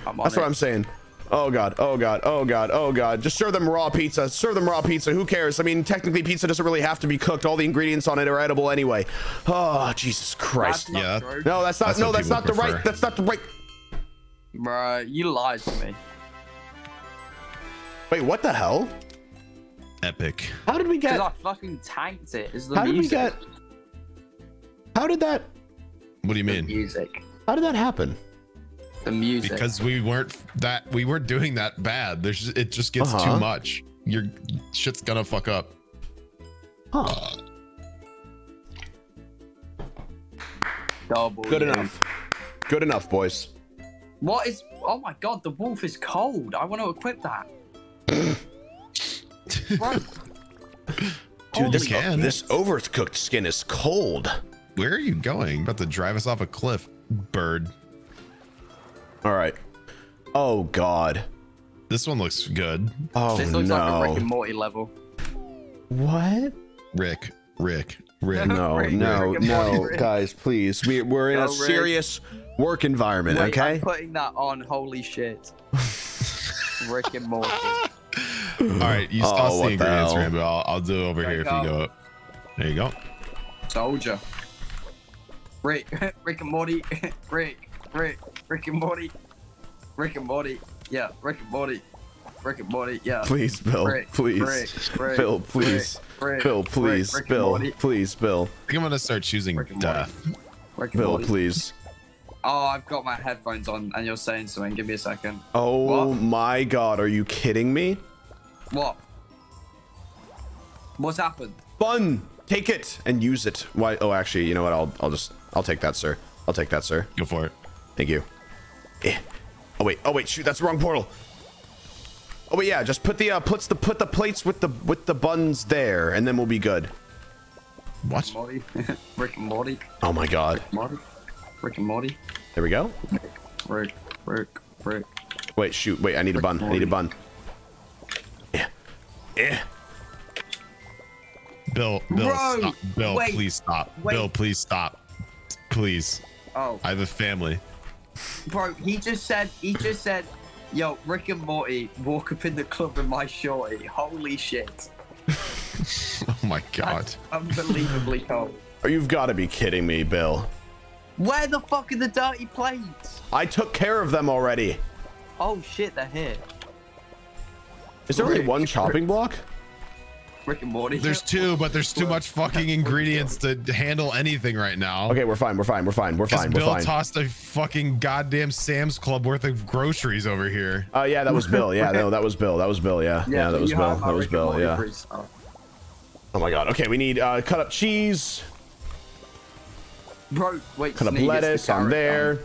I'm on That's it. what I'm saying. Oh God, oh God, oh God, oh God. Just serve them raw pizza. Serve them raw pizza. Who cares? I mean, technically, pizza doesn't really have to be cooked. All the ingredients on it are edible anyway. Oh Jesus Christ! Yeah. True. No, that's not. That's no, that's not prefer. the right. That's not the right. Bruh, you lied to me. Wait, what the hell? Epic. How did we get? Because I fucking tanked it. It's the how music. Did we get? How did that? What do you mean? The music. How did that happen? The music. Because we weren't that we weren't doing that bad. There's it just gets uh-huh. too much. Your shit's gonna fuck up. Huh. Uh. Double Good yeah. enough. Good enough, boys. What is? Oh my god, the wolf is cold. I want to equip that. Dude, this, this overcooked skin is cold. Where are you going? About to drive us off a cliff, bird. All right. Oh god, this one looks good. Oh this looks no. like a Rick and Morty level. What? Rick, Rick, Rick. No, Rick, no, Rick no, Morty, guys, please. We we're in no, a serious Rick. work environment. Wait, okay. I'm putting that on. Holy shit. Rick and Morty. All right, you saw oh, the ingredients, Ranboo. I'll, I'll do it over there here you if you go up. There you go. Soulja. Rick, Rick and Morty, Rick, Rick, Rick and Morty, Rick and Morty, yeah, Rick and Morty, Rick and Morty, yeah. Please, Bill, Rick, please, Rick, Rick, Bill, please, Rick, Bill, please, Rick, Bill, Rick, Bill, please, Bill. I think I'm gonna start choosing death. Rick and Bill, Morty. please. Oh, I've got my headphones on, and you're saying something. Give me a second. Oh what? my God, are you kidding me? What? What's happened? Bun, take it and use it. Why? Oh, actually, you know what? I'll, I'll just, I'll take that, sir. I'll take that, sir. Go for it. Thank you. Eh. Oh wait, oh wait, shoot, that's the wrong portal. Oh wait, yeah, just put the, uh, puts the, put the plates with the, with the buns there, and then we'll be good. What? Morty. Rick and Morty. Oh my God. Rick and Morty. Rick and Morty. There we go. Rick, Rick, Rick, Rick. Wait, shoot, wait, I need Rick a bun. I need a bun. Yeah. Bill, Bill, Bro, stop. Bill, wait, please stop. Wait. Bill, please stop. Please. Oh. I have a family. Bro, he just said, he just said, yo, Rick and Morty, walk up in the club with my shorty. Holy shit. Oh my God. That's unbelievably cold. You've got to be kidding me, Bill. Where the fuck are the dirty plates? I took care of them already. Oh shit, they're here. Is there Rick, only one chopping Rick, block? Rick and Morty. There's two, but there's too much fucking ingredients to handle anything right now. Okay, we're fine. We're fine. We're fine. We're fine. We're Bill fine. tossed a fucking goddamn Sam's Club worth of groceries over here. Oh uh, yeah, that was Bill. Yeah, no, that was Bill. That was Bill. Yeah, yeah, yeah that was Bill. That was Rick Bill. Yeah. Oh. oh my god. Okay, we need uh, cut up cheese. Bro, wait. Cut up lettuce the on there.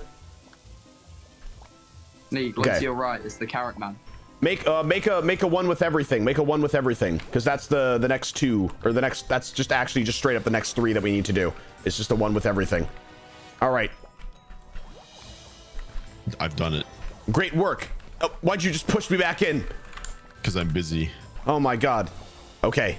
Sneeg, look okay. to your right. It's the carrot man. Make uh make a make a one with everything. Make a one with everything, because that's the the next two or the next. That's just actually just straight up the next three that we need to do. It's just a one with everything. All right. I've done it. Great work. Oh, why'd you just push me back in? Because I'm busy. Oh my god. Okay.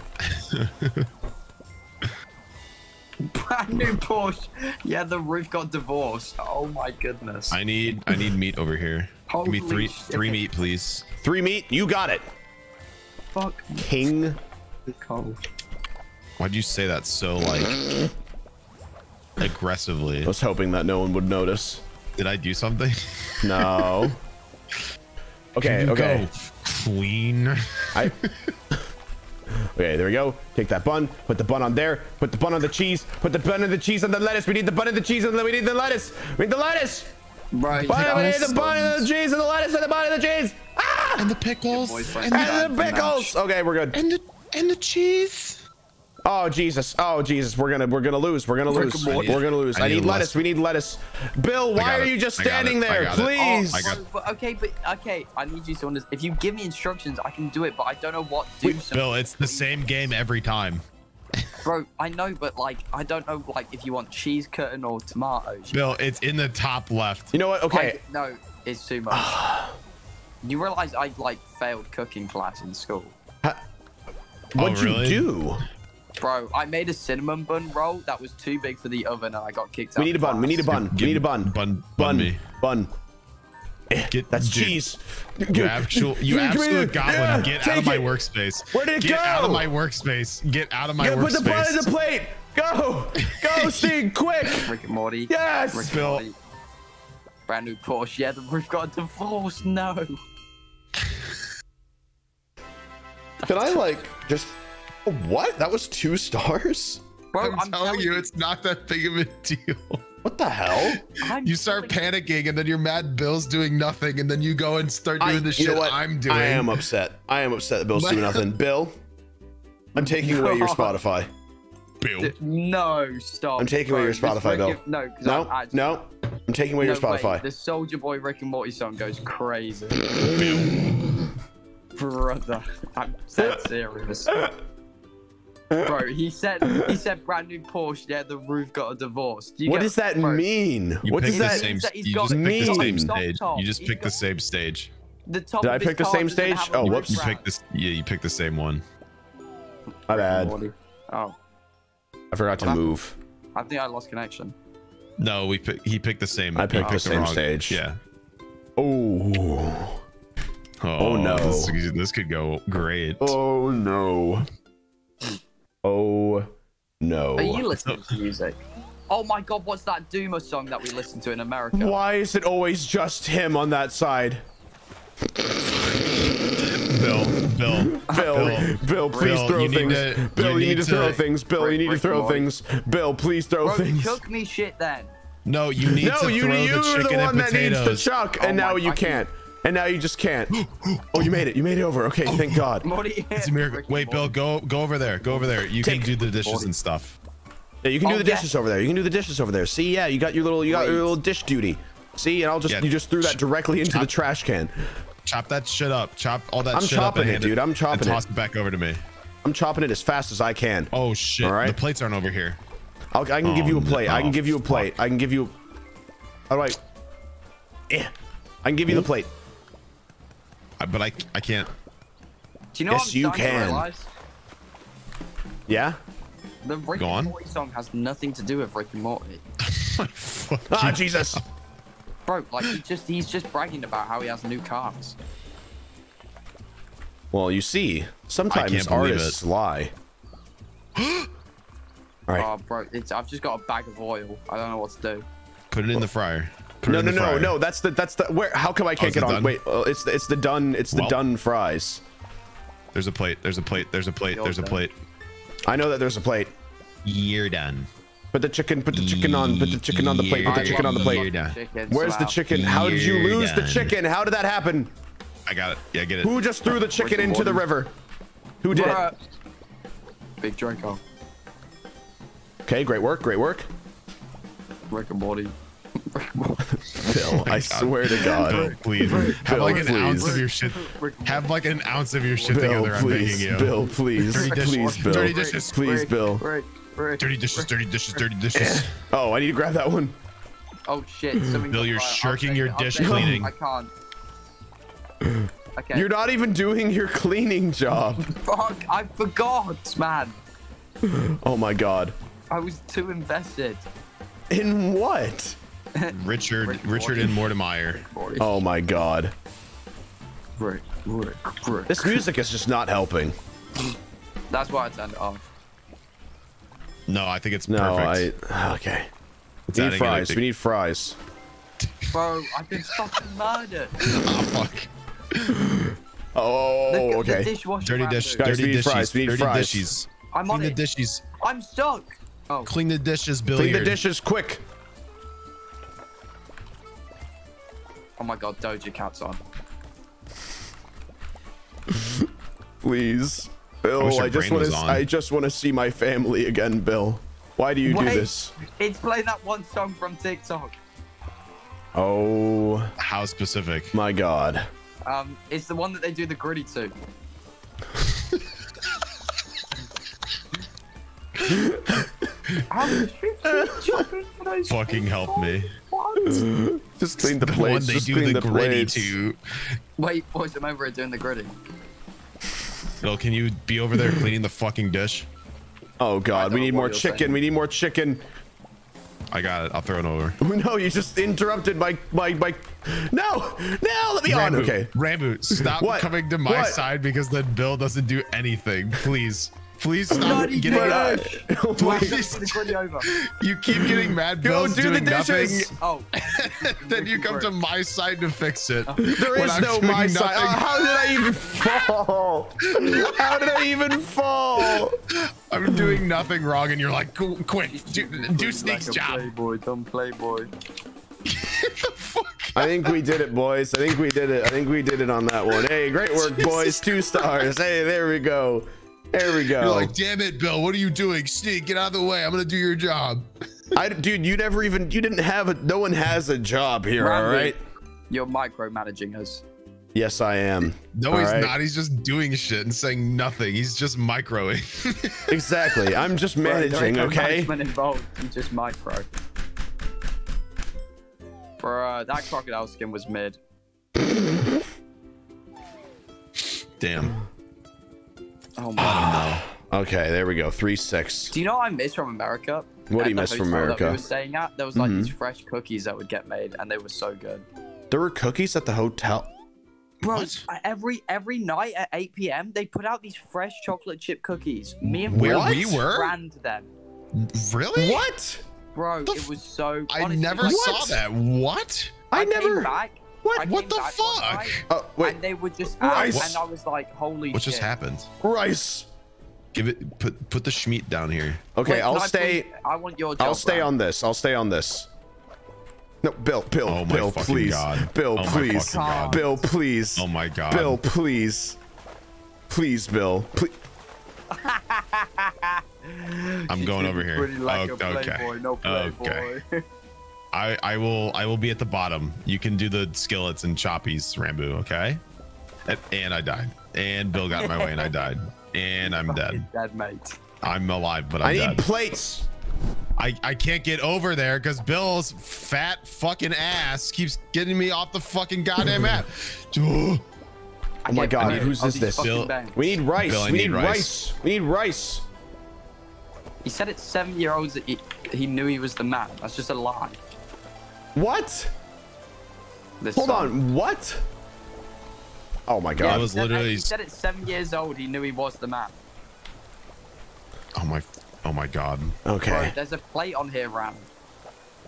Brand new Porsche. Yeah, the roof got divorced. Oh my goodness. I need I need meat over here. Give me three shit. three meat, please. Three meat, you got it. Fuck King. Why'd you say that so like aggressively? I was hoping that no one would notice. Did I do something? No. Okay, Can you okay. Go clean. I Okay, there we go. Take that bun, put the bun on there, put the bun on the cheese, put the bun on the cheese and the lettuce. We need the bun and the cheese and the, we need the lettuce. We need the lettuce! Right, but I need the bun and the cheese and the lettuce and the bun and the cheese. Ah! And the pickles. And, and the pickles. Okay, we're good. And the and the cheese. Oh Jesus! Oh Jesus! We're gonna we're gonna lose. We're gonna lose. We're gonna lose. I, I need, need lettuce. lettuce. We need lettuce. Bill, why are you just standing there? Please. Oh, but, okay, but okay. I need you to understand. If you give me instructions, I can do it. But I don't know what to do. Bill, it's the same game every time. Bro, I know, but like, I don't know, like, if you want cheese curtain or tomatoes. Bill, it's in the top left. You know what? Okay. I, no, it's too much. You realize I like failed cooking class in school. Ha What'd oh, really? you do? Bro, I made a cinnamon bun roll that was too big for the oven, and I got kicked out. We need a bun. Class. We need a bun. Give, we need a bun. Bun. Bun. Me. Bun. Get, That's dude, cheese. You actual, you absolute goblin. Yeah, get out of my it. workspace. Where did it get go? Get out of my workspace. Get out of my yeah, workspace. Put the bun in the plate. Go. Go, Sneeg, quick. Rick and Morty. Yes. Rick Bill. Morty. Brand new Porsche. Yeah, the roof got divorced. No. Can I like just what? That was two stars? Bro, I'm, I'm telling, telling you, you, it's not that big of a deal. What the hell? I'm you start panicking, and then you're mad Bill's doing nothing, and then you go and start doing I, the shit I'm doing. I am upset. I am upset that Bill's doing nothing. Bill, I'm taking no. away your Spotify. Bill. No, stop. I'm taking bro. away your Spotify, Bill. Of, no, no, I'm actually, no, I'm taking away no, your Spotify. Wait, the Soulja Boy Rick and Morty song goes crazy. Bill. Brother, I'm dead serious. Bro, he said he said brand new Porsche. Yeah, the roof got a divorce. You what get, does that bro, mean? You what does that mean? You just pick the same stage. You just pick the same stage. Did I pick the same stage? Oh, whoops! You pick this. Yeah, you pick the same one. My bad. Oh, I forgot to move. I think I lost connection. No, we pick, he picked the same. I picked the same stage. Yeah. Oh. Oh no. This, this could go great. Oh no. Oh no. Are you listening to music? Oh my god, what's that Duma song that we listen to in America? Why is it always just him on that side? Bill, Bill, Bill, Bill, please Bill, throw things. To, Bill, you, you need, need to throw things. Bill, you need to throw things. Bill, please throw Bro, things. Cook me shit then. No, you need no, to you, throw you the chicken the one and that potatoes. Needs to chuck, oh and now you can't. Can... And now you just can't. Oh, you made it. You made it over. Okay, thank God. It's a miracle. Wait, Bill, go go over there. Go over there. You Take can do the dishes and stuff. Yeah, you can do oh, the dishes yeah. over there. You can do the dishes over there. See, yeah, you got your little you got Wait. your little dish duty. See, and I'll just yeah. you just threw that directly into Chop. the trash can. Chop that shit up. Chop all that I'm shit up. I'm chopping it, dude. I'm chopping and it. Toss it back over to me. I'm chopping it as fast as I can. Oh shit. All right. The plates aren't over here. I'll, I can oh, give you a plate. No. I can give you a plate. Fuck. I can give you How do I Yeah. I can give you the plate. But I, I can't. Do you know yes, you can. Yeah? The Rick Go and Morty on. song has nothing to do with Rick and Morty. Ah, Jesus. Bro, like, he just, he's just bragging about how he has new cars. Well, you see, sometimes artists lie. All right. Oh, bro, it's, I've just got a bag of oil. I don't know what to do. Put it in the fryer. No, no, no, no. That's the that's the where. How come I can't get on? Wait, uh, it's it's the done. It's the done fries. There's a plate. There's a plate. There's a plate. There's a plate. I know that there's a plate. You're done. Put the chicken. Put the chicken on. Put the chicken on the plate. Put the chicken on the plate. Where's the chicken? How did you lose the chicken? How did that happen? I got it. Yeah, I get it. Who just threw the chicken into the river? Who did it? Big Draco. Okay, great work. Great work. Rick and Morty. Bill, I swear to God. Bill, please. Bill, have like an please. ounce of your shit. Have like an ounce of your shit Bill, together. Please, I'm begging you. Bill, please. Dirty dishes. Please, Bill. Dirty dishes. Please, Bill. Rick, Rick, Rick, dirty dishes. Rick, dirty dishes. Dirty dishes. Oh, I need to grab that one. Oh shit! Bill, you're shirking your it, dish cleaning. I can't. Okay. You're not even doing your cleaning job. Fuck! I forgot, man. Oh my God. I was too invested. In what? Richard, Rick Richard, Morty. and Mortimer. Oh my God! Rick, Rick, Rick. This music is just not helping. That's why I turned it off. No, I think it's no, perfect. No, I. Okay. It's we need fries. Anything. We need fries. Bro, I've been fucking murdered. Oh fuck. Oh, the, okay. The dirty dish. Guys, dirty we need dishes. Fries. We need dirty fries. Dishes. I'm on Clean it. the dishes. I'm stuck. Oh. Clean the dishes, Billy. Clean the dishes, quick. Oh my God, Doja Cat's on. Please, Bill. I, I just want to—I just want to see my family again, Bill. Why do you Wait, do this? It's playing that one song from TikTok. Oh, how specific! My God. Um, it's the one that they do the gritty to. Fucking help me. What? Just clean the plates. The they just do clean the, the gritty too. Wait, boys, I'm over it doing the gritty. Bill, can you be over there cleaning the fucking dish? Oh God, we need more chicken. Saying. We need more chicken. I got it. I'll throw it over. No, you just interrupted my my my. No, no, let me Ranboo, on. Okay, Ranboo, stop what? coming to my what? side because then Bill doesn't do anything. Please. Please stop getting mad. You keep getting mad. Bill's do doing the dishes. Nothing. Oh. Then you come to my side to fix it. Oh. There is no my side. Oh, how did I even fall? How did I even fall? I'm doing nothing wrong, and you're like, quick, do, do Sneeg's job. Playboy, don't playboy. I think we did it, boys. I think we did it. I think we did it on that one. Hey, great work, boys. Two stars. Hey, there we go. There we go. You're like, damn it, Bill. What are you doing? Sneeg, get out of the way. I'm gonna do your job. I, dude, you never even. You didn't have a. No one has a job here. Ranboo, all right. You're micromanaging us. Yes, I am. No, all he's right? not. He's just doing shit and saying nothing. He's just microing. Exactly. I'm just managing. Bro, okay. Management involved. You just micro. Bruh, that crocodile skin was mid. Damn. Oh my. No. Okay, there we go. three six. Do you know what I miss from America? What do you miss from America? That we were staying at, there was like mm-hmm. these fresh cookies that would get made, and they were so good. There were cookies at the hotel. Bro, what? every every night at eight p m they put out these fresh chocolate chip cookies. Me and Where we were ran to them. Really? What? Bro, the it was so. Honestly, I never like, saw that. What? I, I never. Back, what? I what the fuck? Night, uh, wait. And they were just out, Rice. And I was like, holy. What shit. Just happened? Rice. Give it. Put put the schmeat down here. Okay, wait, I'll stay. Please, I want your. Job, I'll stay bro. on this. I'll stay on this. No, Bill. Bill. Oh Bill, please. God. Bill, oh please. God. Bill, please. Oh my God. Bill, please. Please, Bill. Please. I'm going over here. Like okay. Playboy, no playboy. Okay. I I will I will be at the bottom. You can do the skillets and choppies, Ranboo. Okay. And, and I died. And Bill got in my way, and I died. And I'm dead. Dead, mate. I'm alive, but I'm I dead. I need plates. I I can't get over there because Bill's fat fucking ass keeps getting me off the fucking goddamn map. Oh my God! Need, who's this? This? Bill, we need rice. Bill, we need, need rice. rice. We need rice. He said it's seven-year-olds that he, he knew he was the man. That's just a lie. What? This Hold song. on. What? Oh my God! Yeah, I was literally. He said it's seven years old. He knew he was the man. Oh my! Oh my God! Okay. Bro, there's a plate on here, Ram.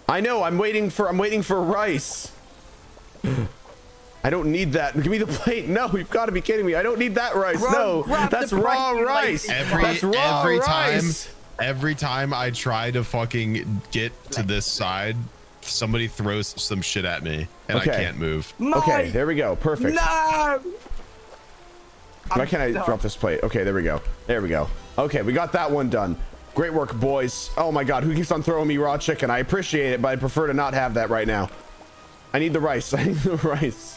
I know. I'm waiting for. I'm waiting for rice. I don't need that. Give me the plate. No, you've got to be kidding me. I don't need that rice. Bro, no, that's raw rice. Every, that's raw every rice. Time, every time I try to fucking get to this side, somebody throws some shit at me, and okay. I can't move. My, okay, there we go. Perfect. No. Why can't I drop this plate? Okay, there we go. There we go. Okay, we got that one done. Great work, boys. Oh my God, who keeps on throwing me raw chicken? I appreciate it, but I prefer to not have that right now. I need the rice. I need the rice.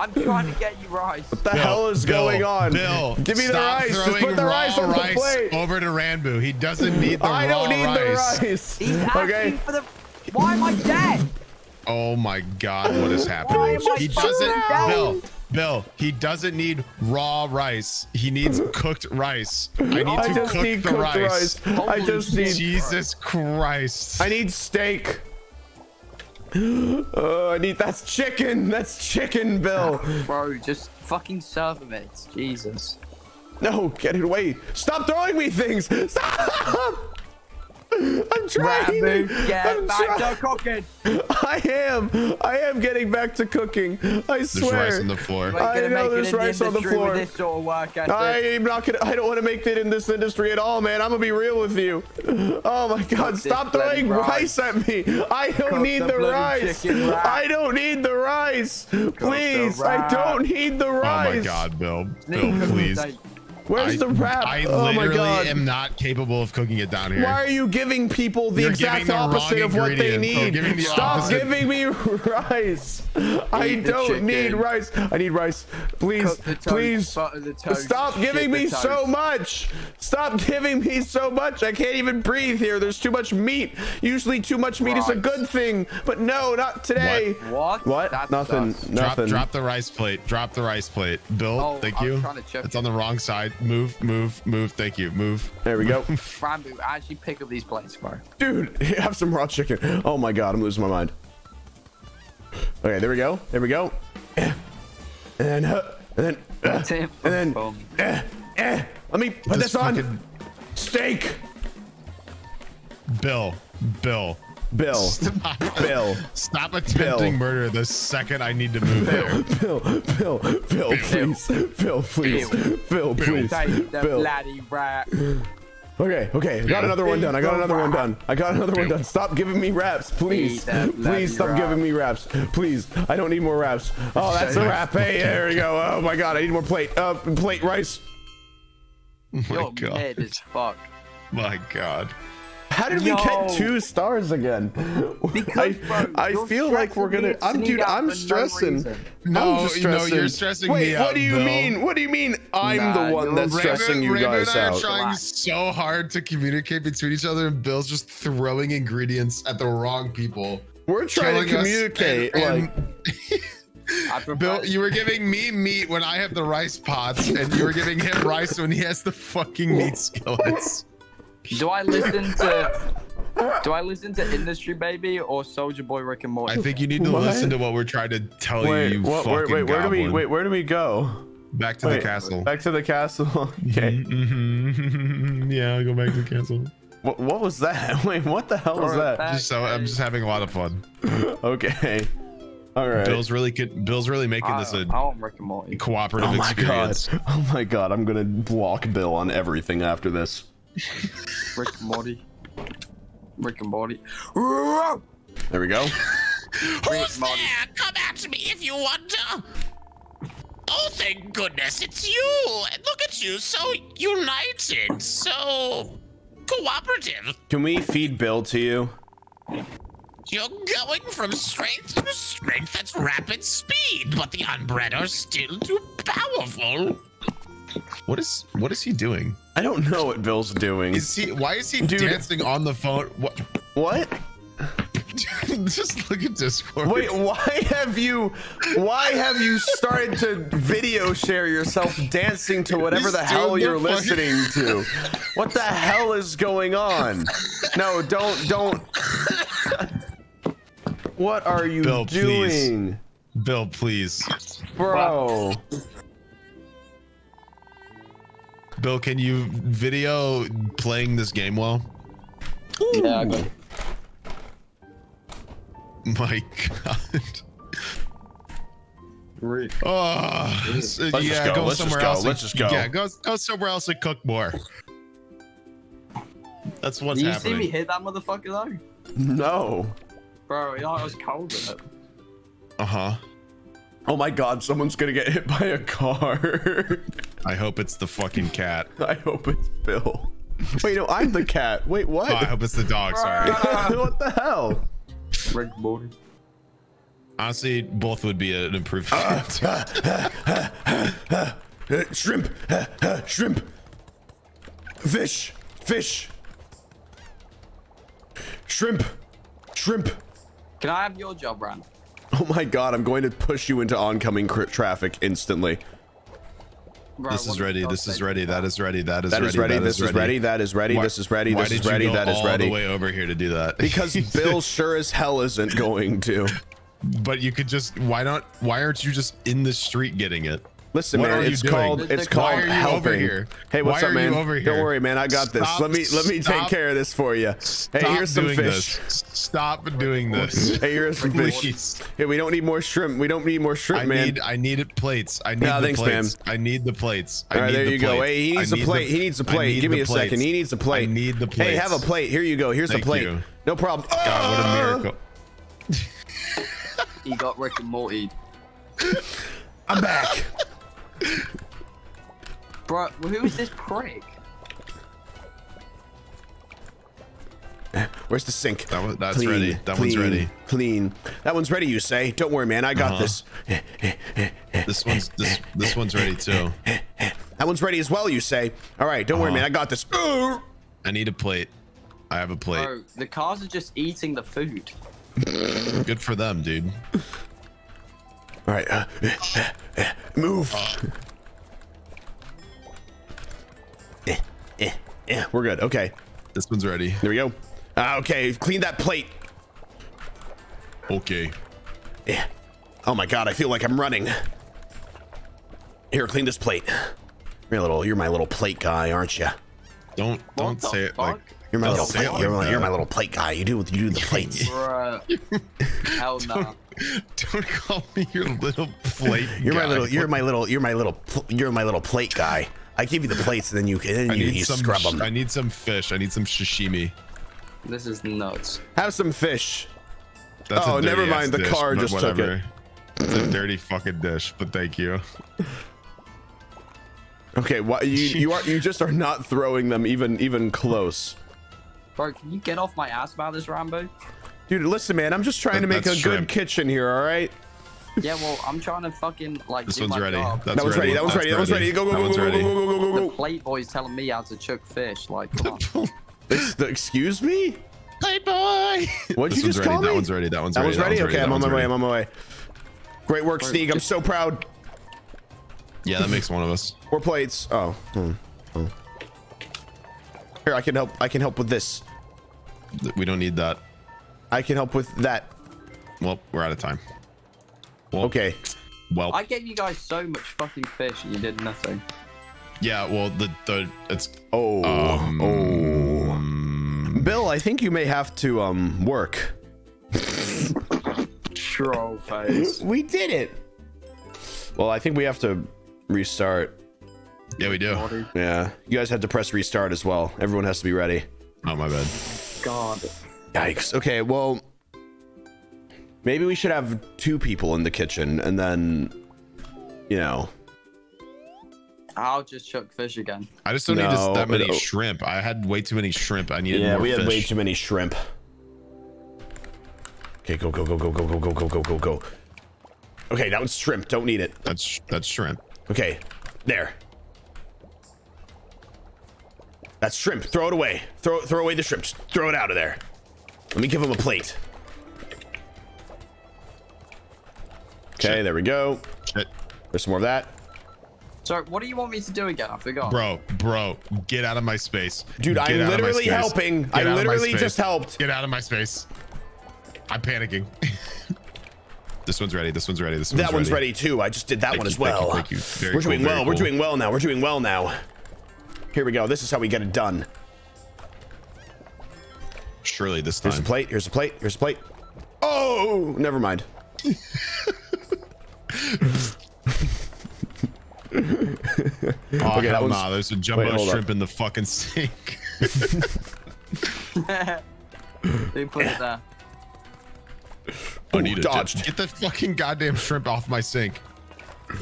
I'm trying to get you rice. What the Bill, hell is Bill, going on? Bill, give me the rice. Just put the rice on the plate. Over to Ranboo. He doesn't need the I raw don't need rice. the rice. He's asking okay. for the. Why am I dead? Oh my God! What is happening? He doesn't. Bill, Bill. He doesn't need raw rice. He needs cooked rice. I need I to just cook need the cooked rice. rice. I just need. Jesus Christ! I need steak. Oh, I need that's chicken. That's chicken, Bill. Bro, just fucking serve him it. Jesus. No, get it away. Stop throwing me things. Stop. I'm trying. Ranboo, get I'm back try to cooking. I am. I am getting back to cooking. I swear. There's rice on the floor. I know there's rice on the floor. This sort of work, I I'm not gonna, I don't want to make it in this industry at all, man. I'm gonna be real with you. Oh my God! Stop throwing rice at me. I don't need the rice. I don't need the rice. Please, I don't need the rice. Oh my God, Bill. Bill, please. Where's I, the wrap? I oh literally my God. am not capable of cooking it down here. Why are you giving people the You're exact the opposite of what they need? The Stop opposite. giving me rice. Eat I don't need rice. I need rice. Please, toast, please. Stop giving me so much. Stop giving me so much. I can't even breathe here. There's too much meat. Usually too much meat rice. is a good thing, but no, not today. What? What? what? That nothing. Sucks. Nothing. Drop, drop the rice plate. Drop the rice plate. Bill, oh, thank I'm you. It's on the wrong side. Move, move, move. Thank you. Move. There we go. Ranboo, actually pick up these plates, bro. Dude, have some raw chicken. Oh my God, I'm losing my mind. Okay, there we go. There we go. And then, uh, and then, uh, and then, uh, and then, uh, Let me put this, this on. Steak. Bill. Bill. Bill. Stop. Bill. Stop attempting Bill. murder the second I need to move Bill. there. Bill. Bill. Bill. Bill, please. Bill, please. Bill, please. Bill. Bill. Okay, okay, I got another one done. I got another one done. I got another one done. Stop giving me raps, please. Please stop giving me raps, please. I don't need more raps. Oh, that's a wrap. Hey, there we go. Oh my God, I need more plate. Uh, plate rice. Oh my God. Yo, mad as fuck. My God. How did Yo. we get two stars again? Because, bro, I, I feel like we're gonna. I'm dude. I'm stressing. No, I'm just stressing. No, you're stressing Wait, me out. Wait, what do you Bill. mean? What do you mean? I'm nah, the one that's Raven, stressing you Raven guys and I out. are trying so hard to communicate between each other, and Bill's just throwing ingredients at the wrong people. We're trying to communicate. And, and, like. Bill, you were giving me meat when I have the rice pots, and you were giving him rice when he has the fucking meat skillets. Do I listen to do I listen to Industry Baby or Soulja Boy Rick and Morty? I think you need to what? listen to what we're trying to tell wait, you. What, fucking wait, wait, where do we wait? Where do we go? Back to wait, the castle. Back to the castle. Okay. Mm-hmm. Yeah, I'll go back to the castle. What, what was that? Wait, what the hell was that? Just so I'm just having a lot of fun. Okay. All right. Bill's really good. Bill's really making I, this a I Rick and Morty. cooperative oh my experience. God. Oh my God! I'm gonna block Bill on everything after this. Rick and Morty. Rick and Morty. There we go. Who's there? Come at me if you want to. Oh, thank goodness, it's you. Look at you, so united, so cooperative. Can we feed Bill to you? You're going from strength to strength at rapid speed, but the unbred are still too powerful. What is what is he doing? I don't know what Bill's doing. Is he? Why is he Dude. dancing on the phone? What? What? Just look at Discord. Wait, why have you? Why have you started to video share yourself dancing to whatever He's the hell you're the listening to? What the hell is going on? No, don't, don't. What are you Bill, doing? Please. Bill, please, bro. Wow. Bill, can you video playing this game well? Yeah, okay. My God. Great. Oh, let's yeah, go, go let's somewhere go. else. Let's just go. Yeah, go, go somewhere else and cook more. That's what's Did you happening. You see me hit that motherfucker though? No. Bro, you know, I was cold in it. Uh-huh. Oh my God, someone's gonna get hit by a car. I hope it's the fucking cat. I hope it's Bill. Wait, no, I'm the cat. Wait, what? Oh, I hope it's the dog, sorry. What the hell? Rick Morty. Honestly, both would be an improvement. Uh, shrimp, shrimp. Fish, fish. Shrimp, shrimp. Can I have your job, Ron? Oh my God, I'm going to push you into oncoming traffic instantly. Bro, this is ready. This is ready. That is ready. That is ready. That is ready. This is ready. That is ready. This is ready. This is ready. That is ready. All the way over here to do that because Bill sure as hell isn't going to. But you could just why not? Why aren't you just in the street getting it? Listen, man, it's called it's called helping. Hey, what's up, man? Don't worry, man. I got this. Let me let me take care of this for you. Hey, here's some fish. Stop doing this. Hey, here's some fish. Hey, we don't need more shrimp. We don't need more shrimp, man. I need I needed plates. I need the plates. I need the plates. All right, there you go. Hey, he needs a plate. He needs a plate. Give me a second. He needs a plate. I need the plate. Hey, have a plate. Here you go. Here's a plate. No problem. God, what a miracle. He got Rick and Morty. I'm back. Bro, who is this prick? Where's the sink? That one, that's clean, ready. That clean, one's ready. Clean. That one's ready. You say? Don't worry, man. I got uh-huh. this. This one's this. This one's ready too. That one's ready as well. You say? All right. Don't uh-huh. worry, man. I got this. I need a plate. I have a plate. Bro, the cars are just eating the food. Good for them, dude. All right, uh, uh, uh, move. Uh, uh, uh, we're good. Okay, this one's ready. There we go. Uh, okay, clean that plate. Okay. Yeah. Oh my God, I feel like I'm running. Here, clean this plate. You're a little, you're my little plate guy, aren't you? Don't don't say it fuck? like you're my don't little plate. Like you're, my, you're my little plate guy. You do you do the plates. Hell no. Nah. Don't call me your little plate. You're guy. my little. You're my little. You're my little. You're my little plate guy. I give you the plates, and then you and you, you some, scrub them. I need some fish. I need some sashimi. This is nuts. Have some fish. That's oh, never mind. The dish, car just whatever. took it. It's a dirty fucking dish, but thank you. Okay, why you you are you just are not throwing them even even close. Bro, can you get off my ass about this, Ranboo? Dude, listen, man. I'm just trying that, to make a shrimp. good kitchen here. All right. Yeah, well, I'm trying to fucking like. This do one's my ready. Job. That's that one's ready. ready. That one's ready. That one's ready. Go go go go, ready. go go go go go go. The plate boy's telling me how to chuck fish. Like, come on. It's the, excuse me. Plate boy. What you just ready. call that me? That one's ready. That one's that ready. That one's ready. Okay, that I'm on my way. I'm on my way. Great work, Sneeg. I'm so proud. Yeah, that makes one of us. Four plates. Oh. Hmm. Hmm. Here, I can help. I can help with this. We don't need that. I can help with that. Well, we're out of time. Well, okay. Well, I gave you guys so much fucking fish and you did nothing. Yeah. Well, the the it's. Oh. Um, oh. Um, Bill, I think you may have to um work. Troll face. We did it. Well, I think we have to restart. Yeah, we do. Yeah, you guys have to press restart as well. Everyone has to be ready. Oh my bad. God. Yikes. Okay, well, maybe we should have two people in the kitchen and then, you know. I'll just chuck fish again. I just don't no, need this, that many no. shrimp. I had way too many shrimp. I needed yeah, more fish. Yeah, we had way too many shrimp. Okay, go, go, go, go, go, go, go, go, go, go, go. Okay, that one's shrimp. Don't need it. That's, that's shrimp. Okay, there. That's shrimp. Throw it away. Throw, throw away the shrimp. Just throw it out of there. Let me give him a plate. Okay, Shit. there we go. Shit. There's some more of that. So, what do you want me to do again? I forgot. Bro, bro, get out of my space. Dude, get I'm literally helping. Get I literally just helped. Get out of my space. I'm panicking. This one's ready. This one's ready. This one's that ready. one's ready too. I just did that thank one you, as well. Thank you, thank you. We're cool, doing well. Cool. We're doing well now. We're doing well now. Here we go. This is how we get it done. Surely this time. Here's a plate. Here's a plate. Here's a plate. Oh, never mind. Oh, okay, hell nah, there's a jumbo Wait, shrimp up. in the fucking sink. They put it there. Ooh, I need it. Dodged. Get the fucking goddamn shrimp off my sink.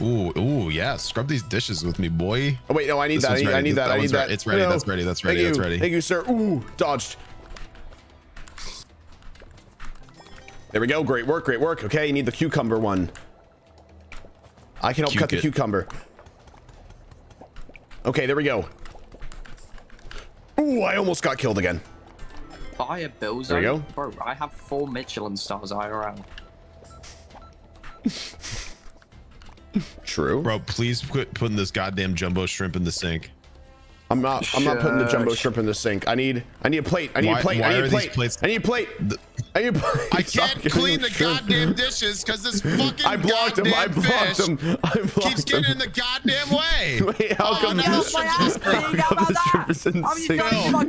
Ooh, ooh, yeah. Scrub these dishes with me, boy. Oh wait, no, I need this that. I need, I need that. that. I need that. It's ready. No. That's ready. That's ready. That's ready. Thank you, sir. Ooh, dodged. There we go. Great work. Great work. Okay, you need the cucumber one. I can help Cuc cut it. the cucumber. Okay, there we go. Ooh, I almost got killed again. Buy a Bill's. There we go. Bro, I have four Michelin stars I R L. True. Bro, please quit putting this goddamn jumbo shrimp in the sink. I'm not. I'm not putting the jumbo shrimp in the sink. I need. I need a plate. I need why, a plate. I need a plate. Plates? I need a plate. I need a plate. I can't clean the shrimp. goddamn dishes because this fucking I blocked goddamn him. I blocked fish him. I blocked keeps him. getting in the goddamn way. Wait, how oh, come no, this shrimp, ass, how come the shrimp is in the sink?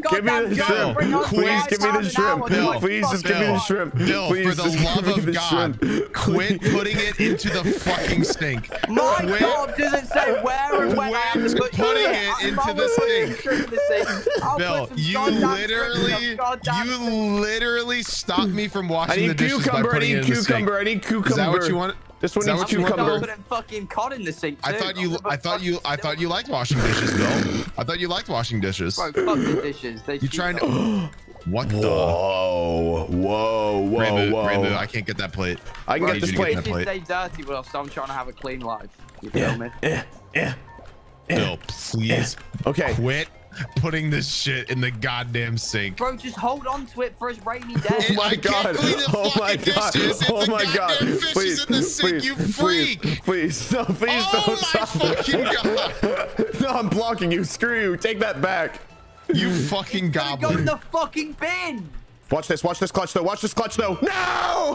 Give me the shrimp. Please give me the shrimp. Please just give me the shrimp. Bill, for the love of God, quit putting it into the fucking stink. My job doesn't say where and when I am putting it into the stink. Bill, you literally, you literally stopped me from washing the dishes by putting it in the sink. I need cucumber. I need cucumber. Is that what you want? This one needs cucumber. I put fucking cod in the sink. I thought you, I thought you, I thought you liked washing dishes, Bill. I thought you liked washing dishes. Bro, fuck the dishes. They You're trying to. What the? Whoa, whoa, whoa, Ranboo, whoa! Ranboo, I can't get that plate. I can Bro, get this plate. I stay dirty, but I'm trying to have a clean life. You feel me? Yeah, yeah. Bill, please okay. quit putting this shit in the goddamn sink. Bro, just hold on to it for his rainy day. Oh my god. Oh my god. Oh my god. Please, please, please, no, please oh don't stop. Oh my fucking god. No, I'm blocking you. Screw you. Take that back. You fucking goblin. Go in the fucking bin. Watch this. Watch this clutch though. Watch this clutch though. No!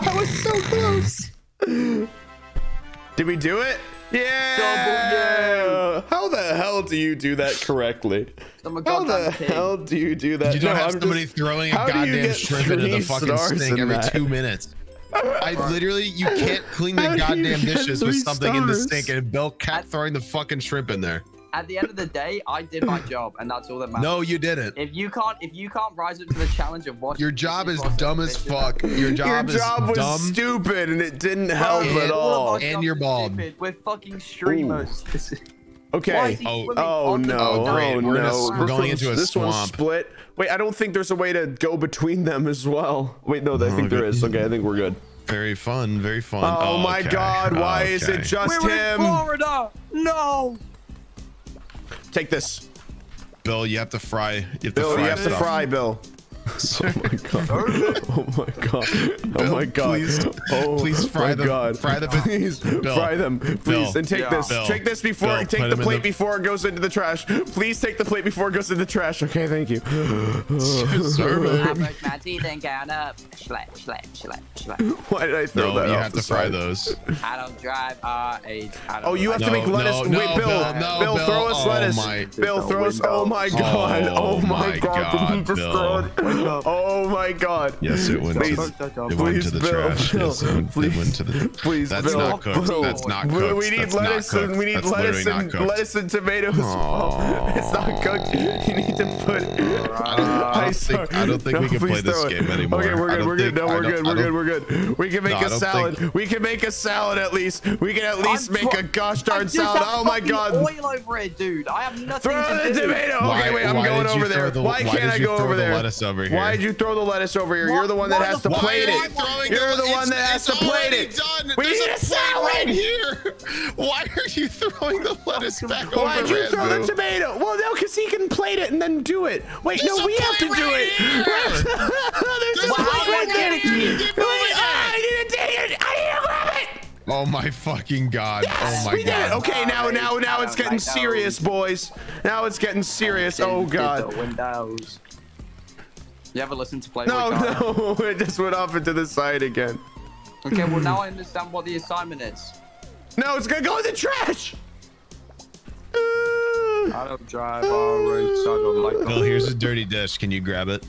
I was so close. Did we do it? Yeah. Double, yeah. How the hell hell do you do that correctly? I'm a how the pig. hell do you do that? You don't no, have I'm somebody just, throwing a goddamn shrimp into the fucking sink every that? two minutes. I literally, you can't clean the goddamn dishes with something stars? in the sink, and Bill kept throwing the fucking shrimp in there. At the end of the day, I did my job, and that's all that matters. No, you didn't. If you can't, if you can't rise up to the challenge of washing, your job is dumb as fuck. Your job, your job is was dumb. stupid, and it didn't help and, at all. all and you're bald. We're fucking streamers. Okay. Oh, oh no! Oh, oh no! We're, no. We're going into a this swamp. This one's split. Wait, I don't think there's a way to go between them as well. Wait, no, I think there is. Okay, I think we're good. Very fun. Very fun. Oh, oh my okay. God! Why okay. is it just we're him? In Florida. No. Take this, Bill. You have to fry. You have Bill, to fry you have stuff. to fry, Bill. Oh my God! Oh my God! Bill, oh my God! Please, oh, please fry my them. God. Fry them, please. Bill. Fry them, please. Bill. And take yeah. this. Bill. Take this before. Bill. Take Put the plate the... before it goes into the trash. Please take the plate before it goes into the trash. Okay, thank you. Why did I throw no, that? You off have to fry those. I don't drive. Uh, I don't oh, you have no, to make lettuce. No, Wait, Bill. No, no, Bill, Bill, throw us oh lettuce. My. Bill, throw us. Oh my God! Oh my God! Oh my God! Yes, it went. Please, to, it went please, to the Bill, trash. Bill, yes, it, please, it went to the. Please, that's Bill, not cooked. Bill. That's not cooked. We need that's lettuce. And, we need that's lettuce and lettuce and tomatoes. Oh, it's not cooked. You need to put. I don't, I don't think, I don't think no, we can play this game anymore. Okay, we're good. We're good. Think, no, we're good. We're good. We're good. We can make no, a salad. Think... We can make a salad at least. We can at least I'm make a gosh darn salad. Oh my God! Oil over it, dude. I have nothing to do. Throw the tomato. Okay, wait. I'm going over there. Why can't I go over there? Over here. Why'd you throw the lettuce over here? What? You're the one that has to plate it. You're the one that has to plate it. We need a salad right here. Why are you throwing the lettuce back over here? Why'd you throw the tomato? Well, no, because he can plate it and then do it. Wait, no, we have to do it. There's a plate right there. I need to take it. I need to grab it. Oh my fucking God. Yes, oh my we God. Did it. Okay, now, now, now it's getting serious, boys. Now it's getting serious. Oh God. You ever listen to Playboy? No, no, it just went off into the side again. Okay, well now I understand what the assignment is. No, it's gonna go in the trash. Uh, I don't drive all roads. I don't like them. Bill, here's a dirty dish. Can you grab it?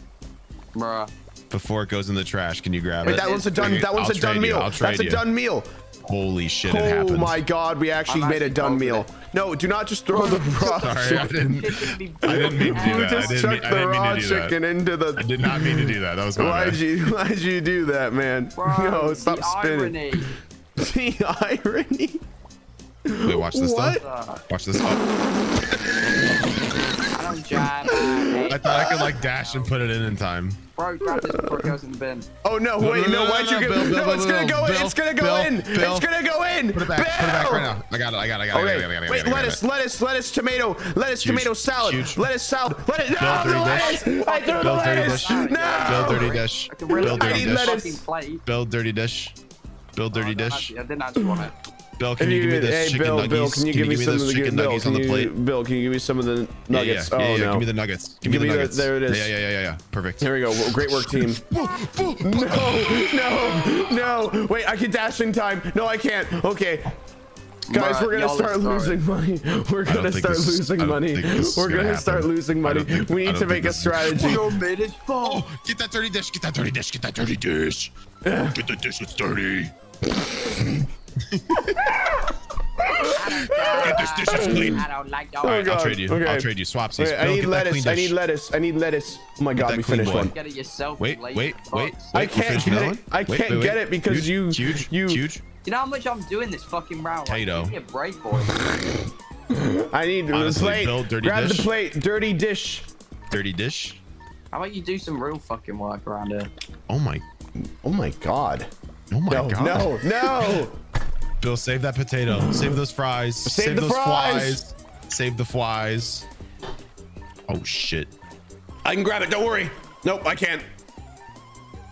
Bruh. Before it goes in the trash, can you grab Wait, it? That one's a done. Okay, that one's I'll a done meal. That's you. a done meal. Holy shit! It oh happened. Oh my God, we actually I'm made actually a done meal. It. No, do not just throw the raw Sorry, I didn't, I didn't mean to do that. Just I didn't, chuck I didn't mean, I didn't mean to do that. Into the... I did not mean to do that. That was my Why'd bad. You, why'd you do that, man? Bro, no, stop the spinning. Irony. The irony. Wait, watch this what? though. Watch this. I don't jive. I thought I could like dash and put it in in time. Bro, grab this before it goes in the bin. Oh no, wait, no, why'd you go? No, it's gonna go in, it's gonna go in, it's gonna go in. Put it back, put it back right now. I got it, I got it, I got it. Wait, lettuce, lettuce, lettuce, tomato, lettuce, tomato, salad, lettuce, salad, lettuce, no, the lettuce, I threw the lettuce, no. Bill dirty dish, Bill dirty dish, Bill dirty dish, Bill dirty dish. I didn't actually want it. Bill, can you, you give me this hey, chicken Bill, nuggets? Bill, can you give me some of the chicken nuggets on the plate? Bill, can you give me some of the nuggets? Yeah, yeah, yeah, oh yeah, no! Give me the nuggets. Give, give me the nuggets. The, there it is. Yeah, yeah, yeah, yeah, yeah. Perfect. Here we go. Well, great work, team. No, no, no! Wait, I can dash in time. No, I can't. Okay. Guys, we're gonna start losing money. We're gonna start losing money. We're gonna start losing money. We need to make a strategy. Oh, get that dirty dish. Get that dirty dish. Get that dirty dish. Get the dish. It's dirty. Get this dish is clean. I don't like all right, oh I'll trade you. Okay. I'll trade you. Swap these. Wait, I need lettuce. I need lettuce. I need lettuce. Oh my God, we finished one. Get it yourself, wait, wait, wait, wait. I can't get it. I can't wait, wait, get it because huge, you, huge, you, huge. You know how much I'm doing this fucking round. Like, give me a break, boy. I need Honestly, the plate. Bill, dirty Grab dish. the plate. Dirty dish. Dirty dish. How about you do some real fucking work around here? Oh my, oh my God. Oh my no, God. No, no. Bill, save that potato. Save those fries. Save, save the those fries. flies. Save the flies. Oh shit! I can grab it. Don't worry. Nope, I can't.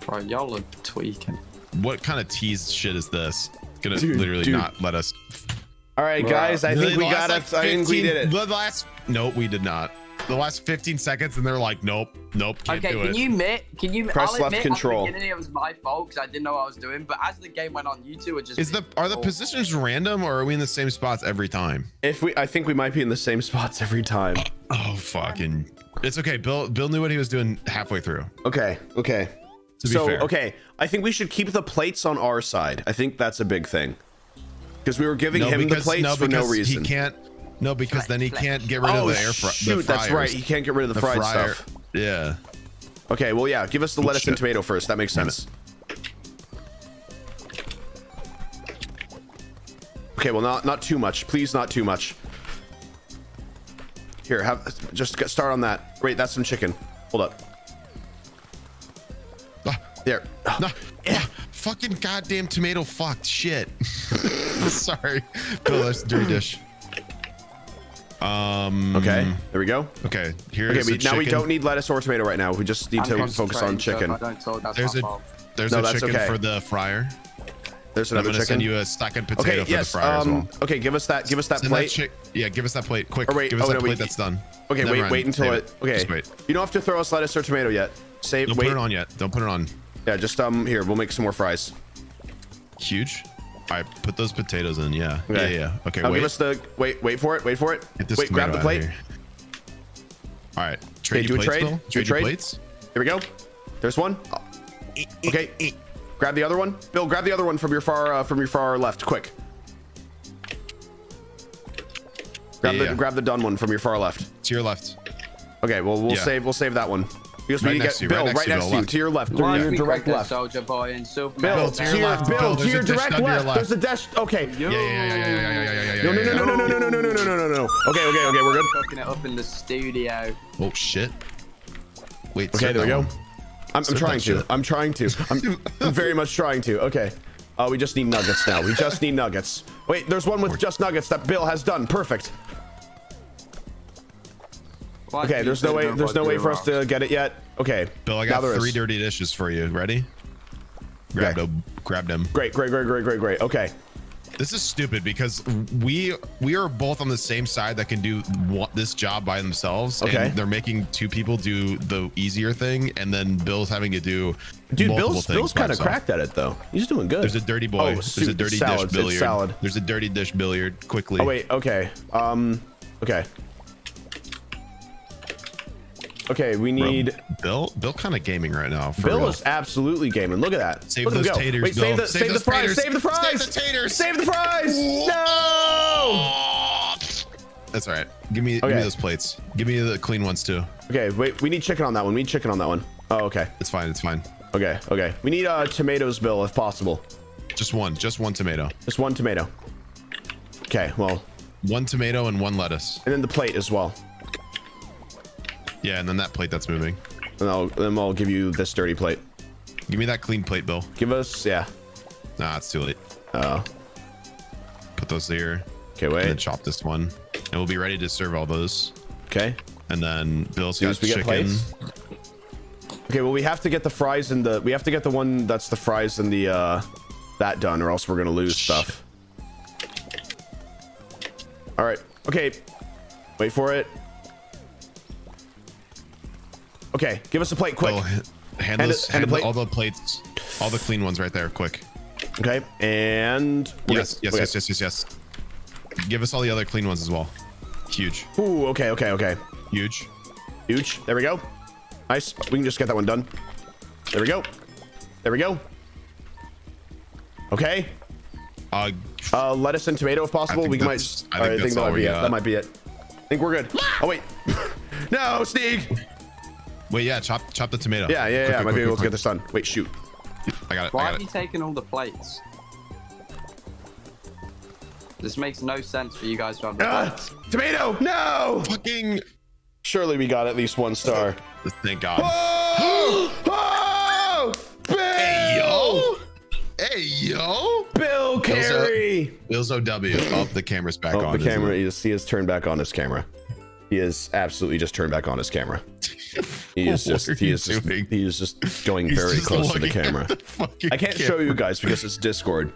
Bro, y'all look tweaking. What kind of tease shit is this? It's gonna dude, literally dude. not let us. All right, guys. I think we got it. I think we did it. The last. No, we did not. the last fifteen seconds and they're like, nope, nope, can't okay, do can it. Okay, can you admit, can you, press I'll left admit control. At the beginning it was my fault because I didn't know what I was doing, but as the game went on, you two were just- Is the Are the positions random or are we in the same spots every time? If we, I think we might be in the same spots every time. Oh, fucking, it's okay. Bill, Bill knew what he was doing halfway through. Okay, okay. To be so, fair. okay, I think we should keep the plates on our side. I think that's a big thing. Because we were giving no, him because, the plates no, for no reason. He can't. No, because then he can't get rid oh, of the air fry. Shoot, the that's right. He can't get rid of the, the fried fryer. stuff. Yeah. Okay, well, yeah. Give us the oh, lettuce shit. and tomato first. That makes sense. Okay, well, not not too much. Please, not too much. Here, have just get, start on that. Wait, that's some chicken. Hold up. Ah. There. Ah. No. Yeah. Fucking goddamn tomato fucked shit. Sorry. Bill, that's a dirty dish. Um, okay, there we go. Okay, here okay, we, now we don't need lettuce or tomato right now. We just need I'm to focus on chicken. So that's there's a there's no, a that's chicken okay. for the fryer. There's another I'm chicken. Send you a second potato okay, for yes, the fryer um, as well. Okay, give us that. Give us that send plate. That yeah, give us that plate. Quick. Or wait, give us oh, that no, plate. We, that's done. Okay, Never wait. Run. Wait until Save it. Okay. Wait. You don't have to throw us lettuce or tomato yet. Save. Don't wait. put it on yet. Don't put it on. Yeah, just um here. We'll make some more fries. Huge. All right, put those potatoes in. Yeah. Okay. Yeah. yeah. Okay. Now wait. Give us the wait. Wait for it. Wait for it. Get this wait. Grab the plate. All right. Trade okay, do plates, a trade. Trade, trade. plates. Here we go. There's one. Okay. Grab the other one. Bill, grab the other one from your far uh, from your far left. Quick. Grab yeah. the grab the done one from your far left. To your left. Okay. Well, we'll yeah. save we'll save that one. Because right we need to get you, Bill right next, next to you, left. to your left, to your direct left. Soulja Boy and Bill, Bill, to your left. Bill, to your direct left. There's a dash. Okay. Yeah, yeah, yeah, yeah, yeah, yeah, yeah. No, no, no, no, no, no, no, no, no, no, no, no. Okay, okay, okay, we're good. Cooking it up in the studio. Oh shit. Wait. Okay, there we go. I'm trying to. I'm trying to. I'm very much trying to. Okay. Oh, we just need nuggets now. We just need nuggets. Wait, there's one with just nuggets that Bill has done. Perfect. Why okay, there's no way there's no way for us to get it yet. Okay. Bill, I got three is. dirty dishes for you. Ready? Grab okay. them. Grab them. Great, great, great, great, great, great. Okay. This is stupid because we we are both on the same side that can do this job by themselves. Okay. And they're making two people do the easier thing, and then Bill's having to do Dude, multiple Bill's, things Bill's kind of cracked at it though. He's doing good. There's a dirty boy. Oh, shoot, there's a dirty dish billiard. Salad. There's a dirty dish billiard. Quickly. Oh wait. Okay. Um. Okay. Okay, we need Bro, Bill. Bill, kind of gaming right now. For Bill real. is absolutely gaming. Look at that. Save Look those go. taters. Wait, Bill. Save the, save save the fries. Taters. Save the fries. Save the taters. Save the fries. No. That's all right. Give me, okay. give me those plates. Give me the clean ones too. Okay, wait. We need chicken on that one. We need chicken on that one. Oh, okay. It's fine. It's fine. Okay, okay. We need uh, tomatoes, Bill, if possible. Just one. Just one tomato. Just one tomato. Okay, well. One tomato and one lettuce. And then the plate as well. Yeah, and then that plate that's moving. And I'll, then I'll give you this dirty plate. Give me that clean plate, Bill. Give us, yeah. Nah, it's too late. Oh. Put those here. Okay, wait. And then chop this one. And we'll be ready to serve all those. Okay. And then Bill's got chicken. Okay, well, we have to get the fries and the, we have to get the one that's the fries and the, uh, that done or else we're going to lose Shit. stuff. All right. Okay. Wait for it. Okay, give us a plate, quick. Oh, hand those, hand, hand plate. all the plates, all the clean ones right there, quick. Okay, and... Yes, yes, okay. yes, yes, yes, yes. Give us all the other clean ones as well. Huge. Ooh, okay, okay, okay. Huge. Huge, there we go. Nice, we can just get that one done. There we go. There we go. Okay. Uh, uh lettuce and tomato if possible. We might, I think, right, I think that might be it. That might be it. I think we're good. Oh, wait. No, Sneeg. Wait, yeah, chop, chop the tomato. Yeah, yeah, quick, yeah. Quick, might be able to get this done. Wait, shoot. I got it. Why I got have it. you taken all the plates? This makes no sense for you guys to have the uh, plates. Tomato, no! Fucking. Surely we got at least one star. Thank God. Oh! Oh! Bill! Hey yo! Hey yo! Bill Carey. Bill's O W. Oh, the camera's back oh, on. The camera. You see, has turned back on his camera. He is absolutely just turned back on his camera. He is just he is just, he is just going He's very just close to the camera. The I can't camera. show you guys because it's Discord.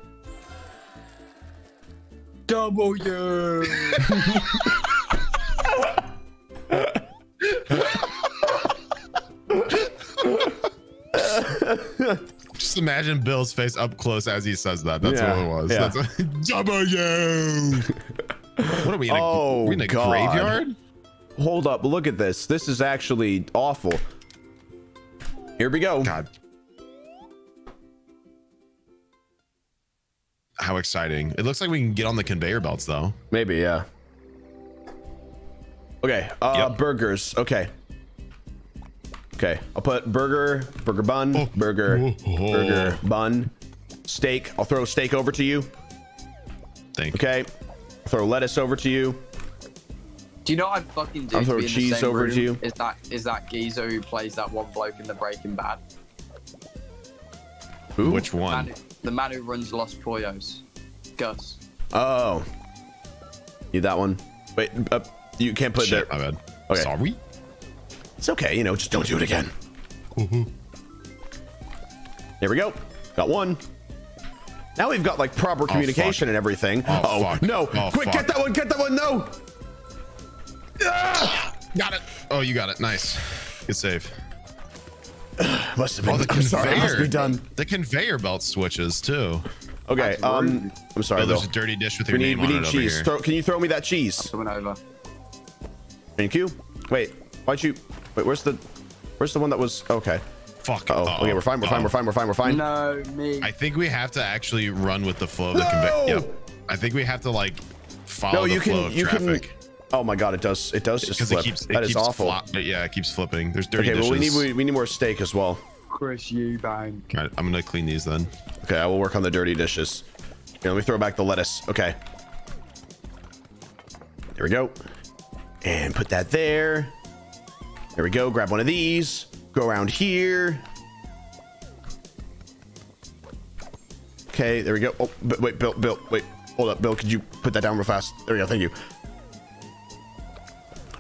Double you. imagine Bill's face up close as he says that. That's yeah, what it was. Yeah. That's what, W. What are we in a, oh, we in a graveyard? Hold up, look at this. This is actually awful. Here we go. God. How exciting. It looks like we can get on the conveyor belts though. Maybe, yeah. Okay, uh, yep. Burgers, okay. Okay, I'll put burger, burger bun, oh. burger, oh. burger bun, steak. I'll throw steak over to you. Thank you. Okay, I'll throw lettuce over to you. Do you know what I'd fucking do? I'll throw cheese over to you. Is that, is that geezer who plays that one bloke in the Breaking Bad? Who? Which one? The man, the man who runs Los Pollos. Gus. Oh. Need that one. Wait, uh, you can't put Shit, it there. My bad. Okay. Sorry. It's okay, you know, just don't do it again. There we go. Got one. Now we've got like proper oh, communication fuck. and everything. Oh, uh-oh. fuck. No, oh, quick, fuck. get that one, get that one, no. Ah! Got it. Oh, you got it. Nice. Good save. Must have been, oh, the I'm sorry, it must be done. The conveyor belt switches too. Okay, That's um, rude. I'm sorry. Oh, there's a dirty dish with your we name need, on we need it cheese. Over here. Throw, can you throw me that cheese? I'm coming over. Thank you. Wait, why'd you? Wait, where's the, where's the one that was, okay. Fuck. Uh-oh. Uh-oh. Okay, we're fine, we're Uh-oh. fine, we're fine, we're fine, we're fine. No, me. I think we have to actually run with the flow of the no! conveyor. Yep. I think we have to like follow no, you the flow can, of you traffic. Can... Oh my God, it does, it does just flip. It keeps, it that keeps is awful. Flop, but yeah, it keeps flipping. There's dirty okay, dishes. Well, we, need, we, we need more steak as well. Chris Eubank. All right, I'm gonna clean these then. Okay, I will work on the dirty dishes. Here, let me throw back the lettuce, okay. There we go. And put that there. There we go, grab one of these, go around here. Okay, there we go. Oh, wait, Bill, Bill, wait, hold up, Bill, could you put that down real fast? There we go, thank you.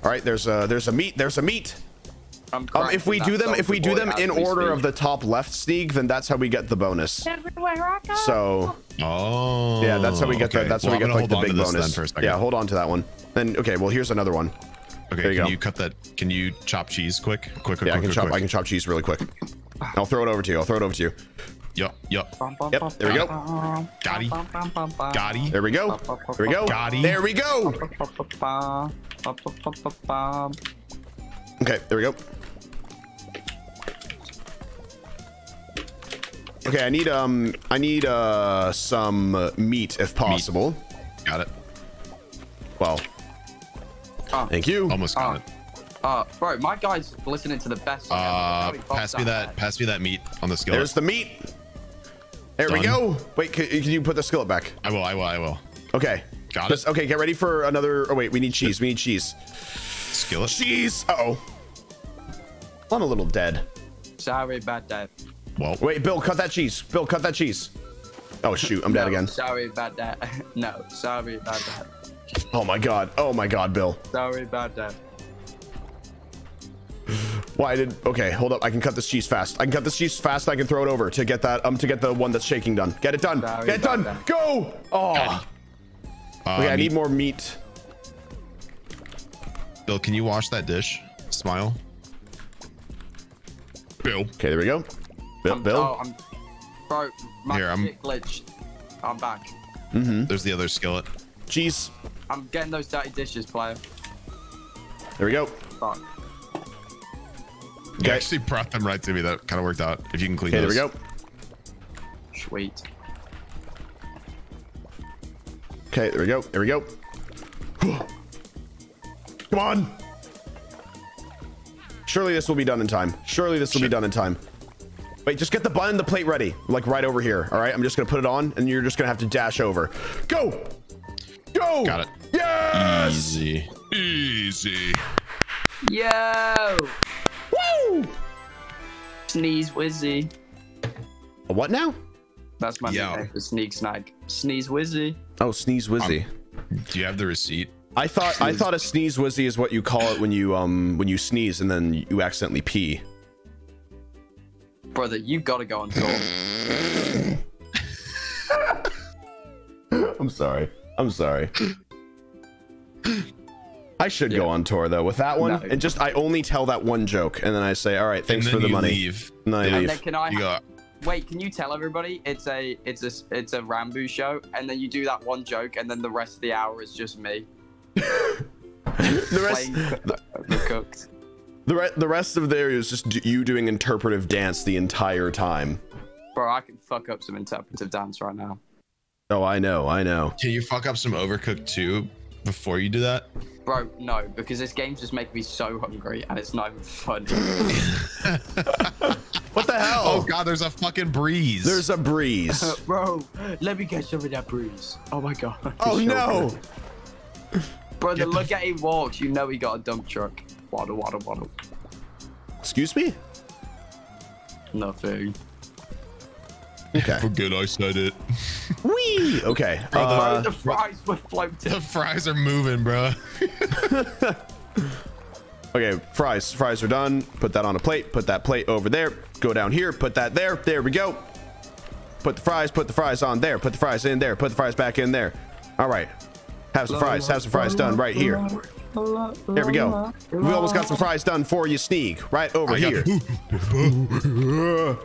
All right, there's a, there's a meat, there's a meat. Um, if we do them, if we do them in order of the top left, Sneeg, then that's how we get the bonus. So, oh, yeah, that's how we get the, that's how we get like the big bonus. Yeah, hold on to that one. Then, okay, well, here's another one. Okay, there you can go. you cut that? Can you chop cheese quick? Quick, quick, yeah, quick, I can quick, chop. Quick. I can chop cheese really quick. I'll throw it over to you. I'll throw it over to you. Yup, yup. Yep. There we go. Gotti. Gotti. There we go. There we go. Gotti. There we go. Okay. There we go. Okay. I need um. I need uh some meat if possible. Meat. Got it. Well. Uh, Thank you. Almost got uh, it. Uh, bro, my guy's listening to the best. Uh, pass me that. There. Pass me that meat on the skillet. There's the meat. There Done. we go. Wait, can, can you put the skillet back? I will. I will. I will. Okay. Got Just, it. Okay, get ready for another. Oh wait, we need cheese. We need cheese. Skillet. Cheese. Uh oh. I'm a little dead. Sorry about that. Well. Wait, Bill, cut that cheese. Bill, cut that cheese. Oh shoot, I'm no, dead again. Sorry about that. No, sorry about that. Oh my God. Oh my God, Bill. Sorry about that. Why did, okay, hold up. I can cut this cheese fast. I can cut this cheese fast. I can throw it over to get that, um, to get the one that's shaking done. Get it done. Sorry get it done. That. Go. Oh. Uh, okay, I need more meat. Bill, can you wash that dish? Smile. Bill. Okay, there we go. Bill. I'm, Bill. Oh, I'm, bro, my Here, I'm, glitched. I'm back. Mm-hmm. There's the other skillet. Jeez. I'm getting those dirty dishes, player. There we go. Fuck. You okay. actually brought them right to me. That kind of worked out. If you can clean okay, those. There we go. Sweet. Okay, there we go. There we go. Come on. Surely this will be done in time. Surely this will Shit. be done in time. Wait, just get the bun and the plate ready. Like right over here. All right, I'm just going to put it on and you're just going to have to dash over. Go. Go! Got it. Yes! Easy. Easy. Yo! Woo! Sneeze Wizzy. A what now? That's my Yo. name for Sneeg Snag. Sneeze Wizzy. Oh, Sneeze Wizzy. Um, do you have the receipt? I thought sneeze. I thought a Sneeze Wizzy is what you call it when you um when you sneeze and then you accidentally pee. Brother, you gotta go on tour. I'm sorry. I'm sorry. I should yeah. go on tour though with that one, no. and just I only tell that one joke, and then I say, "All right, thanks for the money." Leave. And then I yeah. leave. And then can I? You go, wait, can you tell everybody it's a it's a it's a Ranboo show, and then you do that one joke, and then the rest of the hour is just me. The rest, the, the cooked. The re the rest of there is just you doing interpretive dance the entire time. Bro, I can fuck up some interpretive dance right now. Oh, I know, I know. Can you fuck up some Overcooked two before you do that? Bro, no, because this game's just making me so hungry, and it's not even fun. What the hell? Oh god, there's a fucking breeze. There's a breeze. Uh, bro, let me get some of that breeze. Oh my god. Oh no. Good. Bro, the look at him walks, you know he got a dump truck. Waddle, waddle, waddle. Excuse me? Nothing. Okay. Forget I said it. Wee! Okay. Bro, uh, the fries were floating. The fries are moving, bro. Okay, fries. Fries are done. Put that on a plate. Put that plate over there. Go down here. Put that there. There we go. Put the fries. Put the fries on there. Put the fries in there. Put the fries back in there. All right. Have some fries. Have some fries done right here. There we go. We almost got some fries done for you, Sneeg. Right over I here.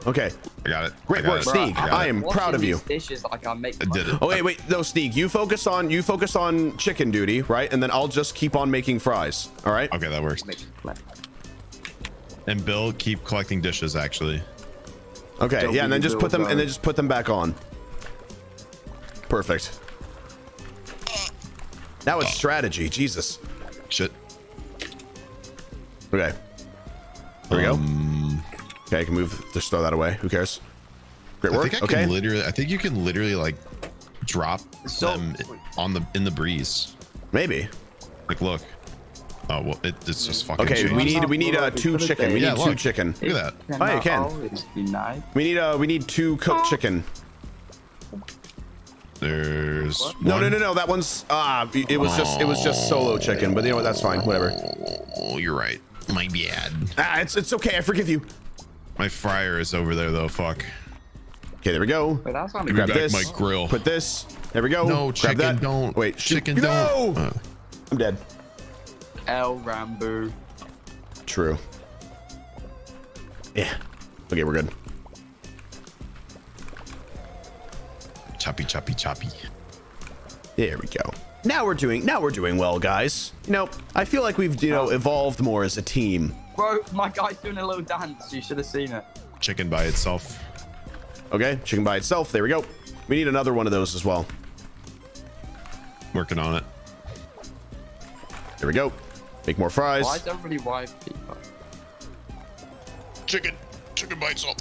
Okay. I got it. Great work, Sneeg. I, I am proud of you. Dishes like I make I did it. Oh wait, wait, no, Sneeg. You focus on you focus on chicken duty, right? And then I'll just keep on making fries. All right. Okay, that works. And Bill, keep collecting dishes. Actually. Okay. Don't yeah, and then just Bill put them and then just put them back on. Perfect. Now it's oh. strategy. Jesus. Shit. Okay. There we um, go. Okay, I can move. Just throw that away. Who cares? Great work. I think I okay. Can literally, I think you can literally like drop so, them on the in the breeze. Maybe. Like look. Oh well, it, it's just fucking. Okay, changed. we need we need uh, two chicken. We need yeah, two look. chicken. Look at that. Oh, you can. We need uh we need two cooked chicken. There's what? no one. no no no that one's ah uh, it was just it was just solo chicken, but you know what, that's fine, whatever. Oh, you're right, my bad. Ah, it's it's okay, I forgive you. My fryer is over there though, fuck. Okay, there we go. Wait, that's on grab this. My grill. Put this. There we go. No, grab chicken that. Don't wait. Chicken shoot. Don't. No! Uh. I'm dead. El Ranboo. True. Yeah. Okay, we're good. Choppy, choppy, choppy. There we go. Now we're doing, now we're doing well, guys. You know, I feel like we've, you know, evolved more as a team. Bro, my guy's doing a little dance. You should have seen it. Chicken by itself. Okay, chicken by itself. There we go. We need another one of those as well. Working on it. There we go. Make more fries. Why is everybody white people? Chicken, chicken by itself.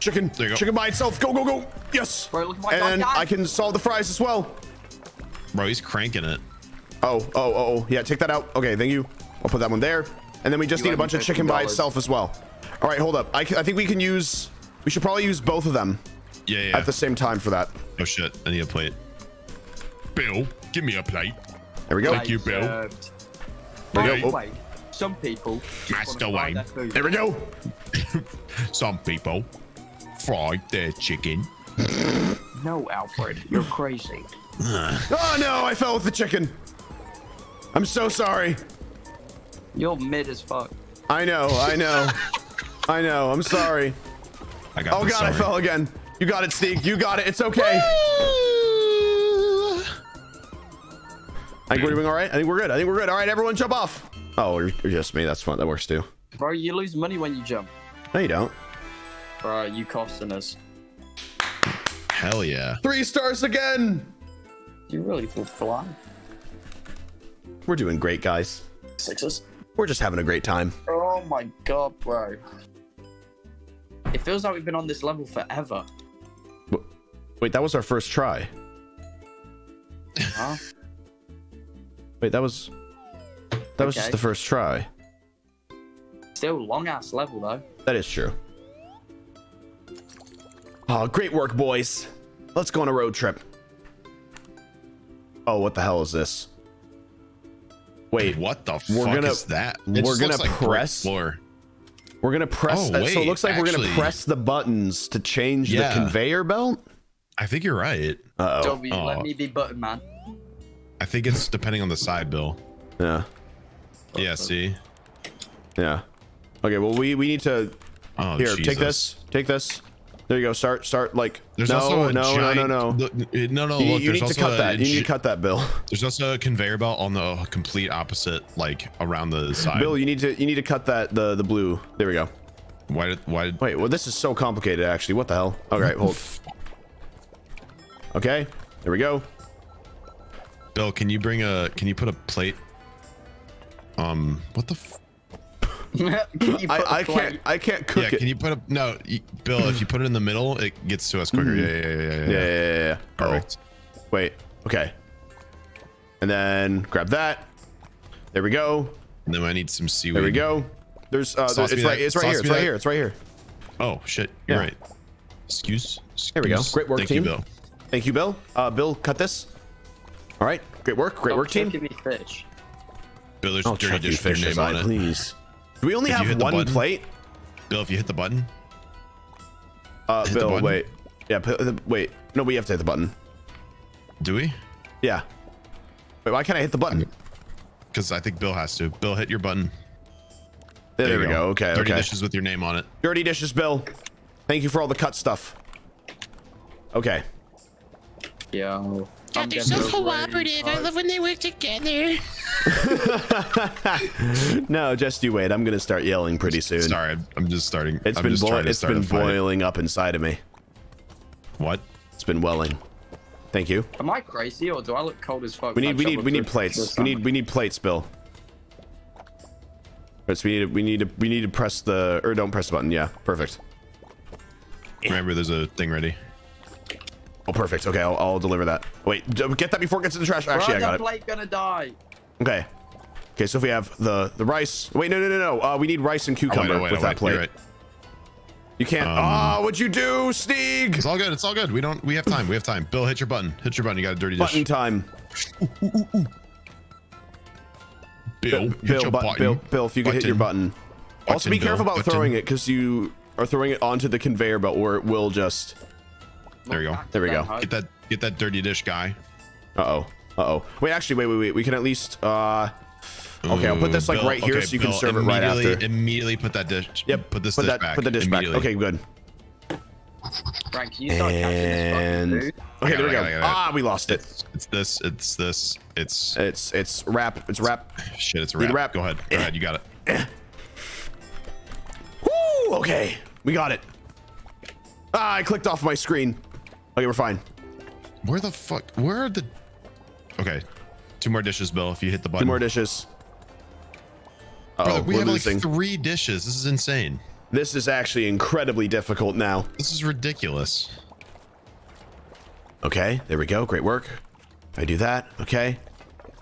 Chicken, there you go. Chicken by itself. Go, go, go. Yes. Bro, look at my and guy. I can solve the fries as well. Bro, he's cranking it. Oh, oh, oh, oh. Yeah, take that out. Okay, thank you. I'll put that one there. And then we just you need a bunch of chicken by itself as well. All right, hold up. I, I think we can use, we should probably use both of them. Yeah, yeah. At the same time for that. Oh, shit. I need a plate. Bill, give me a plate. There we go. Thank you, Bill. Uh, there we go. Oh. Some people. Master Wayne. There we go. Some people. Fried their chicken. No, Alfred, you're crazy. Oh no, I fell with the chicken. I'm so sorry. You're mid as fuck. I know, I know. I know, I'm sorry. I got oh god, sorry. I fell again. You got it, Sneeg. You got it. It's okay. I think we're doing all right. I think we're good. I think we're good. All right, everyone jump off. Oh, you're just me. That's fun. That works too. Bro, you lose money when you jump. No, you don't. Bro, you costing us. Hell yeah. Three stars again. You really feel fly. We're doing great, guys. Sixes. We're just having a great time. Oh my god, bro. It feels like we've been on this level forever. Wait, that was our first try. Huh? Wait, that was... That was okay. Just the first try. Still long-ass level, though. That is true. Oh, great work, boys. Let's go on a road trip. Oh, what the hell is this? Wait, what the fuck gonna, is that? It we're gonna like press. We're gonna press. Oh, wait, so it looks like actually, we're gonna press the buttons to change yeah. the conveyor belt. I think you're right. Uh oh. W, oh. Let me be button man. I think it's depending on the side, Bill. Yeah. Yeah. See. Yeah. Okay. Well, we we need to. Oh, here, Jesus. Take this. Take this. There you go. Start, start like, there's no, also a no, giant, no, no, no, no, no. You, look, you need to cut a, that. You need to cut that, Bill. There's also a conveyor belt on the complete opposite, like around the side. Bill, you need to, you need to cut that, the, the blue. There we go. Why did, why did, wait, well, this is so complicated actually. What the hell? All right, hold. Okay, there we go. Bill, can you bring a, can you put a plate? Um, what the f I, I can't I can't cook yeah, it. Can you put a no you, Bill, if you put it in the middle it gets to us quicker. Mm. yeah, yeah, yeah, yeah, yeah. Yeah, yeah, yeah. Perfect. Oh. Wait, okay. And then grab that. There we go. And then I need some seaweed. There we go. There's uh there, it's right it's right here, it's right here, it's right here. Oh shit, you're yeah. right. Excuse, excuse. There we go. Great work Thank team. Thank you, Bill. Thank you, Bill. Uh Bill, cut this. All right. Great work. Great Don't work team. Give me fish. Bill, there's oh, dirty dish for your name on it. Please. Do we only if have one plate? Bill, if you hit the button. Uh, hit Bill, the button. wait. Yeah, wait. No, we have to hit the button. Do we? Yeah. Wait, why can't I hit the button? Because I think Bill has to. Bill, hit your button. There, there you we go. go. Okay. Dirty okay. dishes with your name on it. Dirty dishes, Bill. Thank you for all the cut stuff. Okay. Yeah. God, they're so cooperative. I love when they work together. No, just you wait. I'm gonna start yelling pretty soon. Sorry, I'm just starting. It's I'm been just trying to it's start been boiling up inside of me. What? It's been welling. Thank you. Am I crazy or do I look cold as fuck? We need we need we need plates. We need we need plates, Bill. But we need we need to we need to press the or don't press the button. Yeah, perfect. Remember, there's a thing ready. Oh, perfect. Okay, I'll, I'll deliver that. Wait, get that before it gets in the trash. Actually, I got it. The plate gonna die. Okay. Okay, so if we have the the rice. Wait, no, no, no, no. Uh, we need rice and cucumber oh, wait, wait, with wait, that wait. plate. Right. You can't. Ah, um, oh, what'd you do, Sneeg? It's all good. It's all good. We don't. We have time. We have time. Bill, hit your button. Hit your button. You got a dirty dish. Button time. Ooh, ooh, ooh, ooh. Bill, Bill, hit Bill, your but, button. Bill, Bill, if you could hit your button. button also, be Bill, careful about button. throwing it because you are throwing it onto the conveyor belt, or it will just. There we go. There we go. Get that, get that dirty dish guy. Uh-oh. Uh-oh. Wait, actually, wait, wait, wait. We can at least, uh, okay, I'll put this like Bill, right here okay, so you Bill, can serve it right after. Immediately put that dish. Yep. Put this put dish that, back. Put the dish back. Okay, good. Frank, can you start and... catching this fucking dude? Okay, there we go. Ah, we lost it. It's, it's this, it's this, it's... It's, it's wrap, it's wrap. Shit, it's wrap. wrap. Go ahead, go ahead, you got it. Woo, okay, we got it. Ah, I clicked off my screen. Okay, we're fine. Where the fuck? Where are the? Okay, two more dishes, Bill. If you hit the button. Two more dishes. Uh oh, Brother, we we're have losing. like three dishes. This is insane. This is actually incredibly difficult now. This is ridiculous. Okay, there we go. Great work. I do that. Okay. All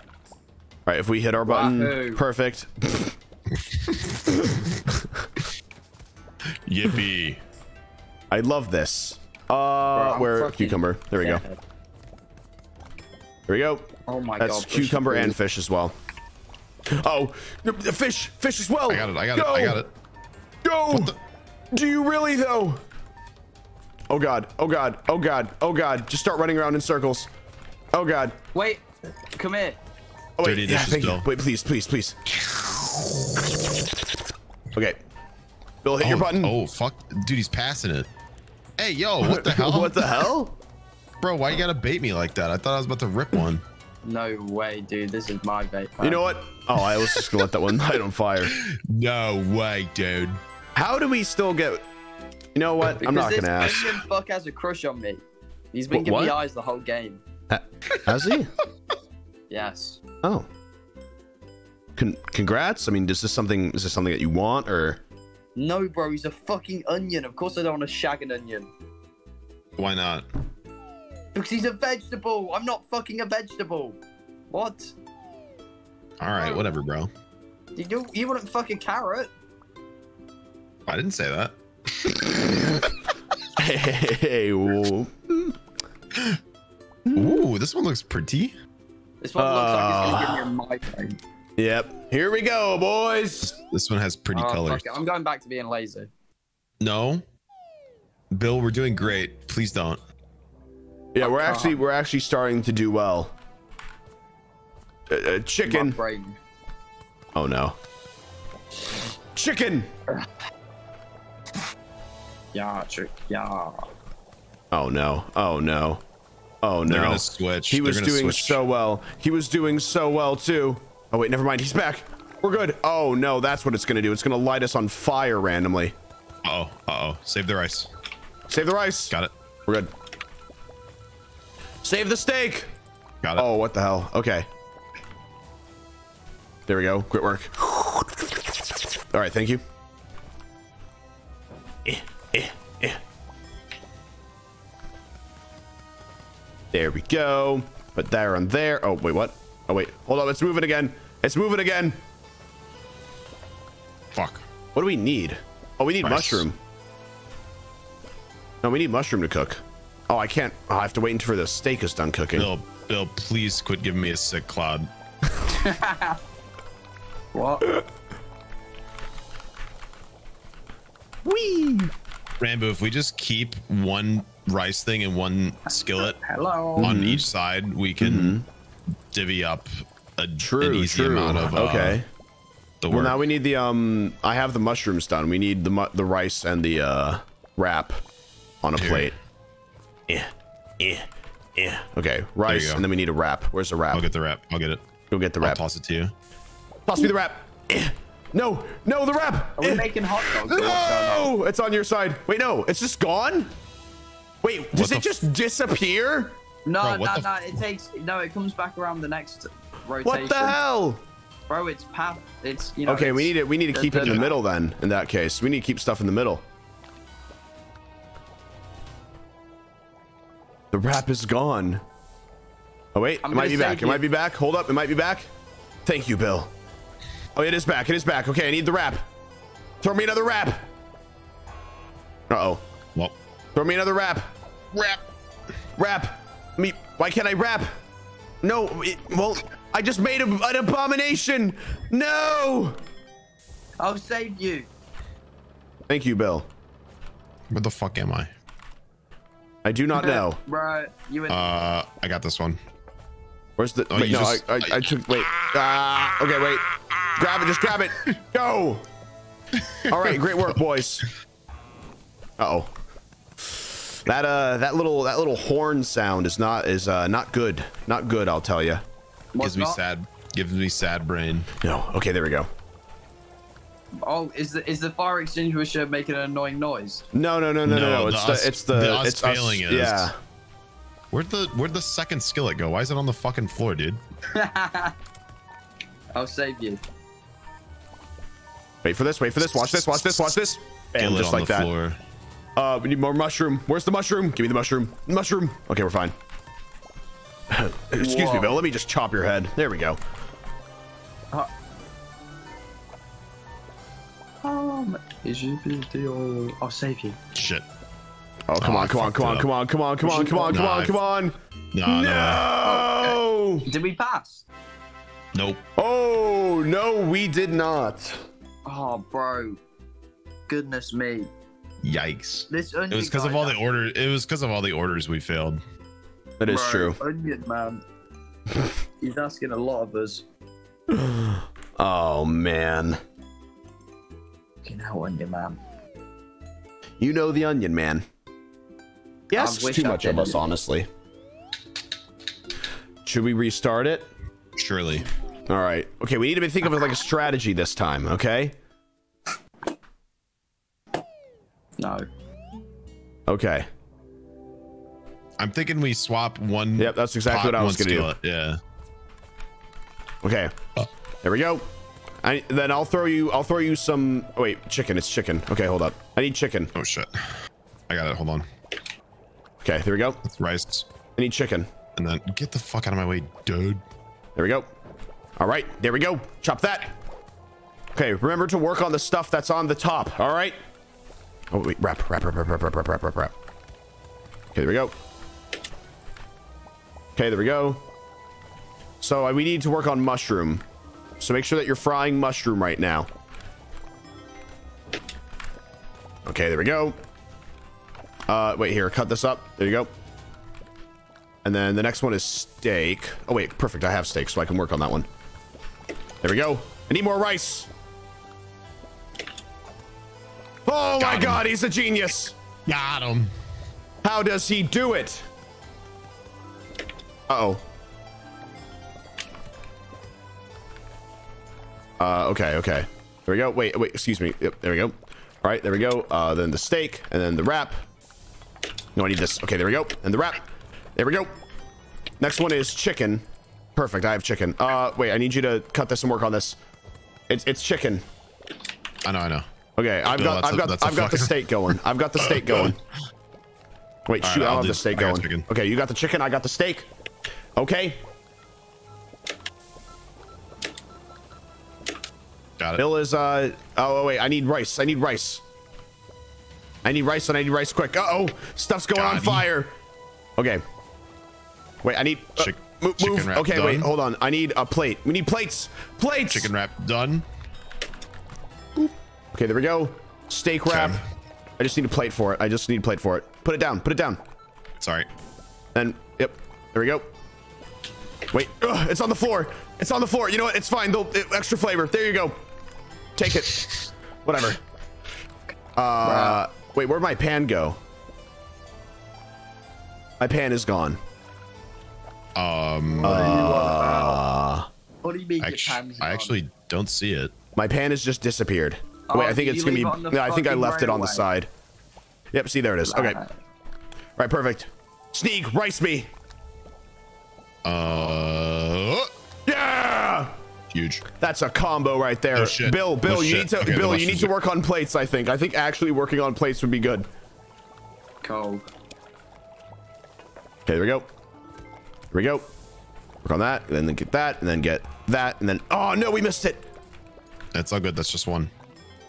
right, if we hit our button, Wahoo. perfect. Yippee! I love this. Uh, Bro, where cucumber? There we dead. go. There we go. Oh my That's god. That's cucumber and fish as well. Oh, fish, fish as well. I got it. I got go. it. I got it. Go. Do you really though? Oh god. Oh god. Oh god. Oh god. Just start running around in circles. Oh god. Wait. Come here. Oh wait. Yeah, thank you. Wait, please, please, please. Okay. Bill, hit oh, your button. Oh fuck, dude, he's passing it. Hey, yo, what the hell? What the hell? Bro, why you gotta bait me like that? I thought I was about to rip one. No way, dude. This is my bait. Plan. You know what? Oh, I was just gonna let that one light on fire. No way, dude. How do we still get... You know what? Because I'm not gonna ask. This Indian fuck has a crush on me. He's been what, giving what? me eyes the whole game. Uh, has he? Yes. Oh. Con congrats. I mean, is this something, is this something that you want, or... No, bro, he's a fucking onion. Of course I don't want to shag an onion. Why not? Because he's a vegetable. I'm not fucking a vegetable. What? All right, whatever, bro. You, do, you wouldn't fuck a carrot. I didn't say that. Hey, whoa. Ooh, this one looks pretty. This one uh, looks like it's going to give me a migraine. Yep. Here we go, boys. This one has pretty oh, colors. I'm going back to being lazy. No, Bill, we're doing great. Please don't. Yeah, we're uh-huh. actually we're actually starting to do well. Uh, uh, chicken. Oh no. Chicken. Yeah, trick, yeah. Oh no, oh no, oh no. They're gonna switch. He was doing switch. so well. He was doing so well too. Oh wait, never mind, he's back. We're good. Oh no, that's what it's gonna do. It's gonna light us on fire randomly. Uh oh, uh oh, save the rice. Save the rice. Got it. We're good. Save the steak. Got it. Oh, what the hell, okay. There we go, quit work. All right, thank you. Eh, eh, eh. There we go. Put that on there. Oh, wait, what? Oh, wait, hold on, let's move it again. Let's move it again. Fuck. What do we need? Oh, we need rice. Mushroom. No, we need mushroom to cook. Oh, I can't, oh, I have to wait until the steak is done cooking. Bill, Bill, please quit giving me a sick cloud. What? Wee. Ranboo, if we just keep one rice thing and one skillet Hello. on mm-hmm. each side, we can mm-hmm. divvy up a true, an easy true. amount of. Uh, okay. The work. Well, now we need the um. I have the mushrooms done. We need the mu the rice and the uh wrap on a Dude. plate. Yeah, yeah, yeah. Okay, rice and then we need a wrap. Where's the wrap? I'll get the wrap. I'll get it. Go get the wrap. I'll toss it to you. Toss me the wrap. No, no, the wrap. Are we making hot dogs? No, it's on your side. Wait, no, it's just gone. Wait, does it just disappear? No, no, no. It takes no. It comes back around the next rotation. What the hell, bro? It's path. It's you know. Okay, we need it. We need to keep it in the middle then. In that case, we need to keep stuff in the middle. The wrap is gone. Oh wait, it might be back. It might be back. Hold up, it might be back. Thank you, Bill. Oh, it is back. It is back. Okay, I need the wrap. Throw me another wrap. Uh-oh. Well. Throw me another wrap. Wrap. Wrap. Me. Why can't I wrap? No. It, well, I just made a, an abomination. No. I'll save you. Thank you, Bill. Where the fuck am I? I do not know. Right. You and uh, I got this one. Where's the? Oh, wait, no, just, I, I, I took. Wait. Ah, uh, okay, wait. Grab it. Just grab it. Go. All right. Great work, boys. Uh oh. That uh, that little that little horn sound is not is uh not good. Not good. I'll tell you. Gives me sad. Gives me sad brain. No. Okay. There we go. Oh, is the is the fire extinguisher making an annoying noise? No, no, no, no, no. no. It's the, us, the it's the, the us it's failing us, is. Yeah. Where'd the where'd the second skillet go? Why is it on the fucking floor, dude? I'll save you. Wait for this. Wait for this. Watch this. Watch this. Watch this. Bam, just like that. Floor. Uh, we need more mushroom. Where's the mushroom? Give me the mushroom. Mushroom. Okay, we're fine. Excuse Whoa. me, Bill. Let me just chop your head. There we go. Uh, Um, is you deal? I'll save you. Shit. Oh, come oh, on, come on, come on, come on, come on, come on, come on, come on, come on. No. no. Okay. Did we pass? Nope. Oh, no, we did not. Oh, bro. Goodness me. Yikes. This onion it was because of all the orders. It was because of all the orders we failed. That is bro, true. Onion man. He's asking a lot of us. Oh, man. You know, Onion Man. You know the Onion Man. Yes, too much of us, honestly. Should we restart it? Surely. All right. Okay, we need to think of like a strategy this time. Okay. No. Okay. I'm thinking we swap one. Yep, that's exactly what I was gonna do. Yeah. Okay. There we go. I, then I'll throw you. I'll throw you some. Oh, wait, chicken. It's chicken. Okay, hold up. I need chicken. Oh shit! I got it. Hold on. Okay, there we go. It's rice. I need chicken. And then get the fuck out of my way, dude. There we go. All right, there we go. Chop that. Okay, remember to work on the stuff that's on the top. All right. Oh wait, wrap, wrap, wrap, wrap, wrap, wrap, wrap, wrap, wrap. Okay, there we go. Okay, there we go. So uh, we need to work on mushroom. So make sure that you're frying mushroom right now. Okay, there we go. Uh, wait here, cut this up. There you go. And then the next one is steak. Oh wait, perfect. I have steak, so I can work on that one. There we go. I need more rice. Oh my God, he's a genius. Got him. How does he do it? Uh-oh. Uh, okay, okay. There we go. Wait, wait, excuse me. Yep, there we go. All right, there we go. Uh, then the steak, and then the wrap. No, I need this. Okay, there we go. And the wrap. There we go. Next one is chicken. Perfect, I have chicken. Uh, wait, I need you to cut this and work on this. It's it's chicken. I know, I know. Okay, I've got I've got I've got the steak going. I've got the steak going. Wait, shoot, I don't have the steak going. Okay, you got the chicken, I got the steak. Okay. Got it. Bill is uh oh wait, I need rice. I need rice. I need rice and I need rice quick. Uh-oh. Stuff's going on fire. Okay. Wait, I need uh, move. Chicken wrap okay, done. Wait, hold on. I need a plate. We need plates. Plates. Chicken wrap done. Boop. Okay, there we go. Steak wrap. Okay. I just need a plate for it. I just need a plate for it. Put it down. Put it down. Sorry. And yep. There we go. Wait. Ugh, it's on the floor. It's on the floor. You know what? It's fine. They'll it, extra flavor. There you go. Take it. Whatever. Uh, wow. Wait. Where'd my pan go? My pan is gone. Um, uh, what do you mean? I, actually, I actually don't see it. My pan has just disappeared. Oh, wait, I think it's gonna be. No, I think I left right it on away. the side. Yep, see, there it is. Okay. All right, perfect. Sneeg, rice me. Uh. Yeah. Huge. That's a combo right there. Oh, Bill, Bill, oh, you need to. Okay, Bill, you need to work on plates. I think. I think actually working on plates would be good. Cold. Okay, there we go. Here we go. Work on that, and then get that, and then get that, and then oh no, we missed it. That's all good. That's just one.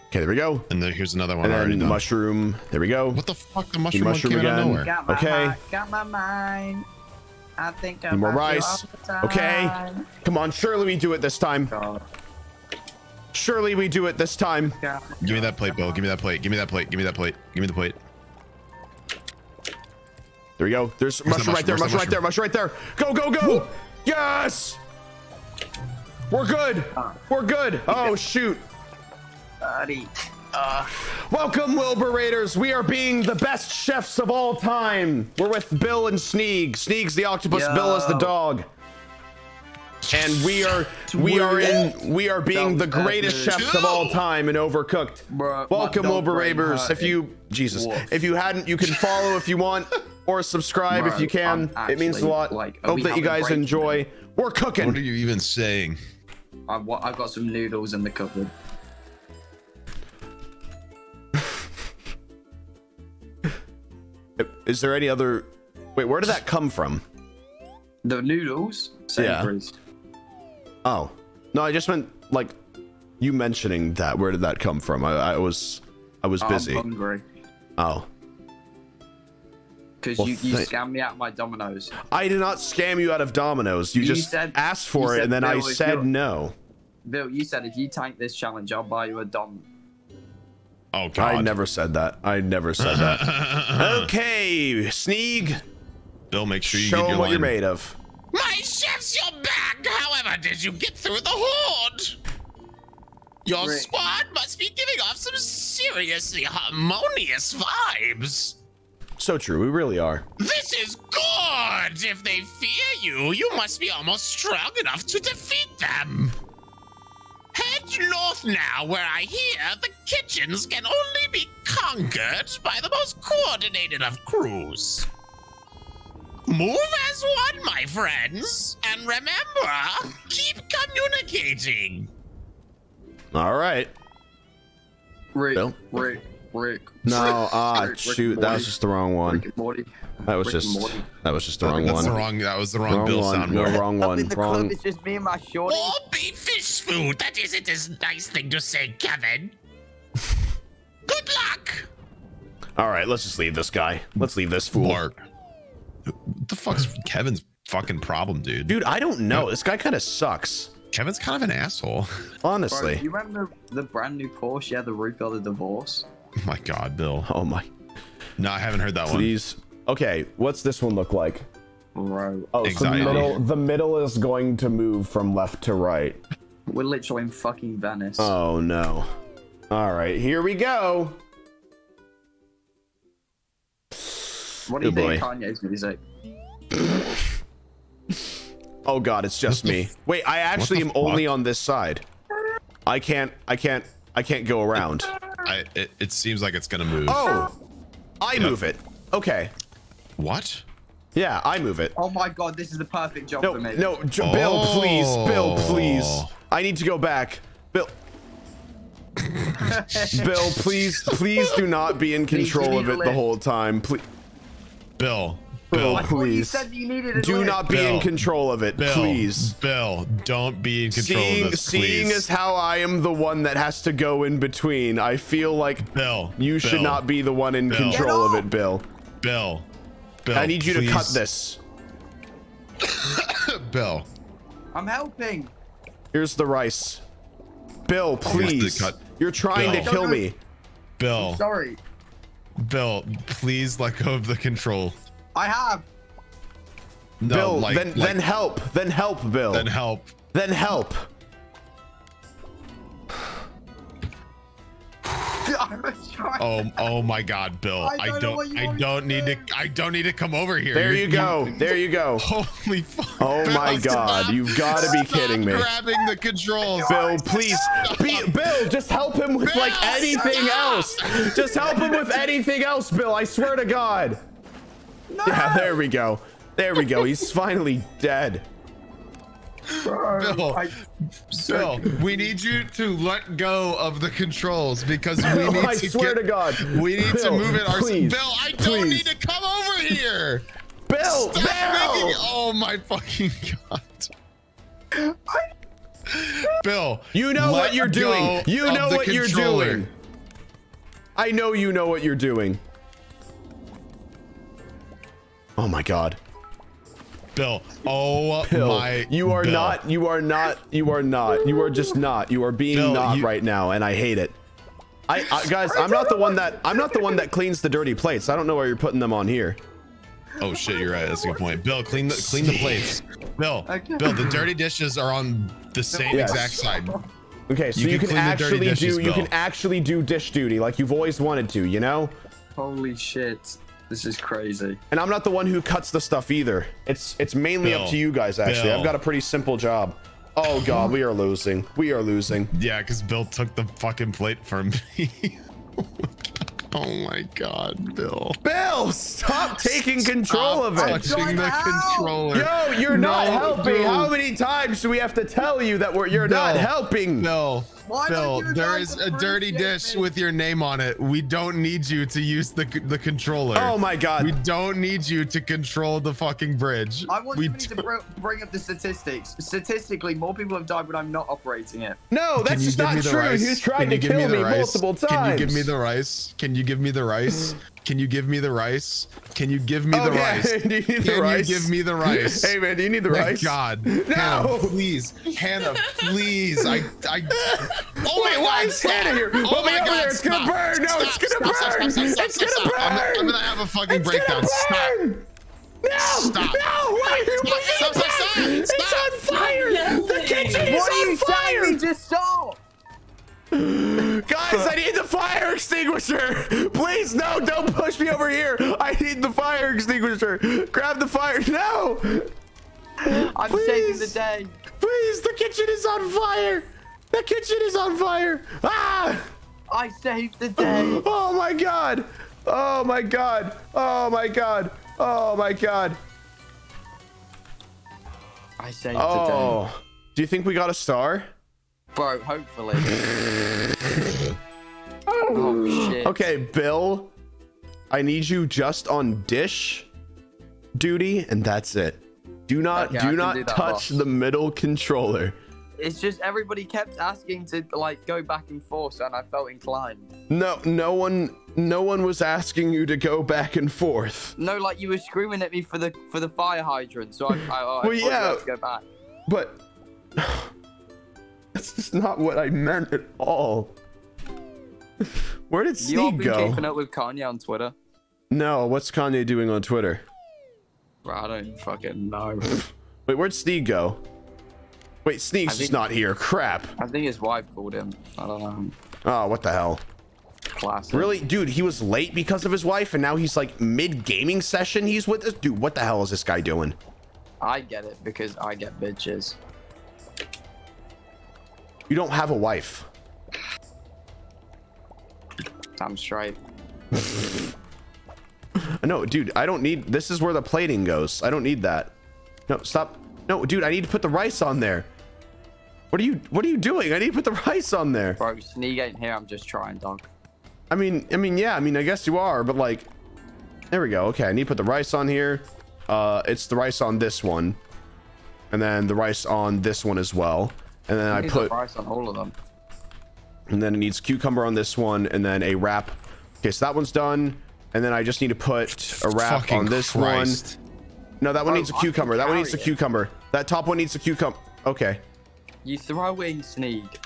Okay, there we go. And then here's another one. And then already done. Mushroom. There we go. What the fuck? The mushroom, the mushroom one came again. Out of nowhere. Got my okay. Mind, got my mind. I think I'm more rice. Okay. Come on, surely we do it this time. Surely we do it this time. Give me that plate, Bill. Give me that plate. Give me that plate. Give me that plate. Give me the plate. There we go. There's mushroom, the mushroom right there, mushroom, mushroom right there, mushroom right there. Go, go, go. Woo. Yes. We're good. We're good. Oh, shoot. Buddy. Uh, Welcome, Wilburators. We are being the best chefs of all time. We're with Bill and Sneeg. Sneeg's the octopus. Yo. Bill is the dog. And we are we are in we are being the greatest chefs of all time in Overcooked. Bruh, welcome, Wilburators. If you Jesus, wolf. If you hadn't, you can follow if you want. Or subscribe Bro, if you can. Actually, it means a lot. Like, hope that you guys enjoy. Today? We're cooking. What are you even saying? I've, I've got some noodles in the cupboard. Is there any other? Wait, where did that come from? The noodles. Savories. Yeah. Oh no, I just meant like you mentioning that. Where did that come from? I, I was, I was busy. I'm hungry. Oh. Because well, you, you scammed me out of my Domino's. I did not scam you out of Domino's. You, you just said, asked for it, and then Bill, I said no. Bill, you said if you tank this challenge, I'll buy you a Dom. Oh, God. I never said that. I never said that. Okay, Sneeg. Bill, make sure you show get your what line. You're made of. My chef's your back. However, did you get through the horde? Your Rick. Squad must be giving off some seriously harmonious vibes. So true, we really are. This is good! If they fear you, you must be almost strong enough to defeat them. Head north now, where I hear the kitchens can only be conquered by the most coordinated of crews. Move as one, my friends, and remember, keep communicating. All right. Rick, Bill? Rick. Rick. No, ah, Rick, shoot, Rick that was just the wrong one. Rick and Morty. That was Rick just, Morty. That was just the wrong that's one. The wrong, that was the wrong, wrong Bill sound. No, wrong one. In the wrong. Club, it's just me and my shorty. Or be fish food. That isn't a nice thing to say, Kevin. Good luck. All right, let's just leave this guy. Let's leave this fool. Mark. What the fuck's Kevin's fucking problem, dude? Dude, I don't know. This guy kind of sucks. Kevin's kind of an asshole. Honestly. Bro, you remember the brand new Porsche? Yeah, the Root got a divorce. Oh my God, Bill. Oh my. No, I haven't heard that Please. One. Please. Okay, what's this one look like? Bro. Oh, so the middle, the middle is going to move from left to right. We're literally in fucking Venice. Oh no. All right, here we go. What do you think Kanye's music? Oh god, it's just me. Wait, I actually am only on this side. I can't, I can't, I can't go around. I, it, it seems like it's gonna move. Oh, I yep. move it. Okay. What? Yeah, I move it. Oh my god, this is the perfect job no, for me. No, oh. Bill, please, Bill, please. I need to go back. Bill. Bill, please, please do not be in control of it the whole time. Please. Bill. Bill, oh, please. You said you needed Do list. not be Bill, in control of it, Bill, please. Bill, don't be in control seeing, of this, please. Seeing as how I am the one that has to go in between, I feel like Bill, you Bill, should not be the one in Bill. control of it, Bill. Bill, Bill, I need you please. to cut this. Bill. I'm helping. Here's the rice. Bill, please. Cut. You're trying Bill. to kill me. Bill. I'm sorry. Bill, please let go of the control. I have. No, Bill, like, then, like, then help. Then help, Bill. Then help. Then help. I was trying oh, to... oh my God, Bill! I don't. I don't, I don't need to. I don't need to come over here. There You're, you go. You, there you go. Holy fuck! Oh Bill, my God! Stop. You've got to be stop kidding me! Grabbing the controls, Bill. Please, be, Bill. Just help him with Bill, like anything stop. else. Just help him with anything else, Bill. I swear to God. No! Yeah, there we go. There we go. He's finally dead. Bill, I, Bill, we need you to let go of the controls because Bill, we need I to swear get, to God. We need Bill, to move it ourselves. Bill, I don't please. need to come over here. Bill, Bill. Making, oh my fucking God. Bill, you know what you're doing. You know what you're doing. I know you know what you're doing. Oh my God, Bill! Oh Bill, my! You are Bill. not. You are not. You are not. You are just not. You are being Bill, not you, right now, and I hate it. I, I guys, I'm not the one that I'm not the one that cleans the dirty plates. I don't know why you're putting them on here. Oh shit, you're right. That's a good point. Bill, clean the clean the plates. Bill, Bill, the dirty dishes are on the same yes. exact side. Okay, so you, you can, can actually dishes, do Bill. you can actually do dish duty like you've always wanted to. You know? Holy shit. This is crazy. And I'm not the one who cuts the stuff either. It's it's mainly Bill, up to you guys, actually. Bill. I've got a pretty simple job. Oh, God, we are losing. We are losing. Yeah, because Bill took the fucking plate from me. Oh, my God, Bill. Bill, stop taking control stop of it. Touching the controller. Yo, you're no, not helping. Bill. How many times do we have to tell you that we're you're no. not helping? No. Why Bill, there is a dirty dish with your name on it. We don't need you to use the the controller. Oh my God. We don't need you to control the fucking bridge. I want we you to br bring up the statistics. Statistically, more people have died when I'm not operating it. No, that's just not true. Rice? He's tried to kill me, me multiple times. Can you give me the rice? Can you give me the rice? Can you give me the rice? Can you give me oh, the yeah. rice? Do you need the Can rice? you give me the rice? Hey man, do you need the Thank rice? God. No, Hannah, please. Hannah, please. I, I. Oh wait, why is Hannah here? Oh, oh my God, God. It's stop. gonna burn. No, stop. it's gonna stop. burn. Stop. Stop. Stop. It's stop. gonna burn. I'm, I'm gonna have a fucking it's breakdown. Stop. No! Stop. No! Why are you stop, stop, stop, stop. It's stop. on fire! No. The kitchen what is on fire! What are you just saw? Guys, I need the fire extinguisher! Please, no, don't push me over here! I need the fire extinguisher! Grab the fire! No! I'm Please. saving the day! Please, the kitchen is on fire! The kitchen is on fire! Ah! I saved the day! Oh my God! Oh my God! Oh my God! Oh my God! I saved oh. the day. Do you think we got a star? Bro, hopefully. Oh, shit. Okay, Bill, I need you just on dish duty, and that's it. Do not, okay, do not do touch off. the middle controller. It's just everybody kept asking to like go back and forth, and I felt inclined. No, no one, no one was asking you to go back and forth. No, like you were screaming at me for the for the fire hydrant, so I, I, I well, yeah, had to go back. But. That's just not what I meant at all. Where did Sneeg go? You all been keeping up with Kanye on Twitter? No, what's Kanye doing on Twitter? Bro, I don't fucking know. Wait, where'd Sneeg go? Wait, Sneeg's just not here. Crap. I think his wife called him. I don't know. Oh, what the hell? Classic. Really, dude, he was late because of his wife, and now he's like mid gaming session. He's with us, dude. What the hell is this guy doing? I get it because I get bitches. You don't have a wife. I'm straight. No, dude, I don't need. This is where the plating goes. I don't need that. No, stop. No, dude, I need to put the rice on there. What are you? What are you doing? I need to put the rice on there. Bro, Sneeg ain't here. I'm just trying, dog. I mean, I mean, yeah. I mean, I guess you are, but like, there we go. Okay, I need to put the rice on here. Uh, it's the rice on this one, and then the rice on this one as well, and then I, I put the rice on all of them. And then it needs cucumber on this one, and then a wrap. Okay, so that one's done. And then I just need to put a wrap Fucking on this Christ. one. No, that one oh, needs a cucumber. That one needs a it. cucumber. That top one needs a cucumber. Okay. You throw in Sneeg.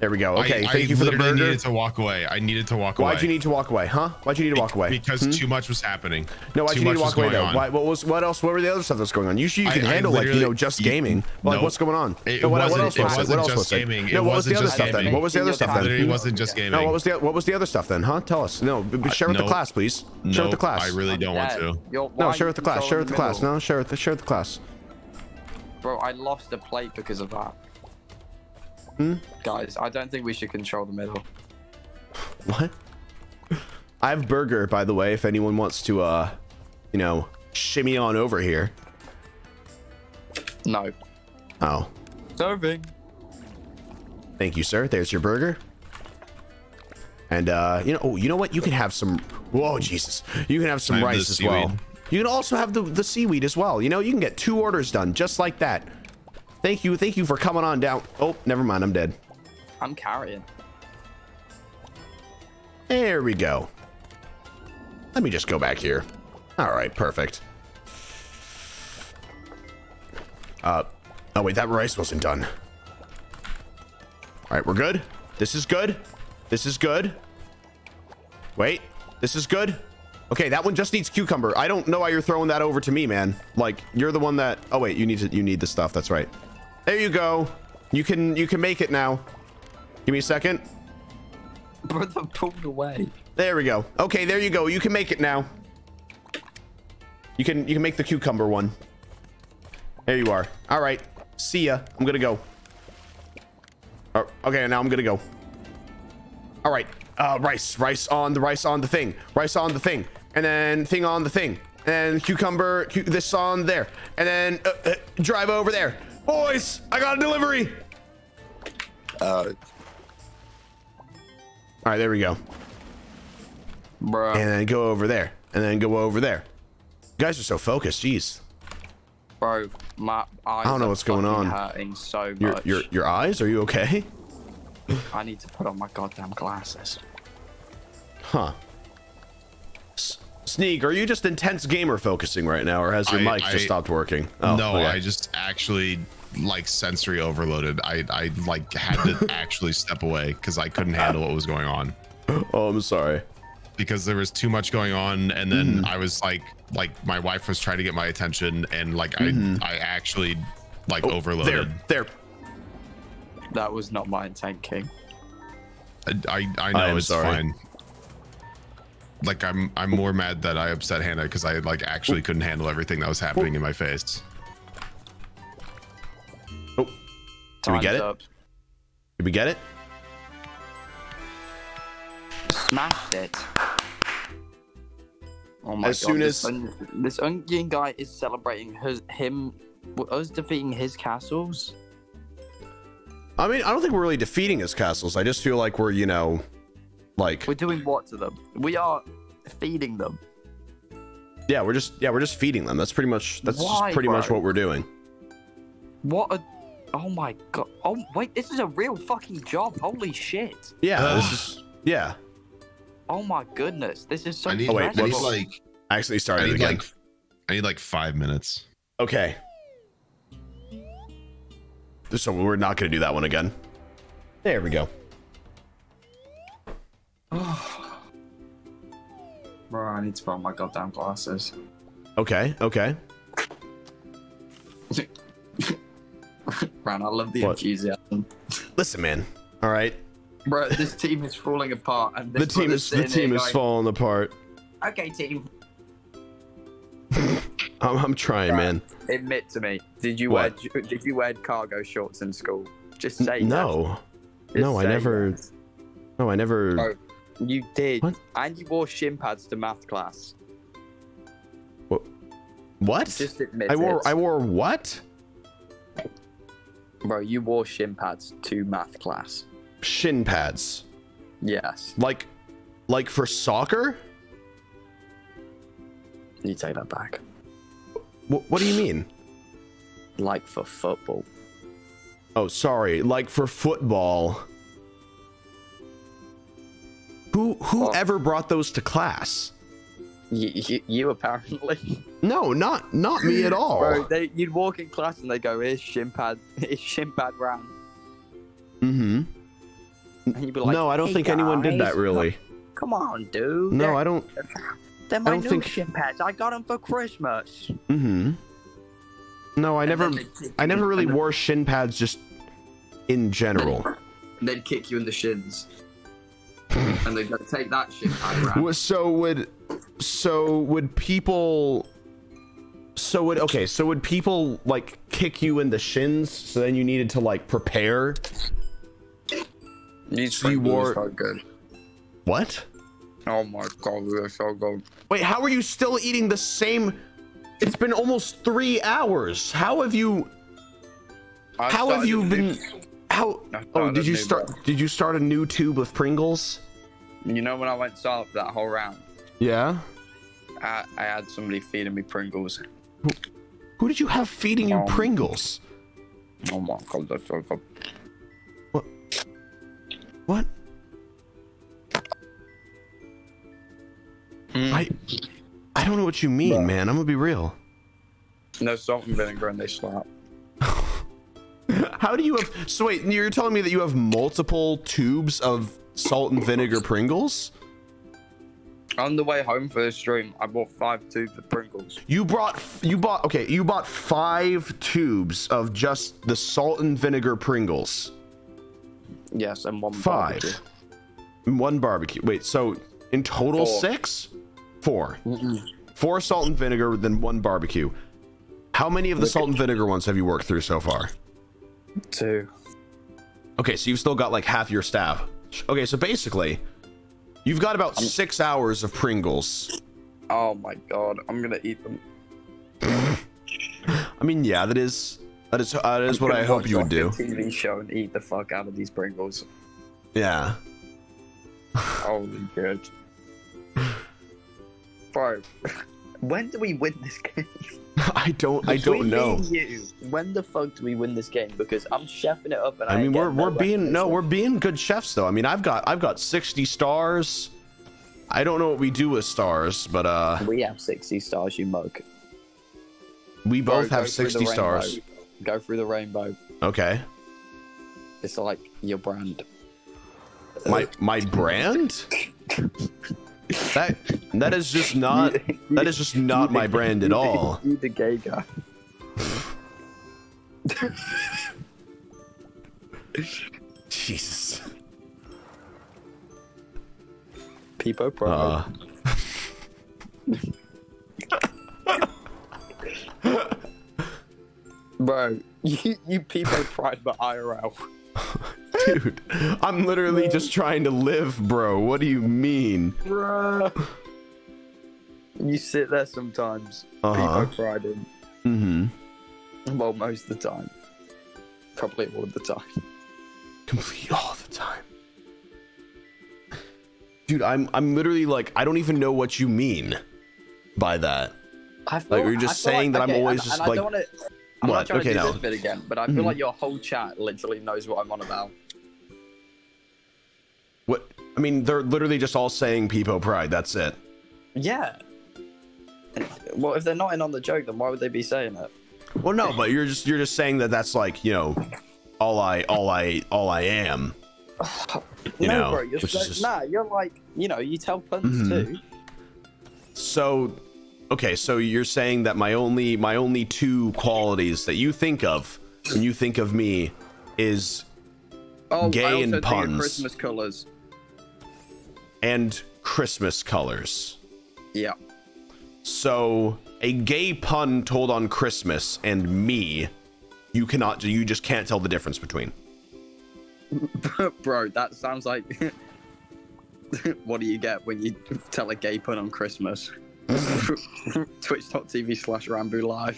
There we go. Okay, I, thank I you for the burger. I needed to walk away. I needed to walk Why'd away. Why'd you need to walk away, huh? Why'd you need to walk away? Because hmm? too much was happening. No, why'd too you need to walk away, though? Why, what, was, what else? What were the other stuff that's going on? Usually you can I, handle, I like, you know, just gaming. You, like, nope. what's going on? It, no, what, it, what else it was wasn't it? What just gaming. It? No, what was the other stuff, then? What was the other stuff, then? It literally wasn't just gaming. No, what was the, what was the other stuff, then, huh? Tell us. No, share with the class, please. Share with the class. I really don't want to. No, share with the class. Share with the class. No, share with the class. Bro, I lost a plate because of that. Hmm? Guys, I don't think we should control the middle. What? I have burger, by the way, if anyone wants to, uh, you know, shimmy on over here. No. Oh. Serving. Thank you, sir. There's your burger. And, uh, you know, oh, you know what? You can have some, whoa, Jesus. You can have some rice as well. You can also have the, the seaweed as well. You know, you can get two orders done just like that. Thank you. Thank you for coming on down. Oh, never mind. I'm dead. I'm carrying. There we go. Let me just go back here. All right. Perfect. Uh, oh, wait, that rice wasn't done. All right. We're good. This is good. This is good. Wait, this is good. Okay, that one just needs cucumber. I don't know why you're throwing that over to me, man. Like, you're the one that... Oh, wait, you need to, you need the stuff. That's right. There you go. You can you can make it now. Give me a second. Brother pulled away. There we go. Okay, there you go. You can make it now. You can, you can make the cucumber one. There you are. All right. See ya. I'm going to go. Oh, okay, now I'm going to go. All right. Uh, rice. Rice on the rice on the thing. Rice on the thing. And then thing on the thing, and cucumber cu this on there, and then uh, uh, drive over there, boys. I got a delivery. Uh, all right, there we go, bro. And then go over there, and then go over there. You guys are so focused, jeez. Bro, my eyes I don't know what's going on. Hurting so much. Your, your your eyes? Are you okay? I need to put on my goddamn glasses. Huh. Sneeg, are you just intense gamer focusing right now, or has your I, mic I, just stopped working? Oh, no, okay. I just actually like sensory overloaded. I, I like had to actually step away because I couldn't handle what was going on. Oh, I'm sorry. Because there was too much going on, and then mm. I was like, like my wife was trying to get my attention, and like mm. I, I actually like oh, overloaded. There, there. That was not my intent, King. I, I, I know I it's sorry. fine. Like I'm I'm more mad that I upset Hannah because I like actually couldn't handle everything that was happening in my face. Oh, did we get it? Did we get it? Smashed it. Oh my god! As soon as this Onion guy is celebrating his him us defeating his castles. I mean, I don't think we're really defeating his castles. I just feel like we're, you know, like we're doing what to them? We are feeding them. Yeah, we're just yeah, we're just feeding them. That's pretty much that's Why, just pretty bro? much what we're doing. What a oh my god. Oh wait, this is a real fucking job. Holy shit. Yeah, uh, this is yeah. Oh my goodness. This is so I need, oh, wait, I need like I actually started I need again. Like, I need like five minutes. Okay. So we're not going to do that one again. There we go. Bro, I need to put on my goddamn glasses. Okay, okay. Ran, I love the what? enthusiasm. Listen, man. All right. Bro, this team is falling apart. And this the team is the team is going, falling apart. Okay, team. I'm, I'm trying, right. man. Admit to me, did you what? wear did you wear cargo shorts in school? Just say no. That. Just no, say I never. That. No, I never. Oh, you did, what? And you wore shin pads to math class. What? What? Just admit I wore. It. I wore what? Bro, you wore shin pads to math class. Shin pads. Yes. Like, like for soccer. You take that back. What, what do you mean? Like for football. Oh, sorry. Like for football. Who whoever well, brought those to class? You, you, you apparently. No, not not me at all. Bro, they, you'd walk in class and they go, "Here's shin pad. Here's shin pad round." Mm-hmm. And you'd be like, no, I don't hey think guys. anyone did that really. Come on, dude. No, they're, I don't. They're my I don't new think... shin pads. I got them for Christmas. Mm-hmm. No, I and never. I never really wore them. shin pads just in general. They'd kick you in the shins. And they'd go take that shin pad round. So would, so would people? So would okay. So would people like kick you in the shins? So then you needed to like prepare. These so you wore so good. What? Oh my god, we are so good. Wait, how are you still eating the same? It's been almost three hours. How have you? I how have you been? New... How? Oh, did you start? Bread. Did you start a new tube of Pringles? You know when I went south that whole round. Yeah. I, I had somebody feeding me Pringles. Who, who did you have feeding um, you Pringles? Oh my god, that's so good. What? Mm. I I don't know what you mean, Bro. man. I'm gonna be real. No salt and vinegar and they slap. How do you have... So wait, you're telling me that you have multiple tubes of salt and vinegar Pringles? On the way home for the stream, I bought five tubes of Pringles. You brought... You bought... Okay, you bought five tubes of just the salt and vinegar Pringles. Yes, and one five barbecue. One barbecue. Wait, so in total four. six? Four. Mm-mm. Four salt and vinegar, then one barbecue. How many of the salt and vinegar ones have you worked through so far? Two. Okay, so you've still got like half your staff. Okay, so basically, you've got about I'm... six hours of Pringles. Oh my god, I'm gonna eat them. I mean, yeah, that is... That is, uh, that is what I hope you would do. T V show and eat the fuck out of these Pringles. Yeah. Holy shit. Bro, when do we win this game? I don't. I don't we know. You, when the fuck do we win this game? Because I'm chefing it up, and I, I mean, we're we're being no, we're being good chefs though. I mean, I've got I've got sixty stars. I don't know what we do with stars, but uh, we have sixty stars. You mug. We both Bro, have sixty stars. Rainbow. Go through the rainbow. Okay. It's like your brand. My my brand? that that is just not that is just not my brand at all. You the gay guy. Jesus. Peepo Pro. Uh. Bro, you, you people pride but I R L. Dude, I'm literally bro. just trying to live, bro. What do you mean? Bro. You sit there sometimes. Uh-huh. People pride in. Mm-hmm. Well, most of the time. Probably all the time. Complete all the time. Dude, I'm I'm literally like, I don't even know what you mean by that. I feel, like you're just saying like, that okay, I'm always and, just and like... I don't wanna... I'm what? not trying okay, to do no. this bit again, but I feel mm-hmm. like your whole chat literally knows what I'm on about. What? I mean, they're literally just all saying Peepo Pride, that's it. Yeah. Well, if they're not in on the joke, then why would they be saying it? Well, no, but you're just you're just saying that that's like, you know, all I, all I, all I am. You no, know, bro, you're so, just... Nah, you're like, you know, you tell puns mm-hmm. too. So... Okay, so you're saying that my only my only two qualities that you think of when you think of me is Oh, gay and puns. Christmas colors. And Christmas colors. Yeah. So a gay pun told on Christmas and me, you cannot, you just can't tell the difference between. Bro, that sounds like what do you get when you tell a gay pun on Christmas? Twitch.tv slash Ranboo Live.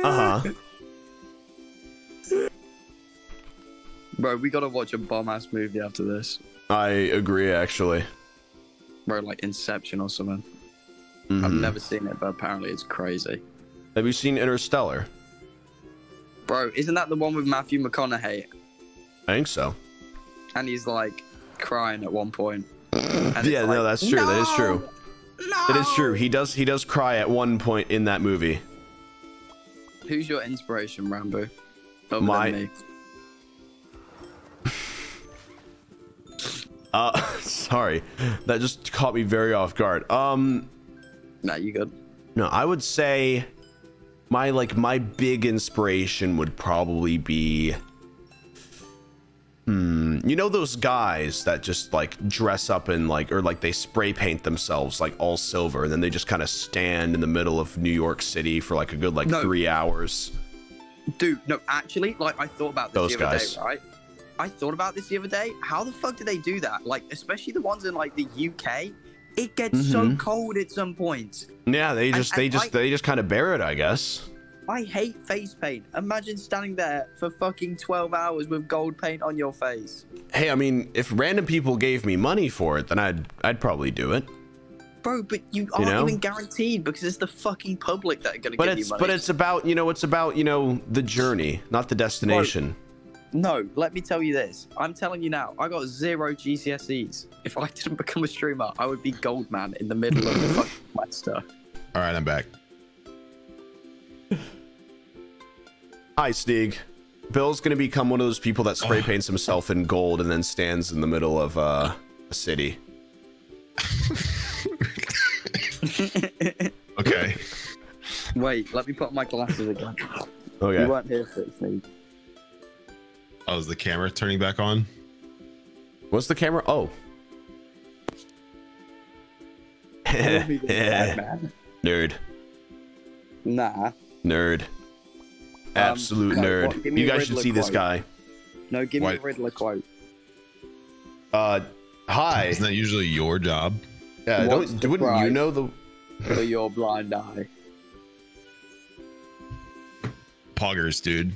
Uh-huh. Bro, we gotta watch a bomb-ass movie after this. I agree, actually. Bro, like Inception or something. Mm-hmm. I've never seen it, but apparently it's crazy. Have you seen Interstellar? Bro, isn't that the one with Matthew McConaughey? I think so. And he's like crying at one point. And yeah, like, no, that's true. No! That is true. No! That is true. He does. He does cry at one point in that movie. Who's your inspiration, Ranboo? Other My. Than me. Uh, sorry, that just caught me very off guard. Um, nah, you good? No, I would say my like my big inspiration would probably be, hmm, you know those guys that just like dress up in like or like they spray paint themselves like all silver and then they just kind of stand in the middle of New York City for like a good like no. three hours. Dude, no, actually, like I thought about this those the other guys. day, right? I thought about this the other day. How the fuck do they do that? Like, especially the ones in like the U K, it gets mm-hmm. so cold at some points. Yeah, they just, and, they, and just I, they just, they just kind of bear it, I guess. I hate face paint. Imagine standing there for fucking twelve hours with gold paint on your face. Hey, I mean, if random people gave me money for it, then I'd, I'd probably do it. Bro, but you, you aren't know? even guaranteed because it's the fucking public that are gonna but give it's, you money. But it's about, you know, it's about, you know, the journey, not the destination. Bro, no, let me tell you this. I'm telling you now, I got zero G C S Es. If I didn't become a streamer, I would be Goldman in the middle of the fucking semester. All right, I'm back. Hi, Sneeg. Bill's going to become one of those people that spray paints himself in gold and then stands in the middle of uh, a city. Okay. Wait, let me put on my glasses again. Okay. You weren't here for it, Sneeg. Oh, is the camera turning back on? What's the camera? Oh. Nerd. Nah. Nerd. Absolute um, no, nerd. What, you guys should see quote. this guy. No, give what? me a Riddler quote. Uh, hi. Isn't that usually your job? Yeah, don't, wouldn't you know the... for your blind eye? Poggers, dude.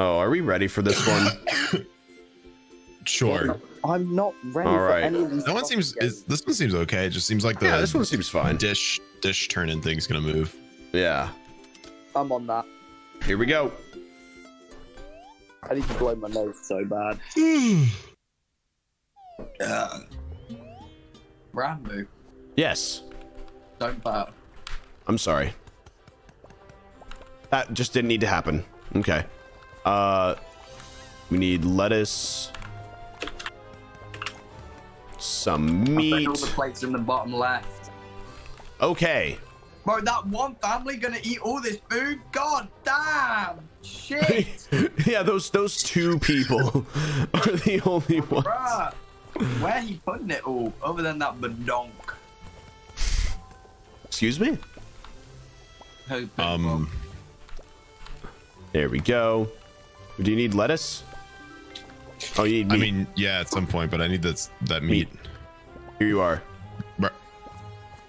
Oh, are we ready for this one? Sure. I'm not ready. All right. For any of these that one seems. Is, this one seems okay. It just seems like the. Yeah, this one seems fine. Dish, dish, turning thing's gonna move. Yeah. I'm on that. Here we go. I need to blow my nose so bad. uh, Ranboo. Yes. Don't bow. I'm sorry. That just didn't need to happen. Okay. Uh, we need lettuce. Some meat. I put all the plates in the bottom left. Okay. Bro, that one family gonna eat all this food? God damn! Shit! Yeah, those those two people are the only ones. Bruh, where are you putting it all? Other than that badonk. Excuse me? Um... There we go. Do you need lettuce? Oh, you need meat. I mean, yeah, at some point, but I need that that meat. meat. Here you are. There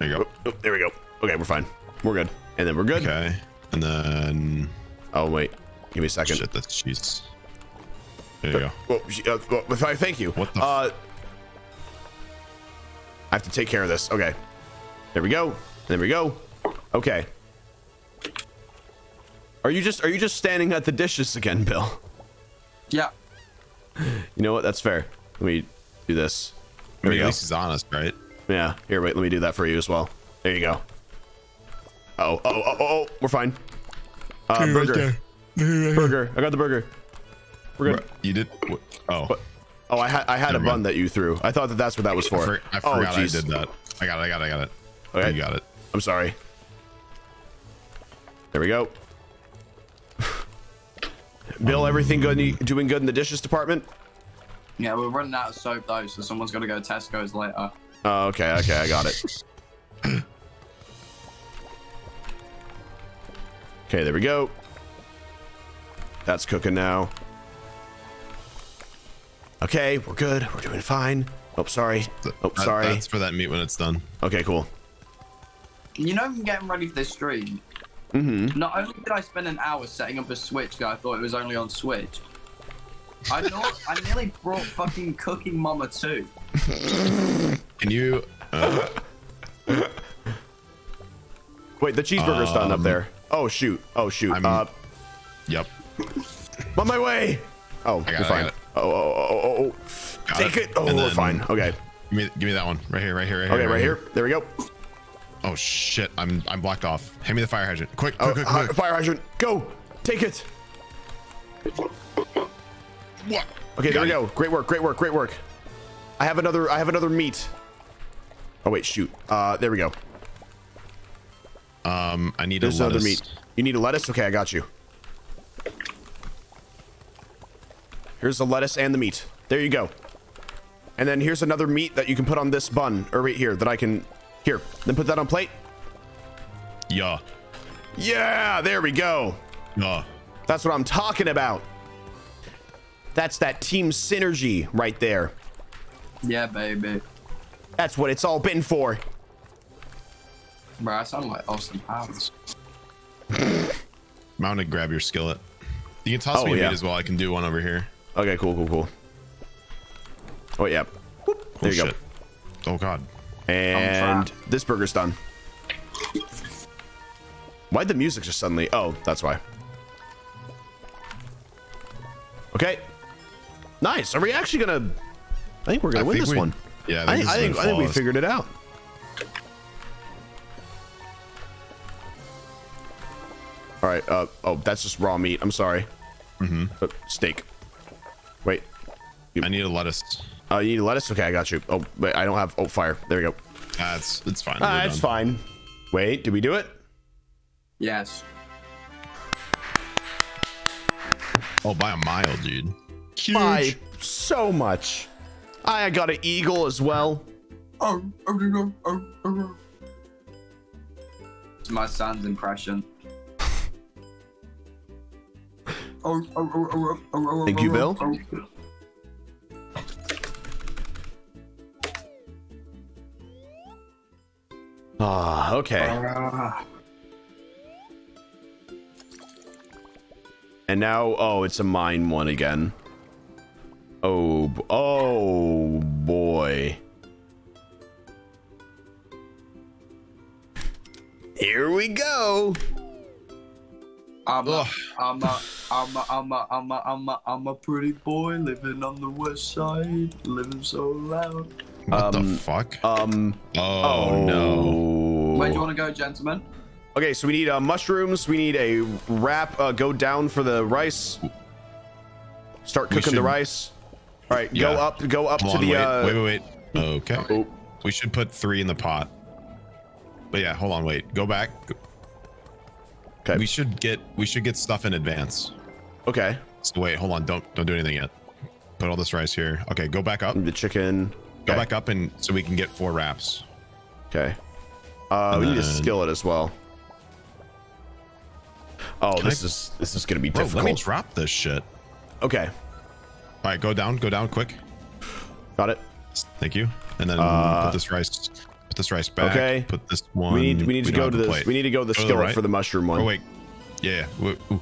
you go. Oh, oh, there we go. Okay, we're fine. We're good. And then we're good. Okay. And then. Oh wait, give me a second. Shit, that's cheese. There you go. Well, uh, well, thank you. What the? Uh, I have to take care of this. Okay. There we go. There we go. Okay. Are you just are you just standing at the dishes again, Bill? Yeah. You know what? That's fair. Let me do this. There I mean, at least he's honest, right? Yeah. Here, wait. Let me do that for you as well. There you go. Oh, oh, oh, oh! We're fine. Uh, hey, burger. Right hey, right burger. I got the burger. We're good. You did? What? Oh. What? Oh, I had I had Never a bun mind. that you threw. I thought that that's what that was for. I, for, I oh, forgot geez. I did that. I got it. I got it. I got it. Okay. I got it. I'm sorry. There we go. Bill, um, everything good? Doing good in the dishes department? Yeah, we're running out of soap though, so someone's got to go to Tesco's later. Oh, okay. Okay, I got it. Okay, there we go. That's cooking now. Okay, we're good. We're doing fine. Oh, sorry. Oh, sorry. That, that's for that meat when it's done. Okay, cool. You know, I'm getting ready for this stream. Mm-hmm. Not only did I spend an hour setting up a Switch that I thought it was only on Switch, I not, I nearly brought fucking Cooking Mama too. Can you? Uh... Wait, the cheeseburger's um, done up there. Oh shoot! Oh shoot! I'm, uh, yep. I'm on my way. Oh, I got it, fine. I got it. Oh, oh, oh, oh, oh. Take it. it. Oh, then, we're fine. Okay. Give me, give me that one right here, right here, right here. Okay, right, right here. here. There we go. Oh shit! I'm I'm blocked off. Hand me the fire hydrant, quick! Quick! Oh, quick, quick. Fire hydrant, go! Take it. What? Okay, there we go. Great work! Great work! Great work! I have another. I have another meat. Oh wait, shoot. Uh, there we go. Um, I need There's a lettuce. There's another meat. You need a lettuce? Okay, I got you. Here's the lettuce and the meat. There you go. And then here's another meat that you can put on this bun, or right here, that I can. Here, then put that on plate. Yeah. Yeah, there we go. Yeah. That's what I'm talking about. That's that team synergy right there. Yeah, baby. That's what it's all been for. Bro, I sound like Austin Powers. I'm gonna grab your skillet. You can toss oh, me yeah. meat as well. I can do one over here. Okay, cool, cool, cool. Oh, yeah. Whoop. There oh, you shit. go. Oh, God. And this burger's done. Why'd the music just suddenly? Oh, that's why. Okay. Nice. Are we actually gonna? I think we're gonna I win this we, one. Yeah. I think I, I, think, I think we figured it out. All right. Uh. Oh, that's just raw meat. I'm sorry. Mm-hmm. Uh, steak. Wait. You, I need a lettuce. Oh, uh, you need lettuce? Okay, I got you. Oh, wait, I don't have... Oh, fire. There we go. Uh, it's, it's fine. Uh, it's fine. Wait, did we do it? Yes. Oh, by a mile, dude. Huge. By so much. I got an eagle as well. Oh, oh, oh, oh, oh. It's my son's impression. oh, oh, oh, oh, oh, oh, Thank you, Bill. Oh, oh. Ah, oh, okay. Uh, and now, oh, it's a mine one again. Oh, oh boy. Here we go. I'm a, I'm a, I'm a, I'm a, I'm a, I'm a, I'm a pretty boy living on the west side, living so loud. What um, the fuck? Um. Oh, oh no. Where do you want to go, gentlemen? Okay, so we need uh, mushrooms. We need a wrap. Uh, go down for the rice. Start cooking the rice. All right, yeah. go up. Go up hold to on, the. Wait, uh, wait, wait, wait. Okay. Oh. We should put three in the pot. But yeah, hold on. Wait. Go back. Go. Okay. We should get. We should get stuff in advance. Okay. So wait. Hold on. Don't. Don't do anything yet. Put all this rice here. Okay. Go back up. The chicken. Go okay. back up and so we can get four wraps. Okay. Uh, we need a skillet as well. Oh, can this I, is this is gonna be bro, difficult. Let me drop this shit. Okay. All right, go down, go down, quick. Got it. Thank you. And then uh, put this rice, put this rice back. Okay. Put this one. We need we need we to go to the this. We need to go to the skillet right. for the mushroom one. Oh wait. Yeah. yeah. Ooh.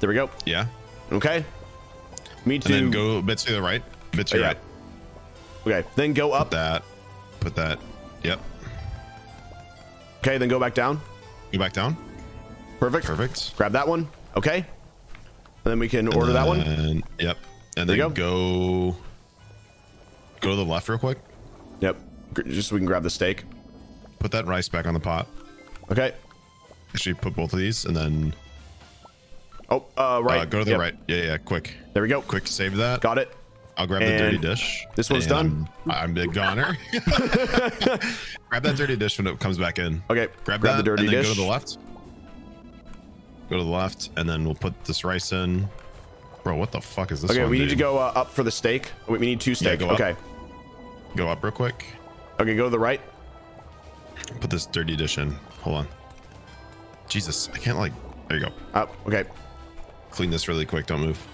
There we go. Yeah. Okay. Me too. And then go a bit to the right. Bits oh, yeah. right. Okay, then go up. Put that. Put that. Yep. Okay, then go back down. Go back down. Perfect. Perfect. Grab that one. Okay. And then we can and order then, that one. Yep. And there then go. go. Go to the left real quick. Yep. Just so we can grab the steak. Put that rice back on the pot. Okay. Actually, put both of these and then. Oh, uh, right. Uh, go to the yep. right. Yeah, yeah, quick. There we go. Quick, save that. Got it. I'll grab and the dirty dish. This one's done. I'm big goner. Grab that dirty dish when it comes back in. Okay. Grab, grab that, the dirty and then dish. Go to the left. Go to the left, and then we'll put this rice in. Bro, what the fuck is this? Okay, one, we dude? need to go uh, up for the steak. We need two steak. Yeah, go okay. Up. Go up real quick. Okay, go to the right. Put this dirty dish in. Hold on. Jesus, I can't like. There you go. Up. Uh, okay. Clean this really quick. Don't move.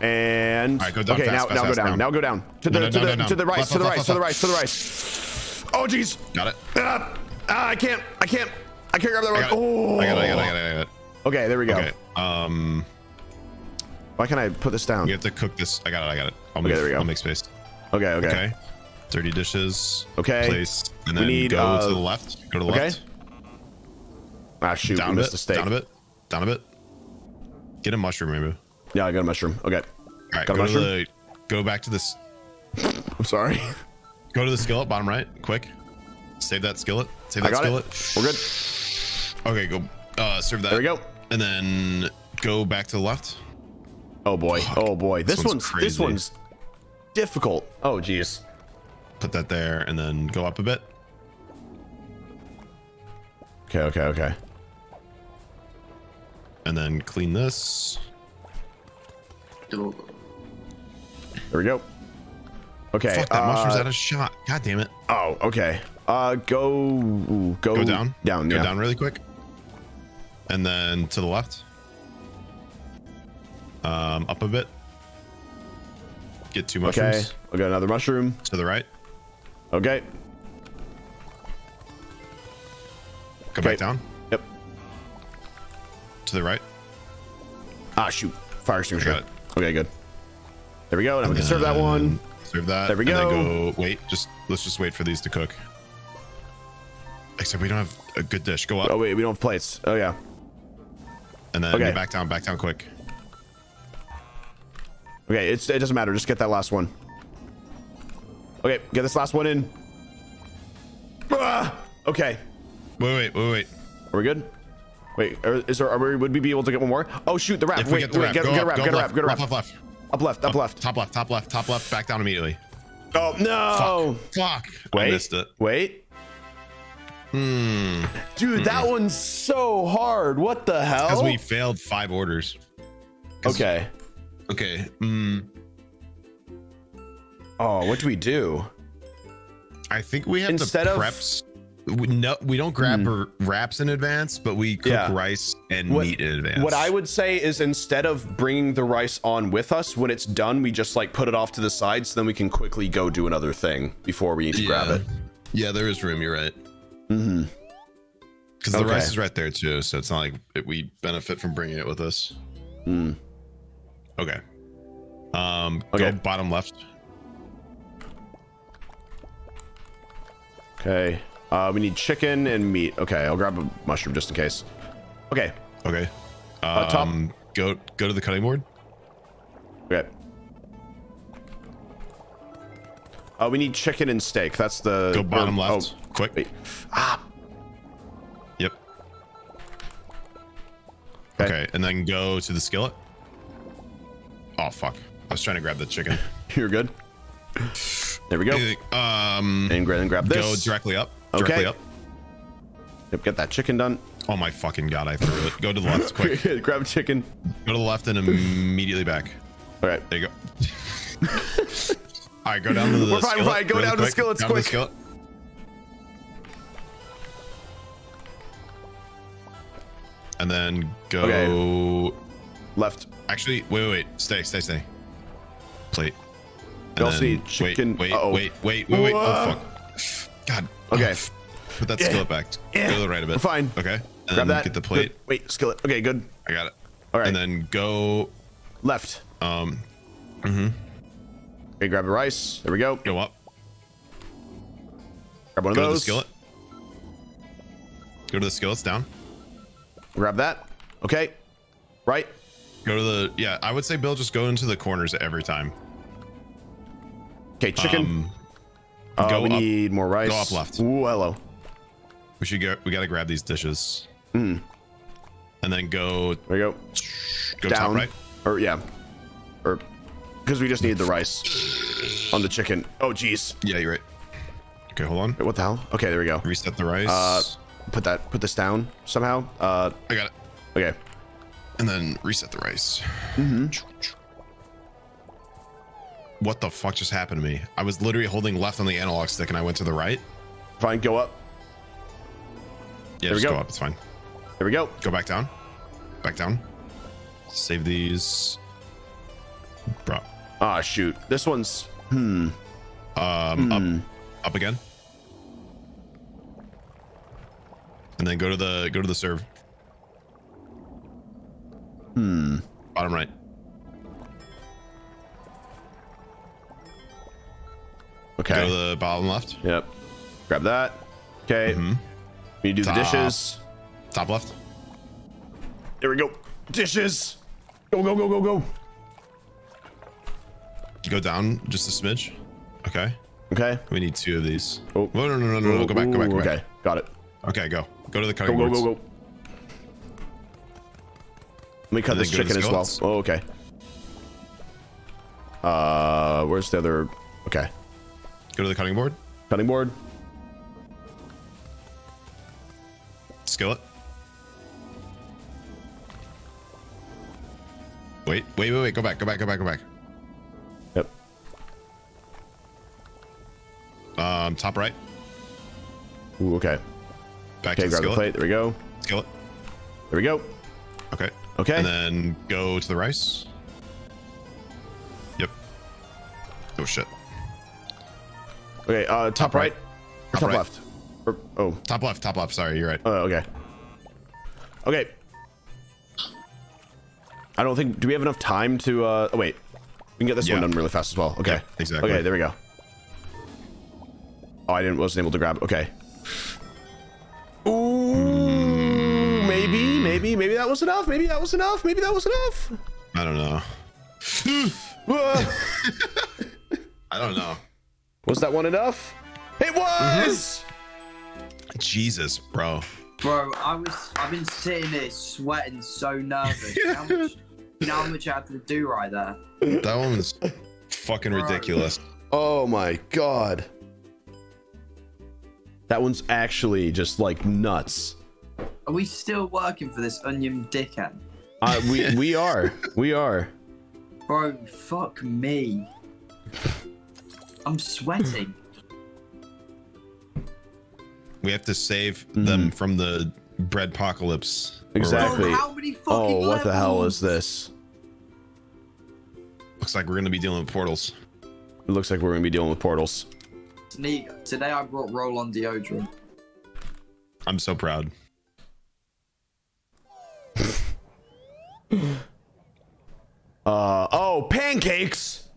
And right, go down, okay, fast, now, fast, now fast, go down. down. Now go down to the no, no, to no, the no, no. to the rice, to the rice, to the rice, to the rice. Oh jeez. Got it. Ah, ah, I can't. I can't. I can't grab that rice. Oh. I got it. I got it. I got it. I got it. Okay, there we go. Okay. Um. Why can't I put this down? You have to cook this. I got it. I got it. I'll make. Okay, there we go. I'll make space. Okay. Okay. Okay. Dirty dishes. Okay. Place. And then we need, go uh, to the left. Go to the okay. left. Ah shoot. Down we missed a steak. Down a bit. Down a bit. Get a mushroom, maybe. Yeah, I got a mushroom. Okay. All right, got go, a mushroom? To the, go back to this. I'm sorry. Go to the skillet, bottom right, quick. Save that skillet. Save that I got skillet. It. We're good. Okay, go uh, serve that. There we go. And then go back to the left. Oh boy. Fuck. Oh boy. This, this one's, one's crazy. This one's difficult. Oh geez. Put that there and then go up a bit. Okay, okay, okay. And then clean this. There we go. Okay. Fuck, that uh, mushroom's out of shot. God damn it. Oh, okay. Uh, go, go, go down, down, go yeah. down really quick, and then to the left. Um, up a bit. Get two mushrooms. Okay. I got another mushroom. To the right. Okay. Come okay. back down. Yep. To the right. Ah, shoot. Fire extinguisher. Okay, good. There we go. Now and we can serve that one. Serve that. There we go. And go. Wait, just let's just wait for these to cook. Except we don't have a good dish. Go up. Oh wait, we don't have plates. Oh yeah. And then okay. back down, back down quick. Okay, it's it doesn't matter. Just get that last one. Okay, get this last one in. Ah, okay. Wait, wait, wait, wait. Are we good? Wait, is there? Are we, would we be able to get one more? Oh shoot, the wrap. Wait, get the wrap. Get a wrap. Get a wrap. Get a wrap. Up left. Up left. Up left. Top left. Top left. Top left. Back down immediately. Oh no! Fuck. Fuck. Wait. I missed it. Wait. Hmm. Dude, mm. that one's so hard. What the hell? Because we failed five orders. Okay. Okay. Hmm. Oh, what do we do? I think we have Instead to preps. We, no, we don't grab mm. wraps in advance, but we cook yeah. rice and what, meat in advance. What I would say is instead of bringing the rice on with us, when it's done, we just like put it off to the side so then we can quickly go do another thing before we need to yeah. grab it. Yeah, there is room. You're right. Mm-hmm. Because okay. the rice is right there too, so it's not like it, we benefit from bringing it with us. Mm. Okay. Um, okay. Go bottom left. Okay. Uh, we need chicken and meat. Okay, I'll grab a mushroom just in case. Okay. Okay. Um, uh, top. Go go to the cutting board. Okay. Uh, we need chicken and steak. That's the go bottom or, left. Oh, quick. Wait. Ah. Yep. Okay. okay, and then go to the skillet. Oh fuck! I was trying to grab the chicken. You're good. There we go. Um, and grab, and grab this. Go directly up. Directly okay. up. Yep, get that chicken done. Oh my fucking god, I threw it. Go to the left quick. Grab a chicken. Go to the left and immediately back. All right. There you go. All right, go down to the We're fine, skillet. We're fine. Go really down quick. to skillets down quick. To the skillet. And then go... Okay. Left. Actually, wait, wait, wait. Stay, stay, stay. Plate. You also need chicken. Wait, wait, uh -oh. wait, wait, wait, wait. Oh, fuck. God. Okay. Put that skillet back. Go to the right a bit. We're fine. Okay. And grab that. Get the plate. Good. Wait, skillet. Okay, good. I got it. All right. And then go left. Um. Mm-hmm. Okay, grab the rice. There we go. Go up. Grab one go of those. Go to the skillet. Go to the skillets down. Grab that. Okay. Right. Go to the yeah. I would say Bill just go into the corners every time. Okay, chicken. Um, uh, go we up, need more rice. Go up left. Ooh, hello. We should go. We gotta grab these dishes. Mm. and then go. There you go. Go down, top right. Or yeah, or because we just need the rice on the chicken. Oh geez. Yeah, you're right. Okay, hold on. Wait, what the hell? Okay, there we go. Reset the rice. Uh, put that. Put this down somehow. Uh, I got it. Okay. And then reset the rice. Mm-hmm. What the fuck just happened to me? I was literally holding left on the analog stick and I went to the right. Fine, go up. Yeah, there just we go. go up. It's fine. There we go. Go back down. Back down. Save these. Bro. Ah, shoot. This one's. Hmm. Um. Hmm. Up. Up again. And then go to the go to the serve. Hmm. Bottom right. Okay. Go to the bottom left. Yep. Grab that. Okay. Mm-hmm. We do top. the dishes. Top left. There we go. Dishes. Go, go, go, go, go. You go down just a smidge. Okay. Okay. We need two of these. Oh, no, no, no, no, no. no. Go back, go back, go back. Okay. Got it. Okay, go. Go to the cutting boards. Go, go, go, go. Let me cut this chicken as well. Oh, okay. Uh, where's the other? Okay. Go to the cutting board. Cutting board. Skillet. Wait, wait, wait, wait. Go back, go back, go back, go back. Yep. Um, top right. Ooh, okay. Back okay, to the grab skillet. The plate. There we go. Skillet. There we go. Okay. Okay. And then go to the rice. Yep. Oh shit. Okay. Uh, top, top right. right. Top, top right. left. Or, oh. Top left. Top left. Sorry, you're right. Oh, okay. Okay. I don't think. Do we have enough time to? Uh, oh wait. We can get this yeah. one done really fast as well. Okay. Yeah, exactly. Okay. There we go. Oh, I didn't. Wasn't able to grab. Okay. Ooh, maybe, maybe, maybe that was enough. Maybe that was enough. Maybe that was enough. I don't know. I don't know. Was that one enough? It was. Mm-hmm. Jesus, bro. Bro, I was. I've been sitting there sweating, so nervous. How much? You know how much I had to do right there. That one was fucking bro. ridiculous. Oh my god. That one's actually just like nuts. Are we still working for this onion dickhead? Uh, we we are. We are. Bro, fuck me. I'm sweating. We have to save mm. them from the breadpocalypse. Exactly. Bro, how many fucking oh, what levels? the hell is this? Looks like we're gonna be dealing with portals. It looks like we're gonna be dealing with portals. Sneeg, today I brought roll-on deodorant. I'm so proud. uh oh, pancakes.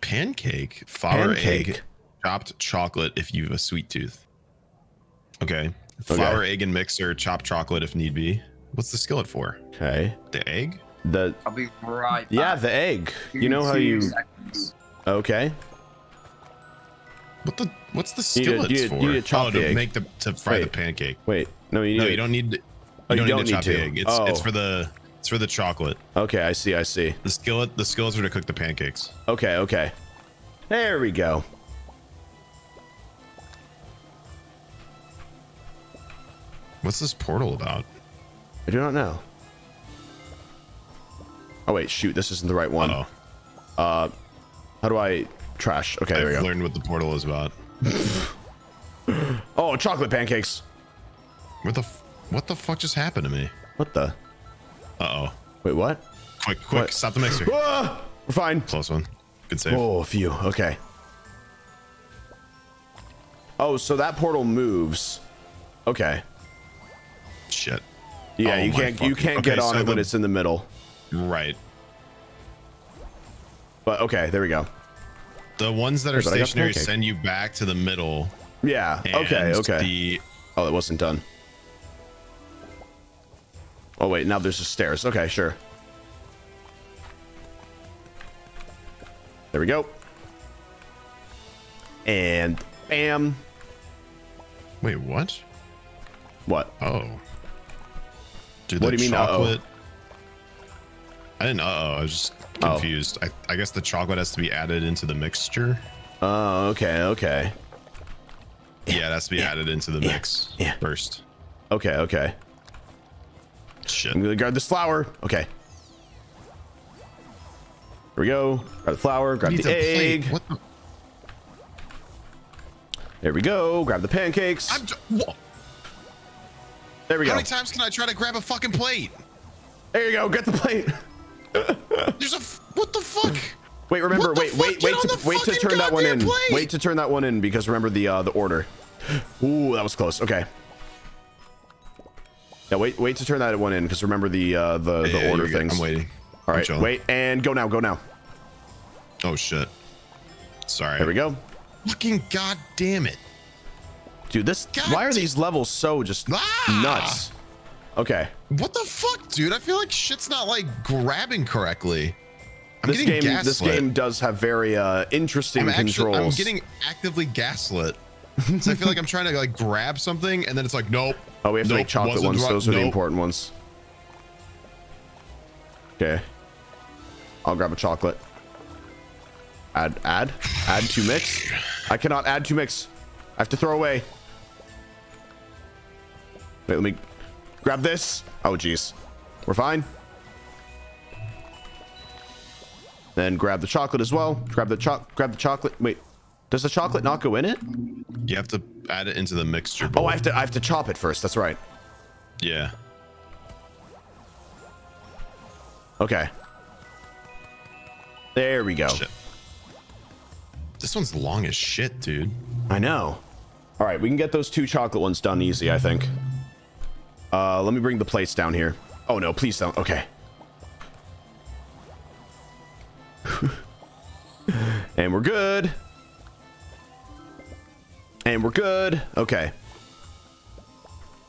Pancake, flour, Pancake. egg, chopped chocolate if you have a sweet tooth. Okay, flour, okay. egg, and mixer, chopped chocolate if need be. What's the skillet for? Okay, the egg. The I'll be right. Back. Yeah, the egg. You know how you. Seconds. Okay. What the? What's the skillet for? You need to chop oh, the to egg. make the to fry Wait. the pancake. Wait, no, you need. No, you don't need. To, oh, you, you don't, don't need to chop need to. the egg. It's oh. it's for the it's for the chocolate. Okay, I see, I see. The skillet, the skillets are to cook the pancakes. Okay, okay. There we go. What's this portal about? I do not know. Oh wait, shoot! This isn't the right one. Uh, -oh. uh how do I? Trash. Okay, I've there we go. learned what the portal is about. Oh, chocolate pancakes. What the f what the fuck just happened to me? What the? Uh oh. Wait, what? Quick, quick, what? Stop the mixer. Ah, we're fine. Close one. Good save. Oh, a few. Okay. Oh, so that portal moves. Okay. Shit. Yeah, oh, you can't fucking, you can't okay, get on so it when the, it's in the middle. Right. But okay, there we go. The ones that are but stationary send you back to the middle. Yeah. Okay. Okay. The... Oh, that wasn't done. Oh, wait. Now there's just stairs. Okay, sure. There we go. And bam. Wait, what? What? Oh. Dude, what do you mean? Chocolate. I didn't. Uh oh, I was just confused. Oh. I I guess the chocolate has to be added into the mixture. Oh, okay, okay. Yeah, yeah it has to be yeah, added into the yeah, mix yeah. first. Okay, okay. Shit. I'm gonna grab this flour. Okay. Here we go. Grab the flour. Grab the egg. What the? There we go. Grab the pancakes. I'm there we go. How many times can I try to grab a fucking plate? There you go. Get the plate. There's a f what the fuck? Wait, remember. Wait, wait, wait, to, wait to turn that one in. Plate. Wait to turn that one in because remember the uh, the order. Ooh, that was close. Okay. Now wait, wait to turn that one in because remember the uh, the yeah, the yeah, order things. I'm waiting. All right, wait and go now. Go now. Oh shit. Sorry. There we go. Fucking goddamn it. Dude, this God why are these levels so just ah! nuts? Okay. What the fuck, dude? I feel like shit's not like grabbing correctly. I'm this game, gaslit. This game does have very uh, interesting I'm controls. Actually, I'm getting actively gaslit. So I feel like I'm trying to like grab something, and then it's like, nope. Oh, we have nope, to make chocolate ones. Those are nope. the important ones. Okay. I'll grab a chocolate. Add, add, add to mix. I cannot add to mix. I have to throw away. Wait, let me grab this. Oh, jeez. We're fine. Then grab the chocolate as well. Grab the cho grab the chocolate. Wait, does the chocolate not go in it? You have to add it into the mixture bowl. Oh, I have to, I have to chop it first. That's right. Yeah. Okay. There we go. Shit. This one's long as shit, dude. I know. All right, we can get those two chocolate ones done easy, I think. Uh, let me bring the plates down here. Oh no, please don't. Okay. And we're good. And we're good. Okay.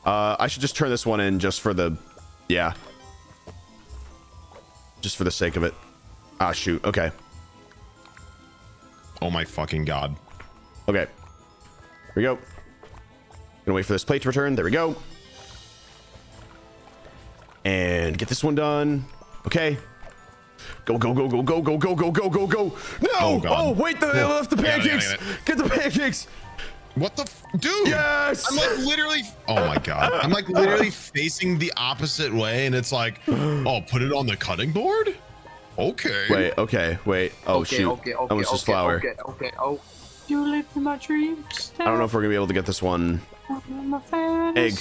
Uh, I should just turn this one in just for the, yeah. Just for the sake of it. Ah, shoot. Okay. Oh my fucking god. Okay. Here we go. Gonna wait for this plate to return. There we go. And get this one done. Okay. Go, go, go, go, go, go, go, go, go, go, go. No! Oh, oh wait, the, I left the pancakes. Get the pancakes. What the f dude? Yes. I'm like literally. Oh my god. I'm like literally facing the opposite way, and it's like, oh, put it on the cutting board. Okay. Wait. Okay. Wait. Oh okay, shoot. Okay. Okay. That was okay, just flour. Okay. Okay. Oh. You live in my dreams. I don't know if we're gonna be able to get this one. Egg.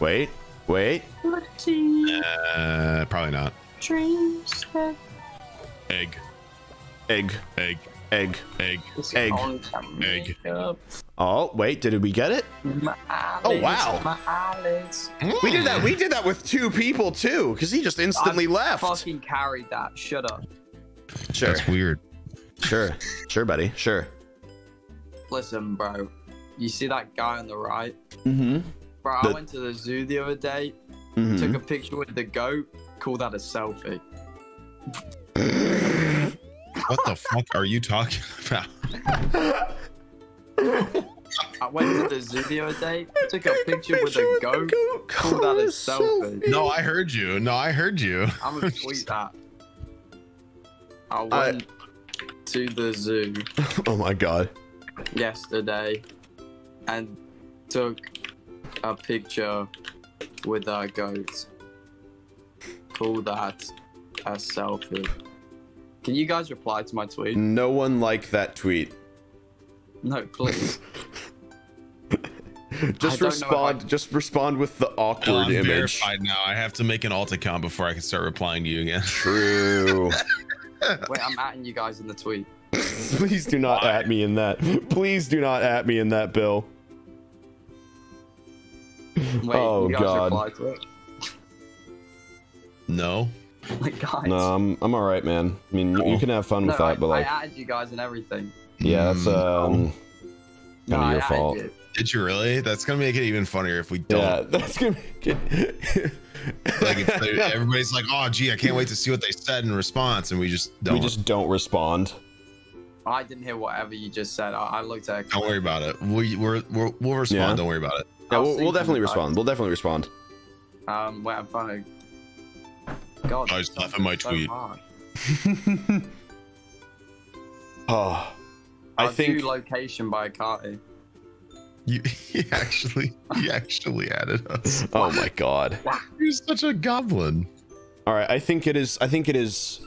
Wait. Wait. Uh, probably not. Dreams. Egg. Egg. Egg. Egg. Egg. Egg. Egg. Oh wait, did we get it? My eyelids, oh wow! My eyelids. We did that. We did that with two people too, because he just instantly I left. Fucking carried that. Shut up. Sure. That's weird. Sure. Sure, buddy. Sure. Listen, bro. You see that guy on the right? Mm-hmm. Bro, the I went to the zoo the other day. Mm-hmm. Took a picture with the goat. Call that a selfie. What the fuck are you talking about? I went to the zoo the other day. Took a picture with a goat. Call that a selfie. No, I heard you. No, I heard you. I'm gonna tweet that. I went I... to the zoo. Oh my god. Yesterday, and took a picture with our goats. Call that a selfie. Can you guys reply to my tweet? No one liked that tweet. No, please. Just respond. I... Just respond with the awkward I'm image. Verified now. I have to make an alt account before I can start replying to you again. True. Wait, I'm atting you guys in the tweet. Please do not Why? at me in that. Please do not at me in that, Bill. Wait, oh, you guys God. Reply to it? No. Oh my god. No, I'm, I'm all right, man. I mean, you, you can have fun no, with that, I, but like. I added you guys and everything. Yeah, that's um, kind no, of your fault. You. Did you really? That's gonna make it even funnier if we don't. Yeah, that's gonna make it. Like if they, everybody's like, "Oh, gee, I can't wait to see what they said in response," and we just don't. We just don't respond. I didn't hear whatever you just said. I, I looked at. Don't worry about it. We, we're, we're, we'll respond. Yeah. Don't worry about it. Yeah, we'll, we'll definitely respond. We'll definitely respond. Um, wait, I'm trying to... God, I was laughing my so tweet. Oh, I I'll think... do location by Carty. You he actually, he actually added us. Oh my God. You're such a goblin. All right, I think it is. I think it is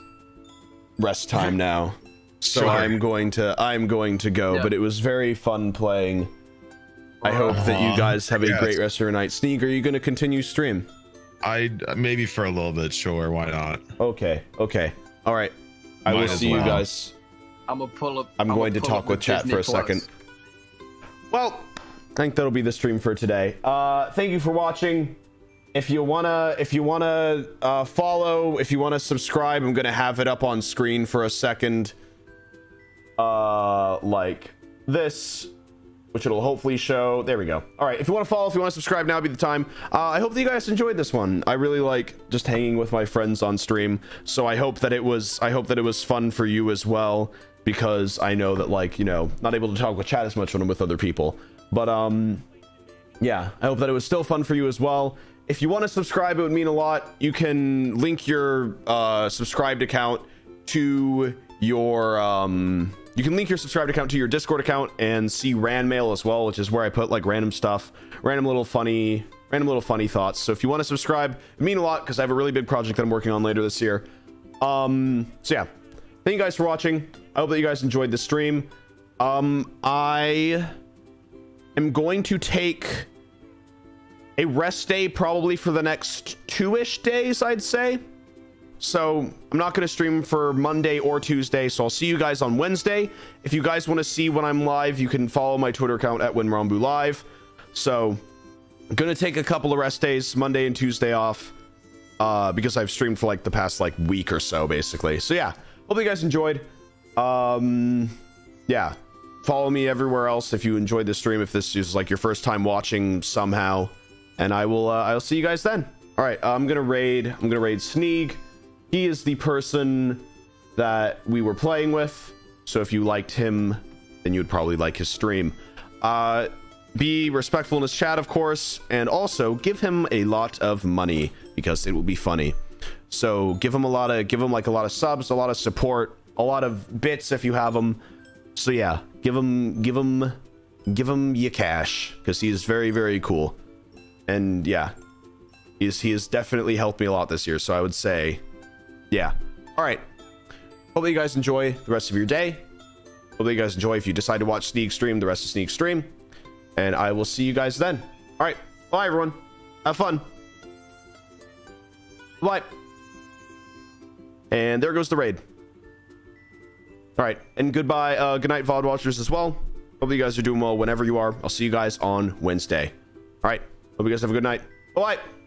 rest time now. So sure. I'm going to, I'm going to go. Yeah. But it was very fun playing. I hope uh, that you guys have a yes. great rest of your night. Sneeg, are you going to continue stream? I maybe for a little bit. Sure, why not? Okay, okay, all right. I Might will see well. you guys. I'm gonna pull up. I'm, I'm going to talk with chat Disney for a Plus. second. Well. I think that'll be the stream for today. Uh, thank you for watching. If you wanna, if you wanna uh, follow, if you wanna subscribe, I'm gonna have it up on screen for a second, uh, like this, which it'll hopefully show. There we go. All right. If you wanna follow, if you wanna subscribe, now be the time. Uh, I hope that you guys enjoyed this one. I really like just hanging with my friends on stream, so I hope that it was, I hope that it was fun for you as well, because I know that, like, you know, not able to talk with chat as much when I'm with other people. But, um, yeah, I hope that it was still fun for you as well. If you want to subscribe, it would mean a lot. You can link your uh, subscribed account to your, um, you can link your subscribed account to your Discord account and see Ran Mail as well, which is where I put, like, random stuff, random little funny, random little funny thoughts. So if you want to subscribe, it would mean a lot because I have a really big project that I'm working on later this year. Um, so, yeah, thank you guys for watching. I hope that you guys enjoyed the stream. Um, I... I'm going to take a rest day probably for the next two-ish days, I'd say. So I'm not going to stream for Monday or Tuesday, so I'll see you guys on Wednesday. If you guys want to see when I'm live, you can follow my Twitter account at WhenRanbooLive. So I'm going to take a couple of rest days, Monday and Tuesday off, uh, because I've streamed for like the past like week or so, basically. So yeah, hope you guys enjoyed. Um, yeah. Follow me everywhere else if you enjoyed the stream, if this is like your first time watching somehow, and I will uh, I'll see you guys then. All right, I'm gonna raid I'm gonna raid Sneeg. He is the person that we were playing with, so if you liked him, then you would probably like his stream. Uh, be respectful in his chat, of course, and also give him a lot of money because it will be funny. So give him a lot of give him like a lot of subs, a lot of support, a lot of bits if you have them. So yeah, give him, give him, give him your cash, because he is very, very cool. And yeah, he, is, he has definitely helped me a lot this year. So I would say, yeah. All right. Hope that you guys enjoy the rest of your day. Hope that you guys enjoy, if you decide to watch Sneeg stream, the rest of Sneeg stream. And I will see you guys then. All right. Bye, everyone. Have fun. Bye. And there goes the raid. All right, and goodbye, uh, good night, V O D watchers as well. Hope you guys are doing well whenever you are. I'll see you guys on Wednesday. All right, hope you guys have a good night. Bye-bye.